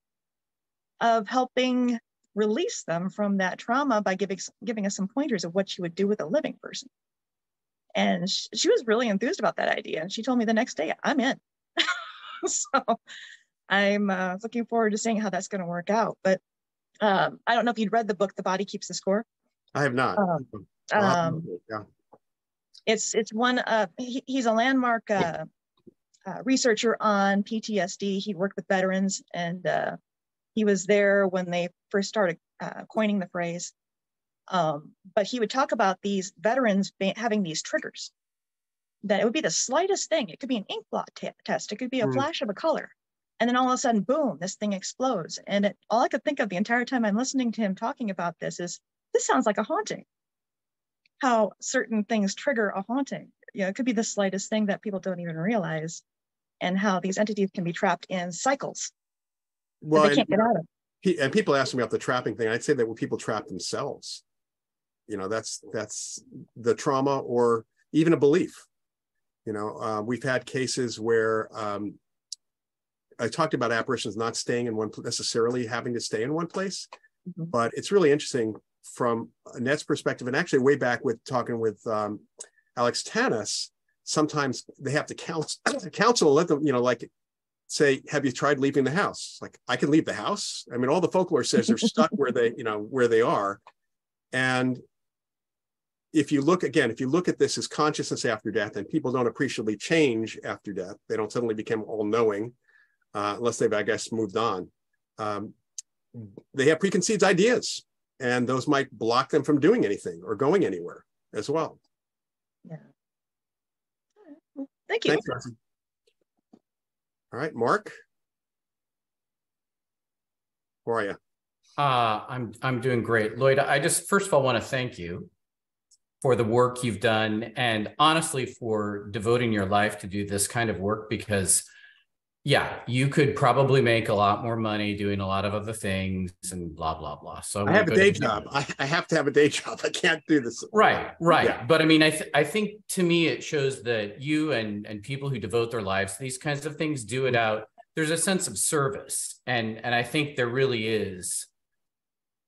of helping release them from that trauma by giving us some pointers of what you would do with a living person? And she was really enthused about that idea. And she told me the next day, I'm in. So I'm looking forward to seeing how that's going to work out. But I don't know if you'd read the book, The Body Keeps a Score. I have not. It's one of, he's a landmark researcher on PTSD. He worked with veterans, and he was there when they first started coining the phrase. But he would talk about these veterans having these triggers, that it would be the slightest thing. It could be an ink blot test. It could be a flash of a color. And then all of a sudden, boom, this thing explodes. And all I could think of the entire time I'm listening to him talking about this is, this sounds like a haunting. how certain things trigger a haunting. You know, it could be the slightest thing that people don't even realize, and how these entities can be trapped in cycles that they can't get out of. And people ask me about the trapping thing. I'd say that when people trap themselves, you know, that's the trauma or even a belief. You know, we've had cases where I talked about apparitions not staying in one, necessarily having to stay in one place, mm-hmm. but it's really interesting from Annette's perspective, and actually way back with talking with Alex Tanis, sometimes they have to counsel, let them, you know, like say, have you tried leaving the house? Like, I can leave the house. I mean, all the folklore says they're stuck where they, you know, where they are. And if you look, again, if you look at this as consciousness after death, and people don't appreciably change after death, they don't suddenly become all-knowing, unless they've, I guess, moved on. They have preconceived ideas, and those might block them from doing anything or going anywhere as well. Yeah. Well, thank you. Thanks, Martin. All right, Mark. How are you? I'm doing great. Loyd, I just, first of all, want to thank you for the work you've done, and honestly for devoting your life to do this kind of work, because yeah, you could probably make a lot more money doing a lot of other things and blah, blah, blah. So I have a day job. I have to have a day job. I can't do this. Right, right. Yeah. But I mean, I think to me, it shows that you and people who devote their lives to these kinds of things do it out. There's a sense of service. And I think there really is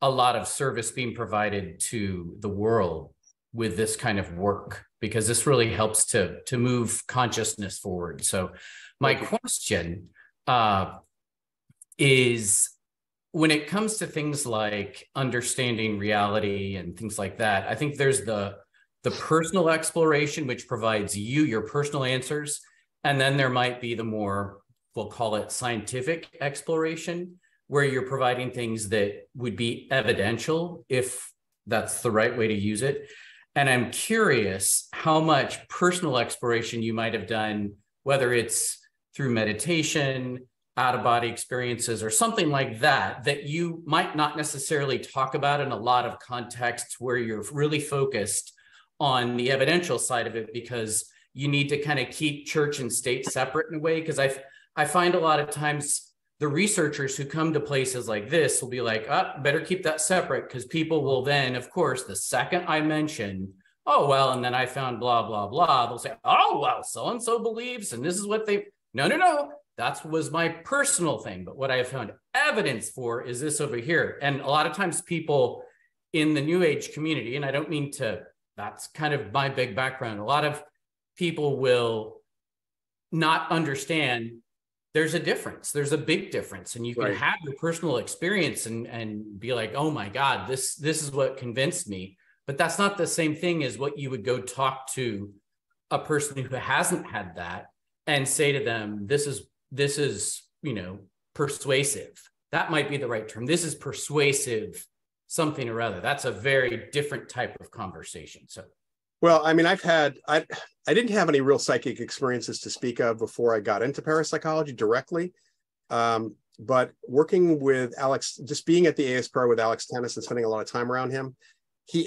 a lot of service being provided to the world with this kind of work, because this really helps to move consciousness forward. So my question is, when it comes to things like understanding reality and things like that, I think there's the personal exploration, which provides you your personal answers. And then there might be the more, we'll call it scientific exploration, where you're providing things that would be evidential, if that's the right way to use it. And I'm curious how much personal exploration you might have done, whether it's through meditation, out-of-body experiences, or something like that, that you might not necessarily talk about in a lot of contexts where you're really focused on the evidential side of it, because you need to kind of keep church and state separate in a way. Because I find a lot of times the researchers who come to places like this will be like, oh, better keep that separate, because people will then, of course, the second I mention, oh, well, and then I found blah, blah, blah, they'll say, oh, well, so-and-so believes, and this is what they, no, that was my personal thing. But what I have found evidence for is this over here. And a lot of times people in the New Age community, and I don't mean to, that's kind of my big background, a lot of people will not understand there's a difference. There's a big difference. And you can have your personal experience and be like, oh my God, this is what convinced me. But that's not the same thing as what you would go talk to a person who hasn't had that and say to them, this is, you know, persuasive. That might be the right term. This is persuasive, something or other. That's a very different type of conversation. So. Well, I mean, I didn't have any real psychic experiences to speak of before I got into parapsychology directly. But working with Alex, just being at the ASPR with Alex Tanis and spending a lot of time around him,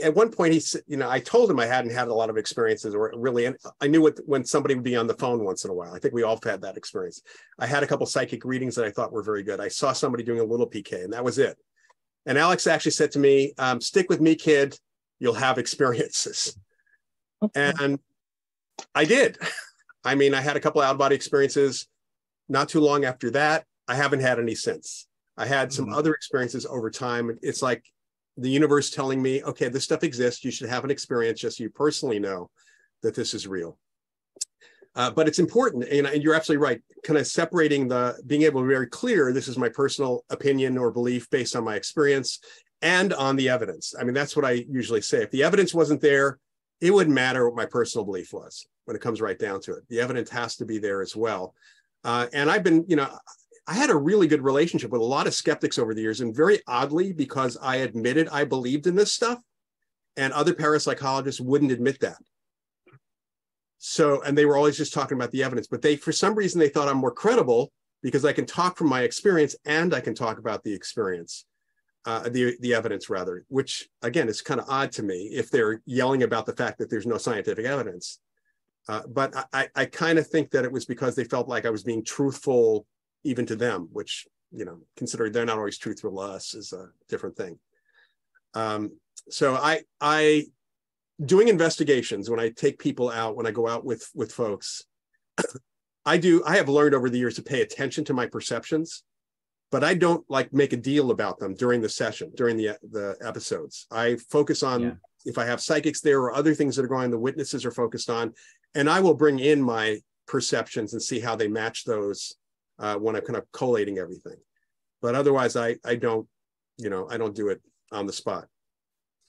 at one point, he said, you know, I told him I hadn't had a lot of experiences, or really, and I knew when somebody would be on the phone once in a while. I think we all had that experience. I had a couple psychic readings that I thought were very good. I saw somebody doing a little PK, and that was it. And Alex actually said to me, stick with me, kid, you'll have experiences. Okay. And I did. I mean, I had a couple out-of-body experiences not too long after that. I haven't had any since. I had some other experiences over time. It's like the universe telling me, okay, this stuff exists. You should have an experience just so you personally know that this is real. But it's important, and you're absolutely right, kind of separating being able to be very clear, this is my personal opinion or belief based on my experience and on the evidence. I mean, that's what I usually say. If the evidence wasn't there, it wouldn't matter what my personal belief was when it comes right down to it. The evidence has to be there as well. And I've been, you know, I had a really good relationship with a lot of skeptics over the years, and very oddly, because I admitted I believed in this stuff, and other parapsychologists wouldn't admit that. So, and they were always just talking about the evidence, but for some reason, they thought I'm more credible because I can talk from my experience and I can talk about the experience. the evidence rather, which again, is kind of odd to me if they're yelling about the fact that there's no scientific evidence. But I kind of think that it was because they felt like I was being truthful even to them, which, you know, considering they're not always truthful to us is a different thing. So I doing investigations, when I take people out, when I go out with folks, I have learned over the years to pay attention to my perceptions, but I don't like make a deal about them during the session, during the episodes. I focus on if I have psychics there or other things that are going on, the witnesses are focused on, and I will bring in my perceptions and see how they match those when I'm kind of collating everything. But otherwise, I don't, you know, I don't do it on the spot.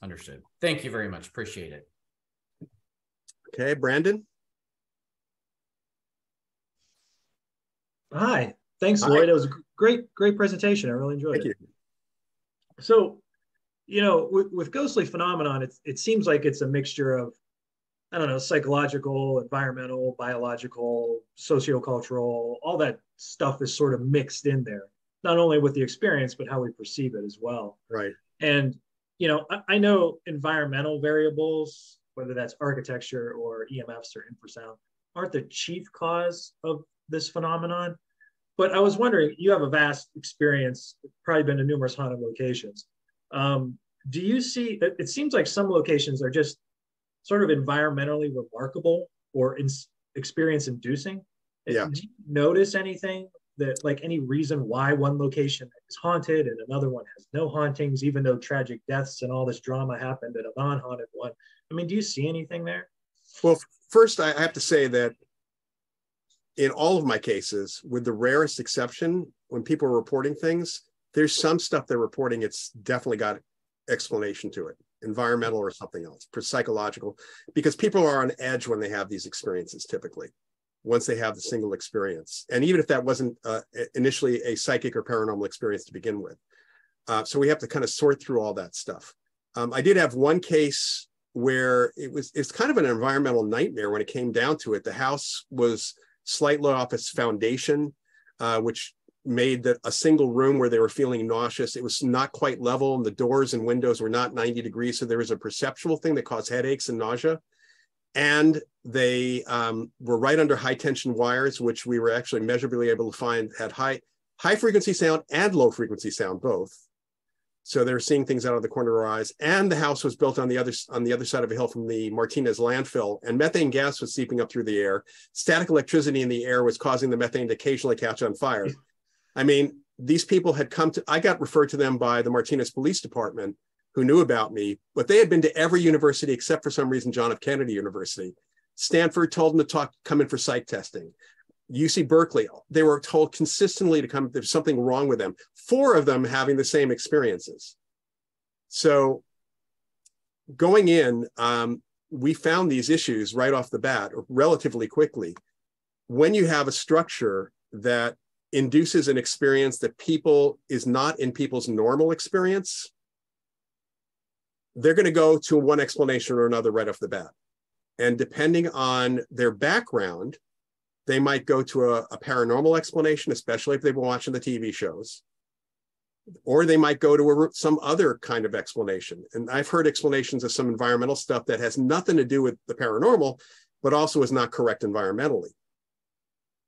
Understood. Thank you very much. Appreciate it. Okay, Brandon. Hi. Thanks, Loyd. It was a great presentation. I really enjoyed it. Thank you. So, you know, with ghostly phenomenon, it seems like it's a mixture of, I don't know, psychological, environmental, biological, sociocultural, all that stuff is sort of mixed in there, not only with the experience, but how we perceive it as well. Right. And, you know, I know environmental variables, whether that's architecture or EMFs or infrasound, aren't the chief cause of this phenomenon. But I was wondering, you have a vast experience, probably been to numerous haunted locations. Do you see, it seems like some locations are just sort of environmentally remarkable or experience inducing. Yeah. Do you notice anything that, like, any reason why one location is haunted and another one has no hauntings, even though tragic deaths and all this drama happened at a non-haunted one? I mean, do you see anything there? Well, first I have to say that in all of my cases, with the rarest exception, when people are reporting things, there's some stuff they're reporting, it's definitely got explanation to it, environmental or something else, psychological, because people are on edge when they have these experiences typically, once they have the single experience. And even if that wasn't initially a psychic or paranormal experience to begin with. So we have to kind of sort through all that stuff. I did have one case where it's kind of an environmental nightmare when it came down to it. The house was slightly off its foundation, which made that a single room where they were feeling nauseous. It was not quite level, and the doors and windows were not 90 degrees. So there was a perceptual thing that caused headaches and nausea. And they were right under high tension wires, which we were actually measurably able to find had high frequency sound and low frequency sound, both. So they were seeing things out of the corner of their eyes. And the house was built on the other side of a hill from the Martinez landfill, and methane gas was seeping up through the air. Static electricity in the air was causing the methane to occasionally catch on fire. I mean, these people had come to, I got referred to them by the Martinez Police Department, who knew about me, but they had been to every university except for some reason, John F. Kennedy University. Stanford told them to come in for psych testing. UC Berkeley, they were told consistently to come, there's something wrong with them. 4 of them having the same experiences. So going in, we found these issues right off the bat, or relatively quickly. When you have a structure that induces an experience that is not in people's normal experience, they're going to go to one explanation or another right off the bat. And depending on their background, they might go to a paranormal explanation, especially if they've been watching the TV shows, or they might go to some other kind of explanation. And I've heard explanations of some environmental stuff that has nothing to do with the paranormal, but also is not correct environmentally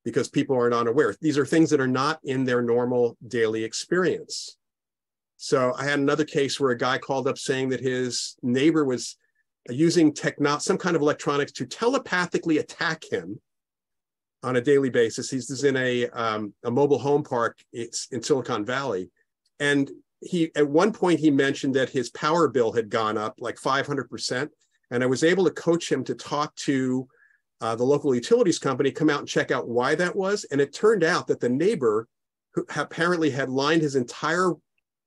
because people are not aware. These are things that are not in their normal daily experience. So I had another case where a guy called up saying that his neighbor was using some kind of electronics to telepathically attack him on a daily basis. He's in a mobile home park in Silicon Valley. And at one point he mentioned that his power bill had gone up like 500%. And I was able to coach him to talk to the local utilities company, come out and check out why that was. And it turned out that the neighbor, who apparently had lined his entire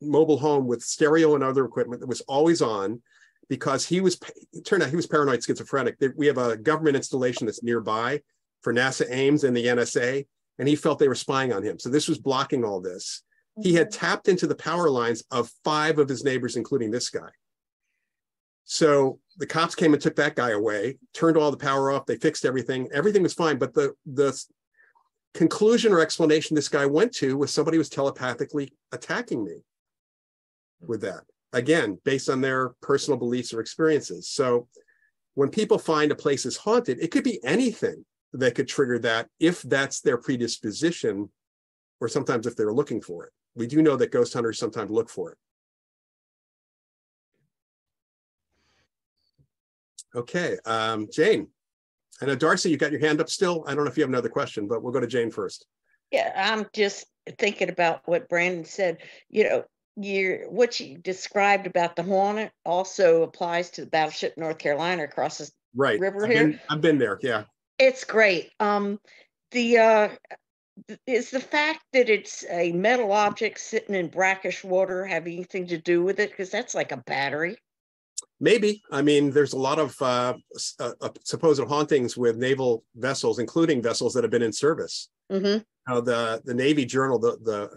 mobile home with stereo and other equipment that was always on, because it turned out he was paranoid schizophrenic. We have a government installation that's nearby for NASA Ames and the NSA, and he felt they were spying on him. So this was blocking all this. He had tapped into the power lines of 5 of his neighbors, including this guy. So the cops came and took that guy away, turned all the power off, they fixed everything. Everything was fine, but the conclusion or explanation this guy went to was somebody was telepathically attacking me. with that. Again, based on their personal beliefs or experiences. So when people find a place is haunted, it could be anything that could trigger that if that's their predisposition, or sometimes if they're looking for it. We do know that ghost hunters sometimes look for it. Okay, Jane. I know, Darcy, you got your hand up still. I don't know if you have another question, but we'll go to Jane first. Yeah, I'm just thinking about what Brandon said. You know, what you described about the Hornet also applies to the battleship North Carolina across the river here. I've been there, yeah. It's great. Is the fact that it's a metal object sitting in brackish water have anything to do with it? Because that's like a battery. Maybe. I mean, there's a lot of supposed hauntings with naval vessels, including vessels that have been in service. Mm-hmm. The Navy Journal,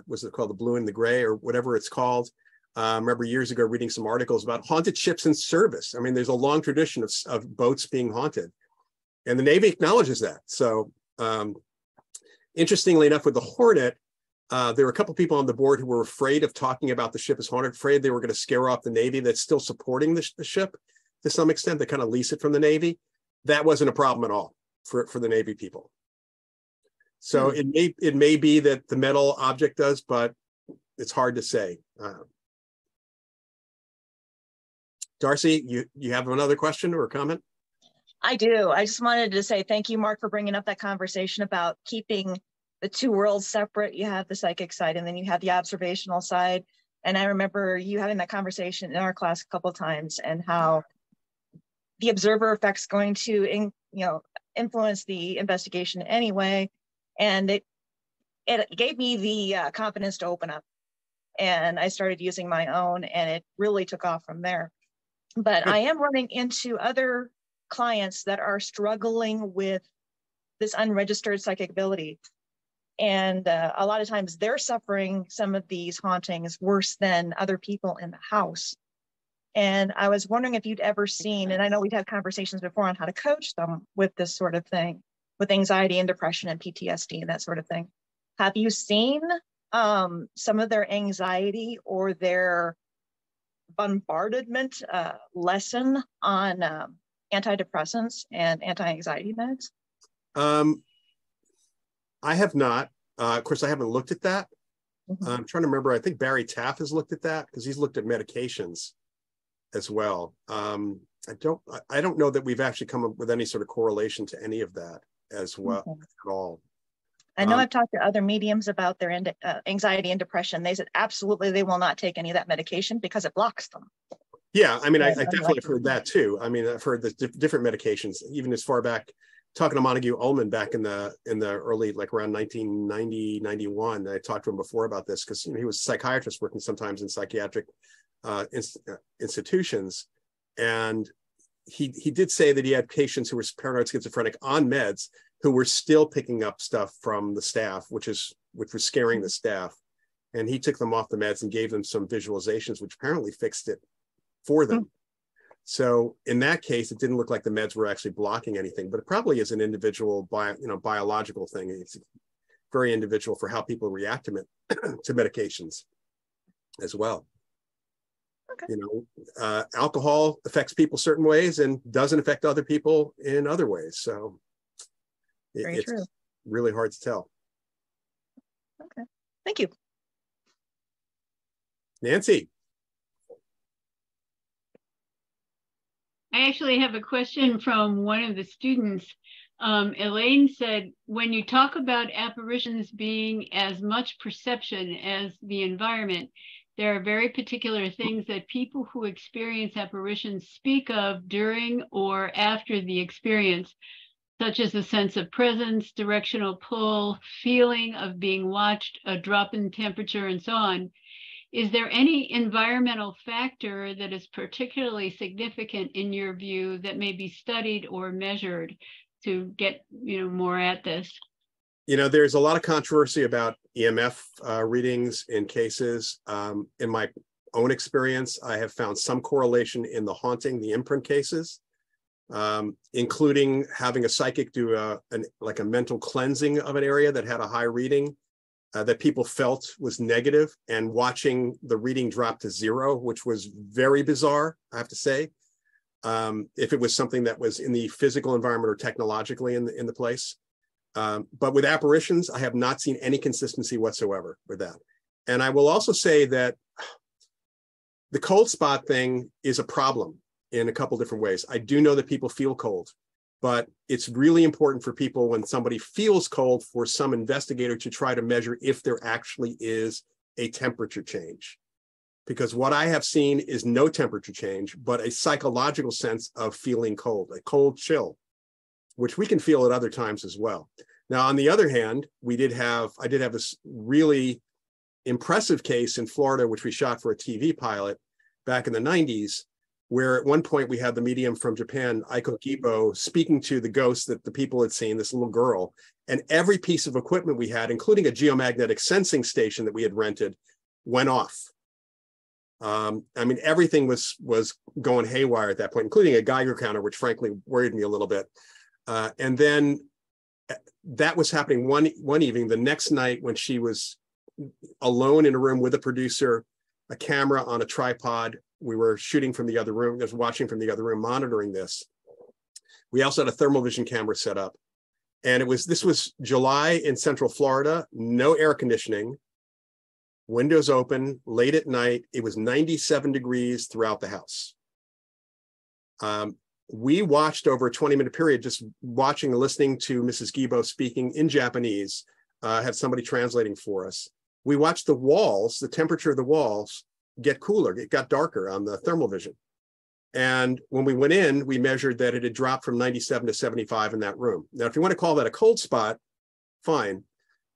was it called the Blue and the Gray or whatever it's called? I remember years ago reading some articles about haunted ships in service. I mean, there's a long tradition of boats being haunted, and the Navy acknowledges that. So interestingly enough, with the Hornet, there were a couple of people on the board who were afraid of talking about the ship as Hornet, afraid they were going to scare off the Navy that's still supporting the ship to some extent. They kind of lease it from the Navy. That wasn't a problem at all for the Navy people. So mm-hmm. it may be that the metal object does, but it's hard to say. Darcy, you have another question or a comment? I do. I just wanted to say thank you, Mark, for bringing up that conversation about keeping the two worlds separate. You have the psychic side and then you have the observational side. And I remember you having that conversation in our class a couple of times, and how the observer effect's going to influence the investigation anyway. And it gave me the confidence to open up, and I started using my own, and it really took off from there. But I am running into other clients that are struggling with this unregistered psychic ability. And a lot of times they're suffering some of these hauntings worse than other people in the house. And I was wondering if you'd ever seen, and I know we've had conversations before on how to coach them with this sort of thing, with anxiety and depression and PTSD and that sort of thing. Have you seen some of their anxiety or their bombardment lesson on antidepressants and anti-anxiety meds? I have not. Of course, I haven't looked at that. Mm-hmm. I'm trying to remember. I think Barry Taff has looked at that because he's looked at medications as well. I don't know that we've actually come up with any sort of correlation to any of that as well at all. I know I've talked to other mediums about their anxiety and depression. They said absolutely they will not take any of that medication because it blocks them. Yeah, I mean, I definitely have heard that too. I mean, I've heard the different medications, even as far back, talking to Montague Ullman back in the early, like around 1990, 91. I talked to him before about this because he was a psychiatrist working sometimes in psychiatric institutions. And he did say that he had patients who were paranoid schizophrenic on meds who were still picking up stuff from the staff, which was scaring the staff. And he took them off the meds and gave them some visualizations, which apparently fixed it for them. Mm-hmm. So in that case, it didn't look like the meds were actually blocking anything, but it probably is an individual biological thing. It's very individual for how people react to medications as well. Okay. Alcohol affects people certain ways and doesn't affect other people in other ways. So it's really hard to tell. Okay, thank you. Nancy. I actually have a question from one of the students. Elaine said, when you talk about apparitions being as much perception as the environment, there are very particular things that people who experience apparitions speak of during or after the experience, such as a sense of presence, directional pull, feeling of being watched, a drop in temperature, and so on. Is there any environmental factor that is particularly significant in your view that may be studied or measured to get more at this? There's a lot of controversy about EMF readings in cases. In my own experience, I have found some correlation in the haunting, the imprint cases, including having a psychic do like a mental cleansing of an area that had a high reading. that people felt was negative, and watching the reading drop to zero, which was very bizarre, I have to say, if it was something that was in the physical environment or technologically in the place. But with apparitions, I have not seen any consistency whatsoever with that. And I will also say that the cold spot thing is a problem in a couple different ways. I do know that people feel cold, but it's really important for people when somebody feels cold for some investigator to try to measure if there actually is a temperature change. Because what I have seen is no temperature change, but a psychological sense of feeling cold, a cold chill, which we can feel at other times as well. Now, on the other hand, I did have this really impressive case in Florida, which we shot for a TV pilot back in the 90s, where at one point we had the medium from Japan, Aiko Kibo, speaking to the ghost that the people had seen, this little girl, and every piece of equipment we had, including a geomagnetic sensing station that we had rented, went off. I mean, everything was going haywire at that point, including a Geiger counter, which frankly worried me a little bit. And then that was happening one evening. The next night, when she was alone in a room with a producer, a camera on a tripod, we were shooting from the other room, just watching from the other room, monitoring this. We also had a thermal vision camera set up, and this was July in Central Florida, no air conditioning, windows open, late at night. It was 97 degrees throughout the house. We watched over a 20-minute period, just watching and listening to Mrs. Gibo speaking in Japanese, have somebody translating for us. We watched the walls, the temperature of the walls, get cooler. It got darker on the thermal vision. And when we went in, we measured that it had dropped from 97 to 75 in that room. Now, if you want to call that a cold spot, fine.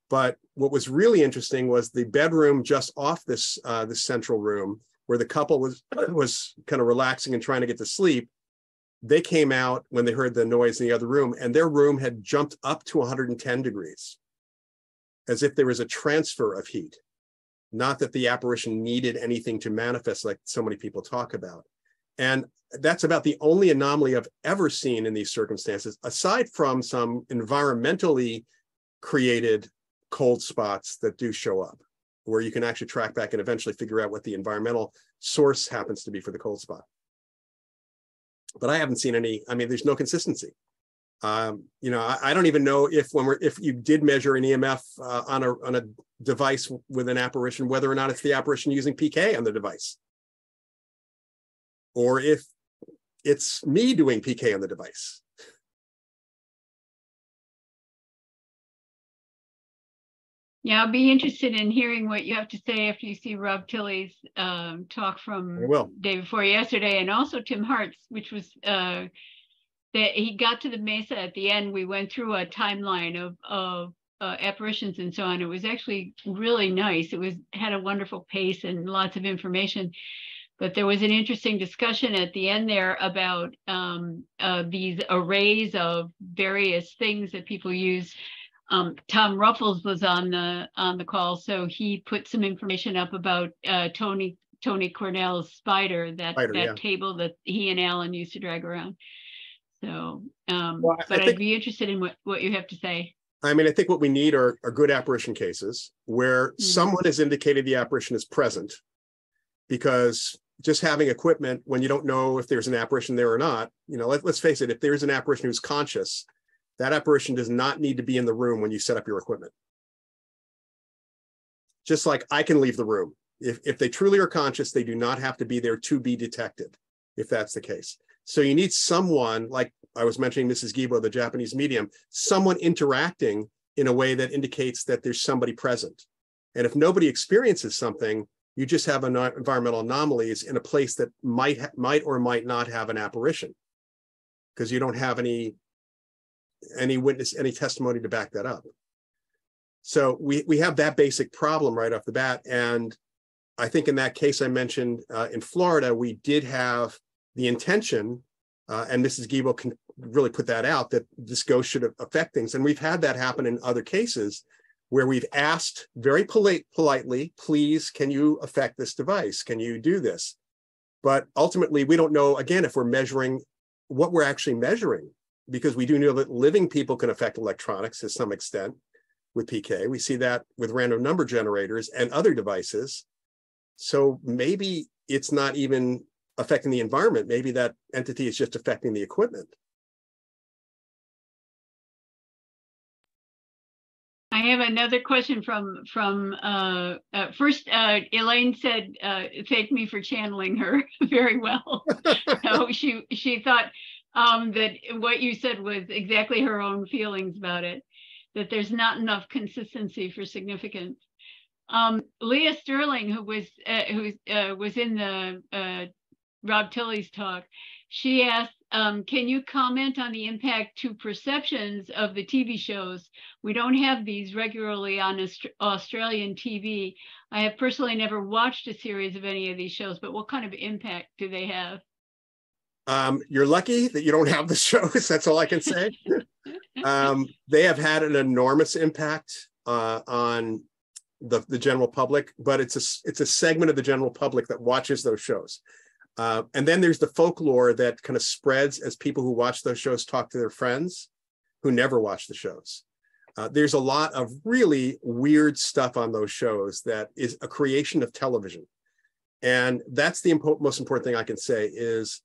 But what was really interesting was the bedroom just off this, this central room, where the couple was kind of relaxing and trying to get to sleep. They came out when they heard the noise in the other room, and their room had jumped up to 110 degrees, as if there was a transfer of heat. Not that the apparition needed anything to manifest, like so many people talk about. And that's about the only anomaly I've ever seen in these circumstances, aside from some environmentally created cold spots that do show up, where you can actually track back and eventually figure out what the environmental source happens to be for the cold spot. But I haven't seen any. I mean, there's no consistency. You know, I don't even know if if you did measure an EMF on a device with an apparition, whether or not it's the apparition using PK on the device, or if it's me doing PK on the device. Yeah, I'll be interested in hearing what you have to say after you see Rob Tilley's talk from the day before yesterday, and also Tim Hart's, which was that he got to the Mesa at the end. We went through a timeline of apparitions and so on. It was actually really nice. It had a wonderful pace and lots of information. But there was an interesting discussion at the end there about these arrays of various things that people use. Tom Ruffles was on the call, so he put some information up about Tony Cornell's spider, that table that he and Alan used to drag around. So, but I'd be interested in what you have to say. I mean, I think what we need are good apparition cases where someone has indicated the apparition is present, because just having equipment when you don't know if there's an apparition there or not, you know, let's face it, if there's an apparition who's conscious, that apparition does not need to be in the room when you set up your equipment. Just like I can leave the room. If they truly are conscious, they do not have to be there to be detected, if that's the case. So you need someone, like I was mentioning Mrs. Gibo, the Japanese medium, someone interacting in a way that indicates that there's somebody present. And if nobody experiences something, you just have environmental anomalies in a place that might or might not have an apparition, because you don't have any witness, any testimony to back that up. So we have that basic problem right off the bat. And I think in that case I mentioned in Florida, we did have the intention, and Mrs. Gibo can really put that out, that this ghost should affect things. And we've had that happen in other cases where we've asked very politely, please, can you affect this device? Can you do this? But ultimately, we don't know, again, if we're measuring what we're actually measuring, because we do know that living people can affect electronics to some extent. with PK. We see that with random number generators and other devices. So maybe it's not even affecting the environment. Maybe that entity is just affecting the equipment. I have another question from Elaine said, thank me for channeling her very well. So she thought that what you said was exactly her own feelings about it, that there's not enough consistency for significance. Leah Sterling, who was in the Rob Tilley's talk, she asked, can you comment on the impact to perceptions of the TV shows? We don't have these regularly on Australian TV. I have personally never watched a series of any of these shows, but what kind of impact do they have? You're lucky that you don't have the shows. That's all I can say. They have had an enormous impact on the general public, but it's a segment of the general public that watches those shows. And then there's the folklore that kind of spreads as people who watch those shows talk to their friends who never watch the shows. There's a lot of really weird stuff on those shows that is a creation of television. And that's the most important thing I can say is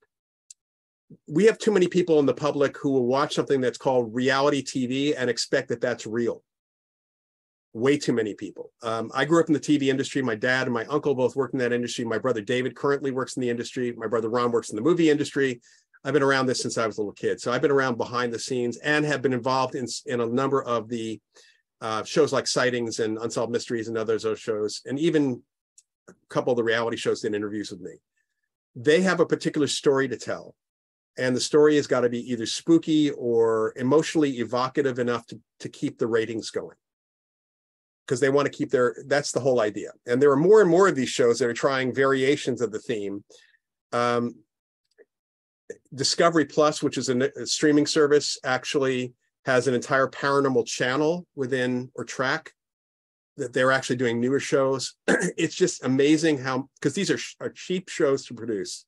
we have too many people in the public who will watch something that's called reality TV and expect that that's real. Way too many people. I grew up in the TV industry. My dad and my uncle both worked in that industry. My brother David currently works in the industry. My brother Ron works in the movie industry. I've been around this since I was a little kid. So I've been around behind the scenes and have been involved in a number of the shows like Sightings and Unsolved Mysteries and others, those shows, and even a couple of the reality shows that interviews with me. They have a particular story to tell. And the story has got to be either spooky or emotionally evocative enough to keep the ratings going. Because they want to keep their, that's the whole idea. And there are more and more of these shows that are trying variations of the theme. Discovery Plus, which is a streaming service, actually has an entire paranormal channel within or track that they're actually doing newer shows. It's just amazing how, because these are cheap shows to produce,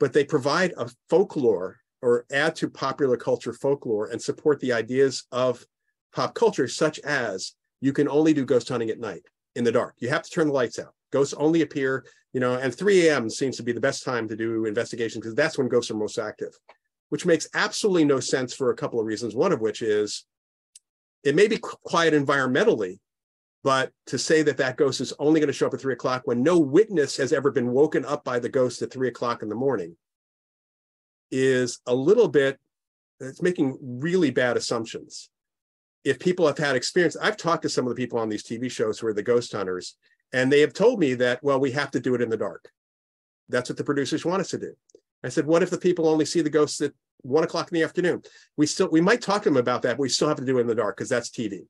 but they provide a folklore or add to popular culture folklore and support the ideas of pop culture, such as you can only do ghost hunting at night in the dark. You have to turn the lights out. Ghosts only appear, you know, and 3 a.m. seems to be the best time to do investigations because that's when ghosts are most active, which makes absolutely no sense for a couple of reasons. One of which is it may be quiet environmentally, but to say that that ghost is only going to show up at 3 o'clock when no witness has ever been woken up by the ghost at 3 o'clock in the morning is a little bit, it's making really bad assumptions. If people have had experience, I've talked to some of the people on these TV shows who are the ghost hunters, and they have told me that, well, we have to do it in the dark. That's what the producers want us to do. I said, what if the people only see the ghosts at 1 o'clock in the afternoon? We might talk to them about that, but we still have to do it in the dark because that's TV.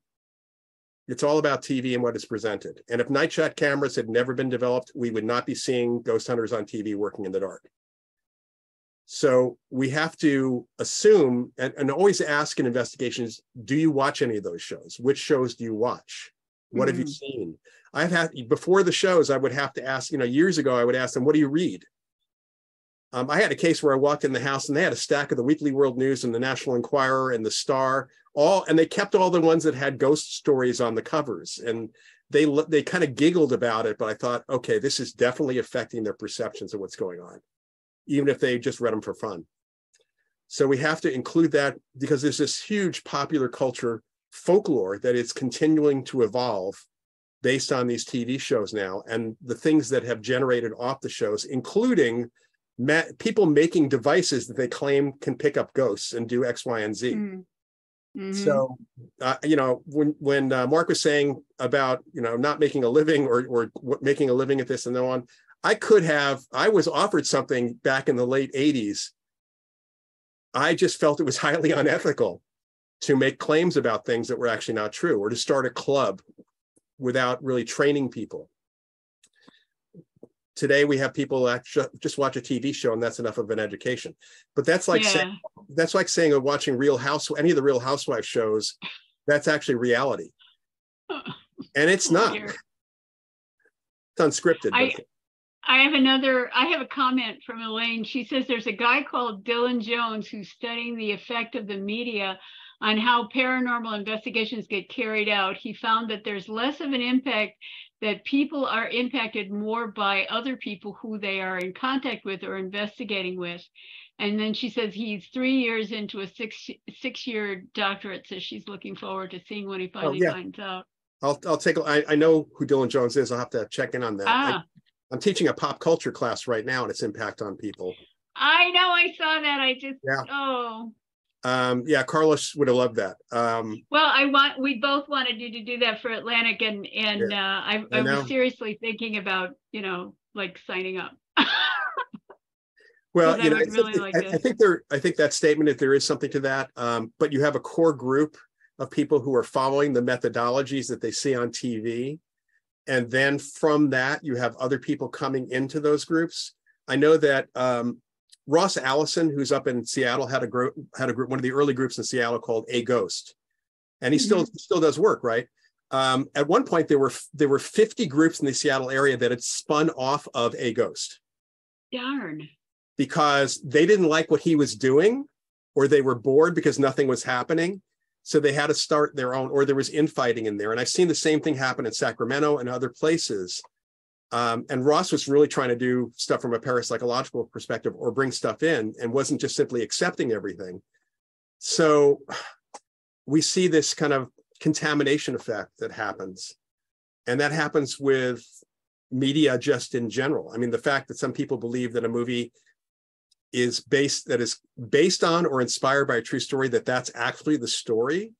It's all about TV and what is presented. And if night shot cameras had never been developed, we would not be seeing ghost hunters on TV working in the dark. So we have to assume and always ask in investigations, do you watch any of those shows? Which shows do you watch? What have you seen? I've had, before the shows, I would have to ask, you know, years ago, I would ask them, what do you read? I had a case where I walked in the house and they had a stack of the Weekly World News and the National Enquirer and the Star, and they kept all the ones that had ghost stories on the covers. And they kind of giggled about it, but I thought, okay, this is definitely affecting their perceptions of what's going on, even if they just read them for fun. So we have to include that because there's this huge popular culture folklore that is continuing to evolve based on these TV shows now and the things that have generated off the shows, including people making devices that they claim can pick up ghosts and do X, Y, and Z. So, you know, when Mark was saying about, you know, not making a living or making a living at this and so on, I was offered something back in the late 80s. I just felt it was highly unethical to make claims about things that were actually not true or to start a club without really training people. Today, we have people actually just watch a TV show and that's enough of an education. But that's like, that's like saying watching any of the Real Housewives shows, that's actually reality. And it's not. It's unscripted. I have a comment from Elaine. She says there's a guy called Dylan Jones who's studying the effect of the media on how paranormal investigations get carried out, he found that there's less of an impact, that people are impacted more by other people who they are in contact with or investigating with. And then she says he's 3 years into a six-year doctorate, so she's looking forward to seeing what he finally finds out. I'll take. I know who Dylan Jones is. I'll have to check in on that. I'm teaching a pop culture class right now, and its impact on people. I know. I saw that. I just yeah, Carlos would have loved that. Well, we both wanted you to do that for Atlantic, and I was seriously thinking about, you know, like signing up. Well, you know, I think that statement, if there is something to that, but you have a core group of people who are following the methodologies that they see on TV. And then from that, you have other people coming into those groups. I know that Ross Allison, who's up in Seattle, had a group, one of the early groups in Seattle called A Ghost. And he still does work, right? At one point, there were 50 groups in the Seattle area that had spun off of A Ghost. Darn. Because they didn't like what he was doing, or they were bored because nothing was happening. So they had to start their own, or there was infighting in there. And I've seen the same thing happen in Sacramento and other places. And Ross was really trying to do stuff from a parapsychological perspective, or bring stuff in, and wasn't just simply accepting everything. So we see this kind of contamination effect that happens. And that happens with media just in general. I mean, the fact that some people believe that a movie is based on or inspired by a true story, that's actually the story,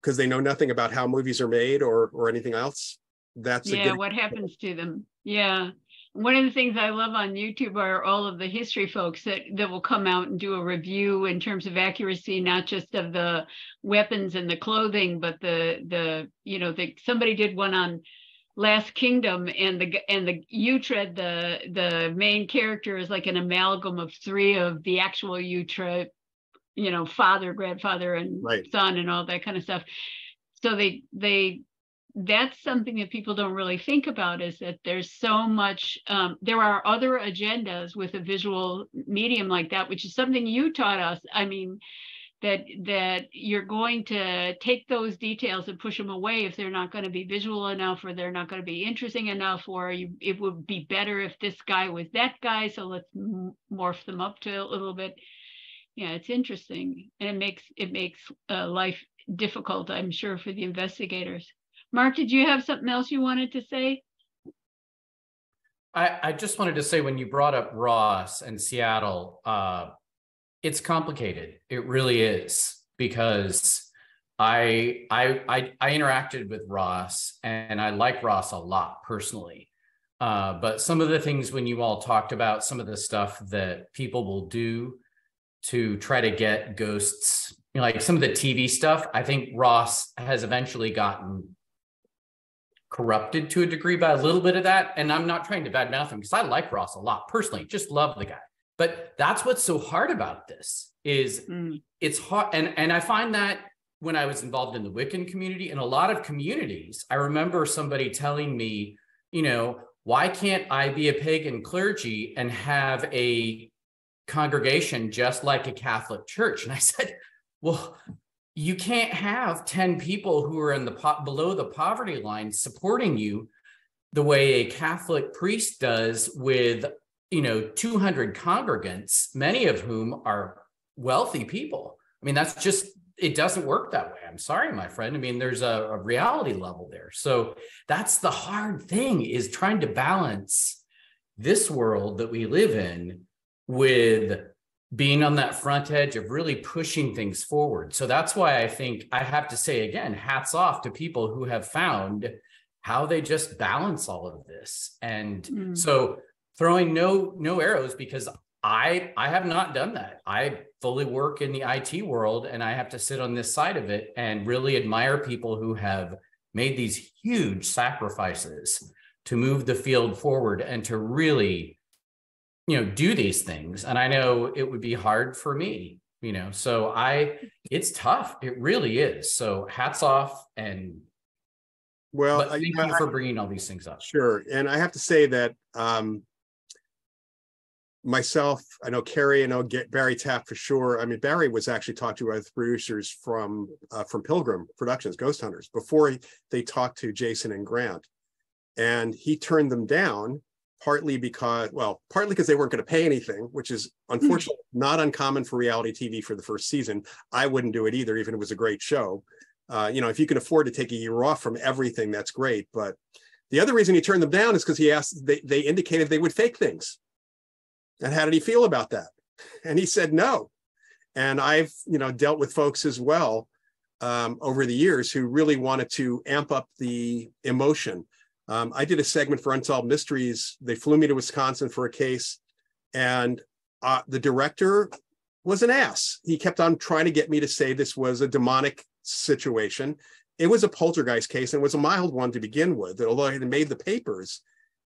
because they know nothing about how movies are made or anything else. That's what happens to them. Yeah. One of the things I love on YouTube are all of the history folks that will come out and do a review in terms of accuracy, not just of the weapons and the clothing, but somebody did one on Last Kingdom, and Uhtred, the main character, is like an amalgam of three of the actual Uhtred, you know, father, grandfather, and son, and all that kind of stuff. So that's something that people don't really think about, is that there's so much, there are other agendas with a visual medium like that, which is something you taught us. I mean, that you're going to take those details and push them away if they're not going to be visual enough, or they're not going to be interesting enough, or it would be better if this guy was that guy, so let's morph them up to a little bit. Yeah, it's interesting, and it makes life difficult, I'm sure, for the investigators. Mark, did you have something else you wanted to say? I just wanted to say, when you brought up Ross and Seattle, it's complicated. It really is, because I interacted with Ross, and I like Ross a lot personally. But some of the things, when you all talked about some of the stuff that people will do to try to get ghosts, you know, like some of the TV stuff, I think Ross has eventually gotten corrupted to a degree by a little bit of that. And I'm not trying to badmouth him, because I like Ross a lot personally, just love the guy. But that's what's so hard about this, is it's hard. And I find that when I was involved in the Wiccan community, in a lot of communities, I remember somebody telling me, you know, why can't I be a pagan clergy and have a congregation just like a Catholic church? And I said, well, you can't have 10 people who are in the below the poverty line supporting you the way a Catholic priest does, with, you know, 200 congregants, many of whom are wealthy people. I mean, that's just, it doesn't work that way. I'm sorry, my friend. I mean, there's a reality level there. So that's the hard thing, is trying to balance this world that we live in with being on that front edge of really pushing things forward. So that's why I think I have to say again, hats off to people who have found how they just balance all of this. And so throwing no arrows, because I have not done that. I fully work in the IT world, and I have to sit on this side of it, and really admire people who have made these huge sacrifices to move the field forward and to really, you know, do these things. And I know it would be hard for me, you know, so it's tough. It really is. So hats off, and well, thank you for bringing all these things up. Sure. And I have to say that, myself, I know Carrie, I know Barry Tapp for sure. I mean, Barry was actually talked to by the producers from Pilgrim Productions, Ghost Hunters, before they talked to Jason and Grant. And he turned them down partly because, well, partly because they weren't going to pay anything, which is unfortunately not uncommon for reality TV for the first season. I wouldn't do it either, even if it was a great show. You know, if you can afford to take a year off from everything, that's great. But the other reason he turned them down is because he asked, they indicated they would fake things. And how did he feel about that? And he said no. And I've, you know, dealt with folks as well over the years who really wanted to amp up the emotion. I did a segment for Unsolved Mysteries. They flew me to Wisconsin for a case, and the director was an ass. He kept on trying to get me to say this was a demonic situation. It was a poltergeist case, and it was a mild one to begin with, although it had made the papers.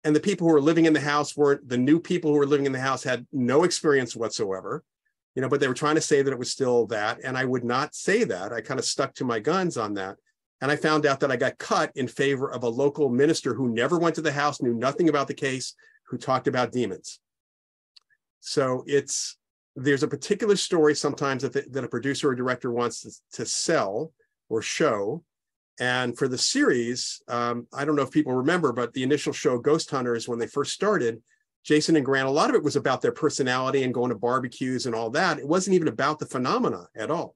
And the people who were living in the house weren't, the new people who were living in the house had no experience whatsoever, you know, but they were trying to say that it was still that. And I would not say that. I kind of stuck to my guns on that. And I found out that I got cut in favor of a local minister who never went to the house, knew nothing about the case, who talked about demons. So it's, there's a particular story sometimes that, that a producer or director wants to sell or show. And for the series, I don't know if people remember, but the initial show, Ghost Hunters, when they first started, Jason and Grant, a lot of it was about their personality and going to barbecues and all that. It wasn't even about the phenomena at all.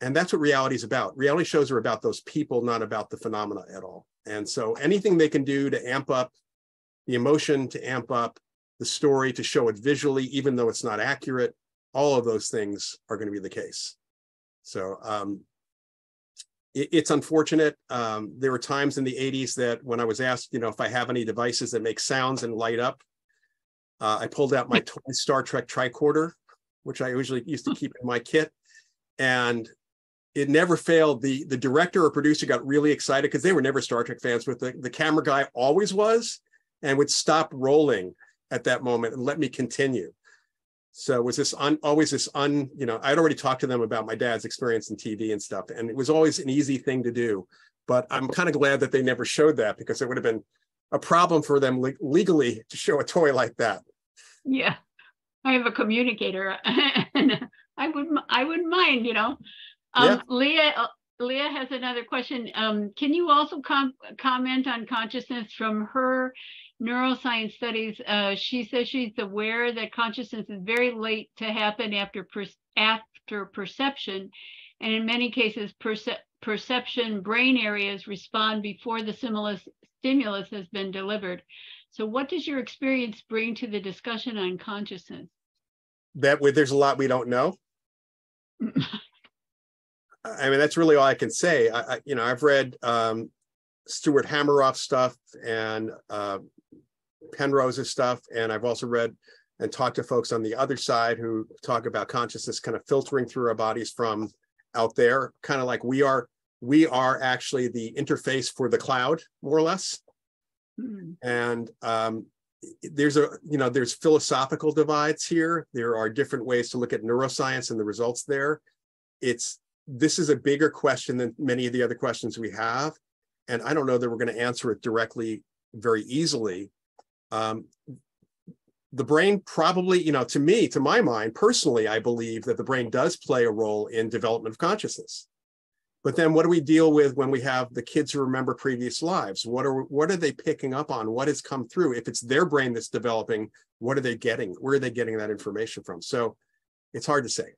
And that's what reality is about. Reality shows are about those people, not about the phenomena at all. And so anything they can do to amp up the emotion, to amp up the story, to show it visually, even though it's not accurate, all of those things are going to be the case. So, it's unfortunate. There were times in the 80s that when I was asked, you know, if I have any devices that make sounds and light up, I pulled out my toy Star Trek tricorder, which I usually used to keep in my kit. And it never failed. The director or producer got really excited because they were never Star Trek fans, but the camera guy always was and would stop rolling at that moment and let me continue. So it was this you know, I'd already talked to them about my dad's experience in TV and stuff, and it was always an easy thing to do. But I'm kind of glad that they never showed that, because it would have been a problem for them legally to show a toy like that. Yeah, I have a communicator, and I wouldn't mind, you know. Yeah. Leah has another question. Can you also comment on consciousness from her neuroscience studies? She says she's aware that consciousness is very late to happen after perception, and in many cases perception brain areas respond before the stimulus has been delivered. So what does your experience bring to the discussion on consciousness? That way there's a lot we don't know. I mean, that's really all I can say. I you know, I've read Stuart Hameroff's stuff and Penrose's stuff. And I've also read and talked to folks on the other side who talk about consciousness kind of filtering through our bodies from out there, kind of like we are actually the interface for the cloud, more or less. Mm-hmm. And there's philosophical divides here. There are different ways to look at neuroscience and the results there. This is a bigger question than many of the other questions we have. And I don't know that we're going to answer it directly very easily. The brain probably, you know, to my mind, personally, I believe that the brain does play a role in development of consciousness. But then what do we deal with when we have the kids who remember previous lives? What are they picking up on? What has come through? If it's their brain that's developing, what are they getting? Where are they getting that information from? So it's hard to say.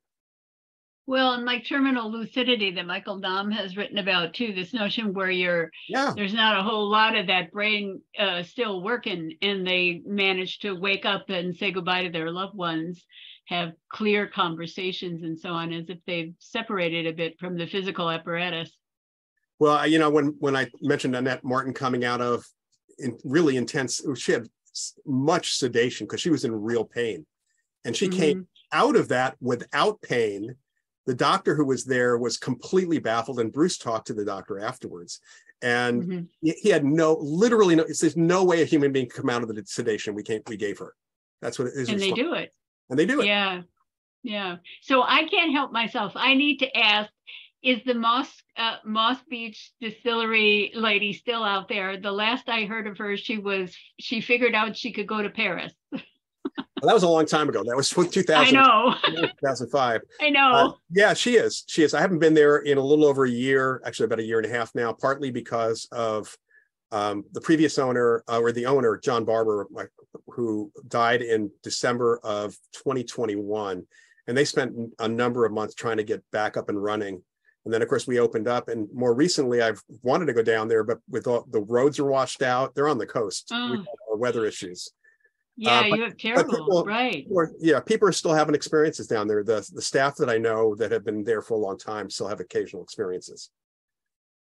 Well, and like terminal lucidity that Michael Dahm has written about too, this notion where there's not a whole lot of that brain still working, and they manage to wake up and say goodbye to their loved ones, have clear conversations and so on, as if they've separated a bit from the physical apparatus. Well, you know, when I mentioned Annette Martin coming out of really intense, she had much sedation because she was in real pain. And she came out of that without pain. The doctor who was there was completely baffled, and Bruce talked to the doctor afterwards. And he had literally no, there's no way a human being could come out of the sedation we gave her. That's what it is. And they do it. And they do it. Yeah. Yeah. So I can't help myself. I need to ask, is the Moss Beach distillery lady still out there? The last I heard of her, she figured out she could go to Paris. That was a long time ago. That was 2000. I know. 2005. I know. Yeah, she is. She is. I haven't been there in a little over a year, actually about a year and a half now, partly because of the previous owner, or the owner, John Barber, who died in December of 2021. And they spent a number of months trying to get back up and running. And then, of course, we opened up. And more recently, I've wanted to go down there, but with all the roads are washed out, they're on the coast. We've had our weather issues. Yeah, you have terrible, people, right. Yeah, people are still having experiences down there. The staff that I know that have been there for a long time still have occasional experiences.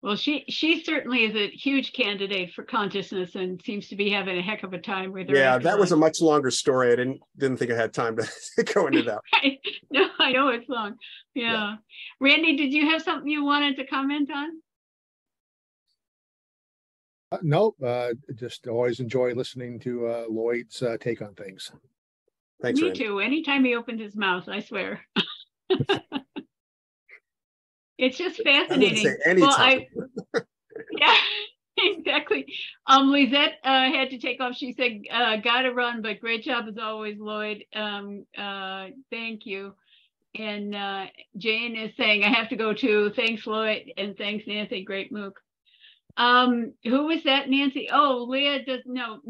Well, she certainly is a huge candidate for consciousness and seems to be having a heck of a time with her. Yeah, that was a much longer story. I didn't think I had time to go into that. Right. No, I know it's long. Yeah. Randy, did you have something you wanted to comment on? Nope. Just always enjoy listening to Loyd's take on things. Thanks, Randy. Me too. Anytime he opens his mouth, I swear. It's just fascinating. Yeah, exactly. Lizette had to take off. She said, gotta run, but great job as always, Loyd. Thank you. And Jane is saying, I have to go too. Thanks, Loyd. And thanks, Nancy. Great MOOC. Who was that, Nancy? Oh, Leah does know.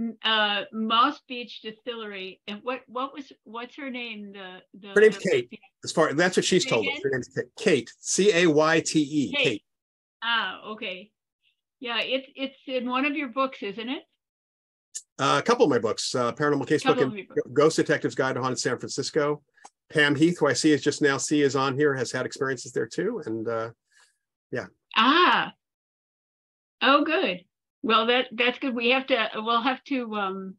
Moss Beach Distillery. And what's her name? Her name's Kate. As far that's what she's told us. Her name's Kate. C-A-Y-T-E. Kate. Ah, okay. Yeah, it's in one of your books, isn't it? A couple of my books. Paranormal Casebook and Ghost Detective's Guide to Haunted San Francisco. Pam Heath, who I see is just now is on here, has had experiences there too. And yeah. Ah. Oh, good. Well, that's good. We'll have to.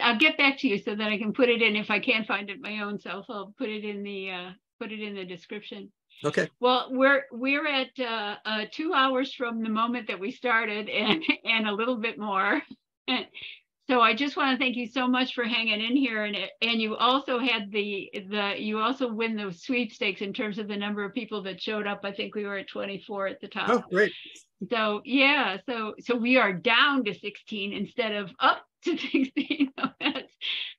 I'll get back to you so that I can put it in if I can't find it my own self. I'll put it in the description. Okay. Well, we're at 2 hours from the moment that we started, and a little bit more. And so I just want to thank you so much for hanging in here, and you also had you also win the sweepstakes in terms of the number of people that showed up. I think we were at 24 at the top. Oh, great. So yeah, so we are down to 16 instead of up to 16.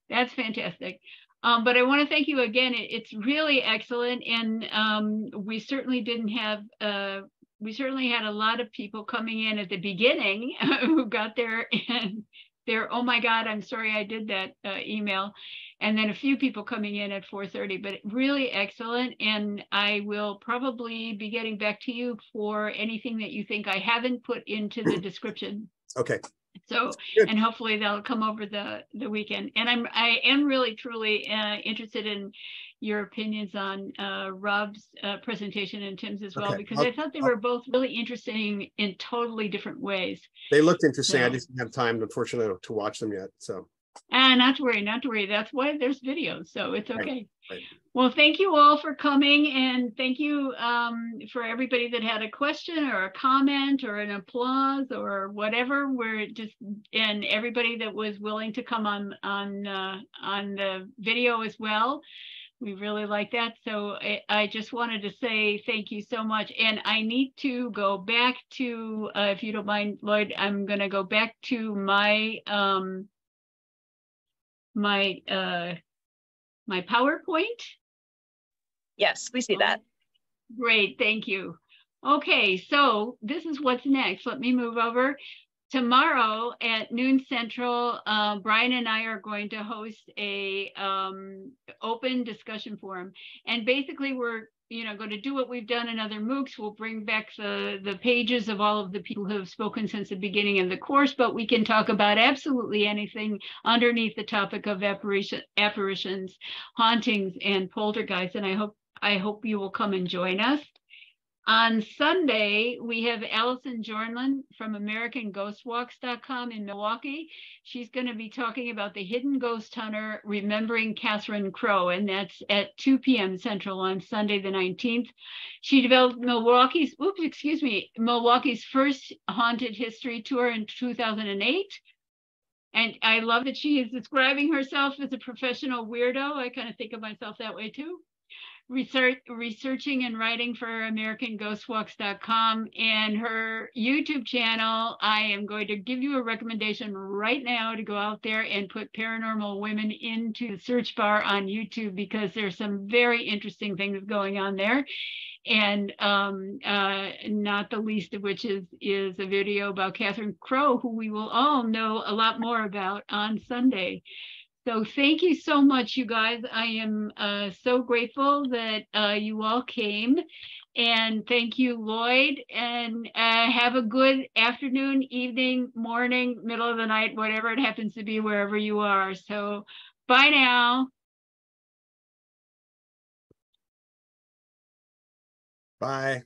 That's fantastic. But I want to thank you again. It's really excellent, and we certainly had a lot of people coming in at the beginning who got there and they're, oh my God, I'm sorry I did that email, and then a few people coming in at 4:30. But really excellent, and I will probably be getting back to you for anything that you think I haven't put into the description. Okay. So, and hopefully they'll come over the weekend. And I am really truly interested in your opinions on Rob's presentation and Tim's as well, okay. Because I thought they were both really interesting in totally different ways. They looked interesting. So, I just didn't have time, unfortunately, to watch them yet. So. Not to worry, not to worry. That's why there's videos, so it's okay. Right. Well, thank you all for coming, and thank you for everybody that had a question or a comment or an applause or whatever. And everybody that was willing to come on the video as well. We really like that. So I just wanted to say thank you so much. And I need to go back to, if you don't mind, Loyd, I'm going to go back to my my PowerPoint. Yes, we see that. Great, thank you. Okay, so this is what's next. Let me move over. Tomorrow at noon central, Brian and I are going to host a open discussion forum, and basically we're going to do what we've done in other MOOCs. We'll bring back the pages of all of the people who have spoken since the beginning of the course, but we can talk about absolutely anything underneath the topic of apparitions, hauntings, and poltergeists. And I hope you will come and join us. On Sunday, we have Allison Jornlin from AmericanGhostWalks.com in Milwaukee. She's going to be talking about the hidden ghost hunter, remembering Catherine Crow, and that's at 2 p.m. Central on Sunday the 19th. She developed Milwaukee's first haunted history tour in 2008. And I love that she is describing herself as a professional weirdo. I kind of think of myself that way too. researching and writing for AmericanGhostWalks.com and her YouTube channel. I am going to give you a recommendation right now to go out there and put paranormal women into the search bar on YouTube, because there's some very interesting things going on there. And not the least of which is a video about Catherine Crow, who we will all know a lot more about on Sunday. So thank you so much, you guys. I am so grateful that you all came. And thank you, Loyd. And have a good afternoon, evening, morning, middle of the night, whatever it happens to be, wherever you are. So bye now. Bye.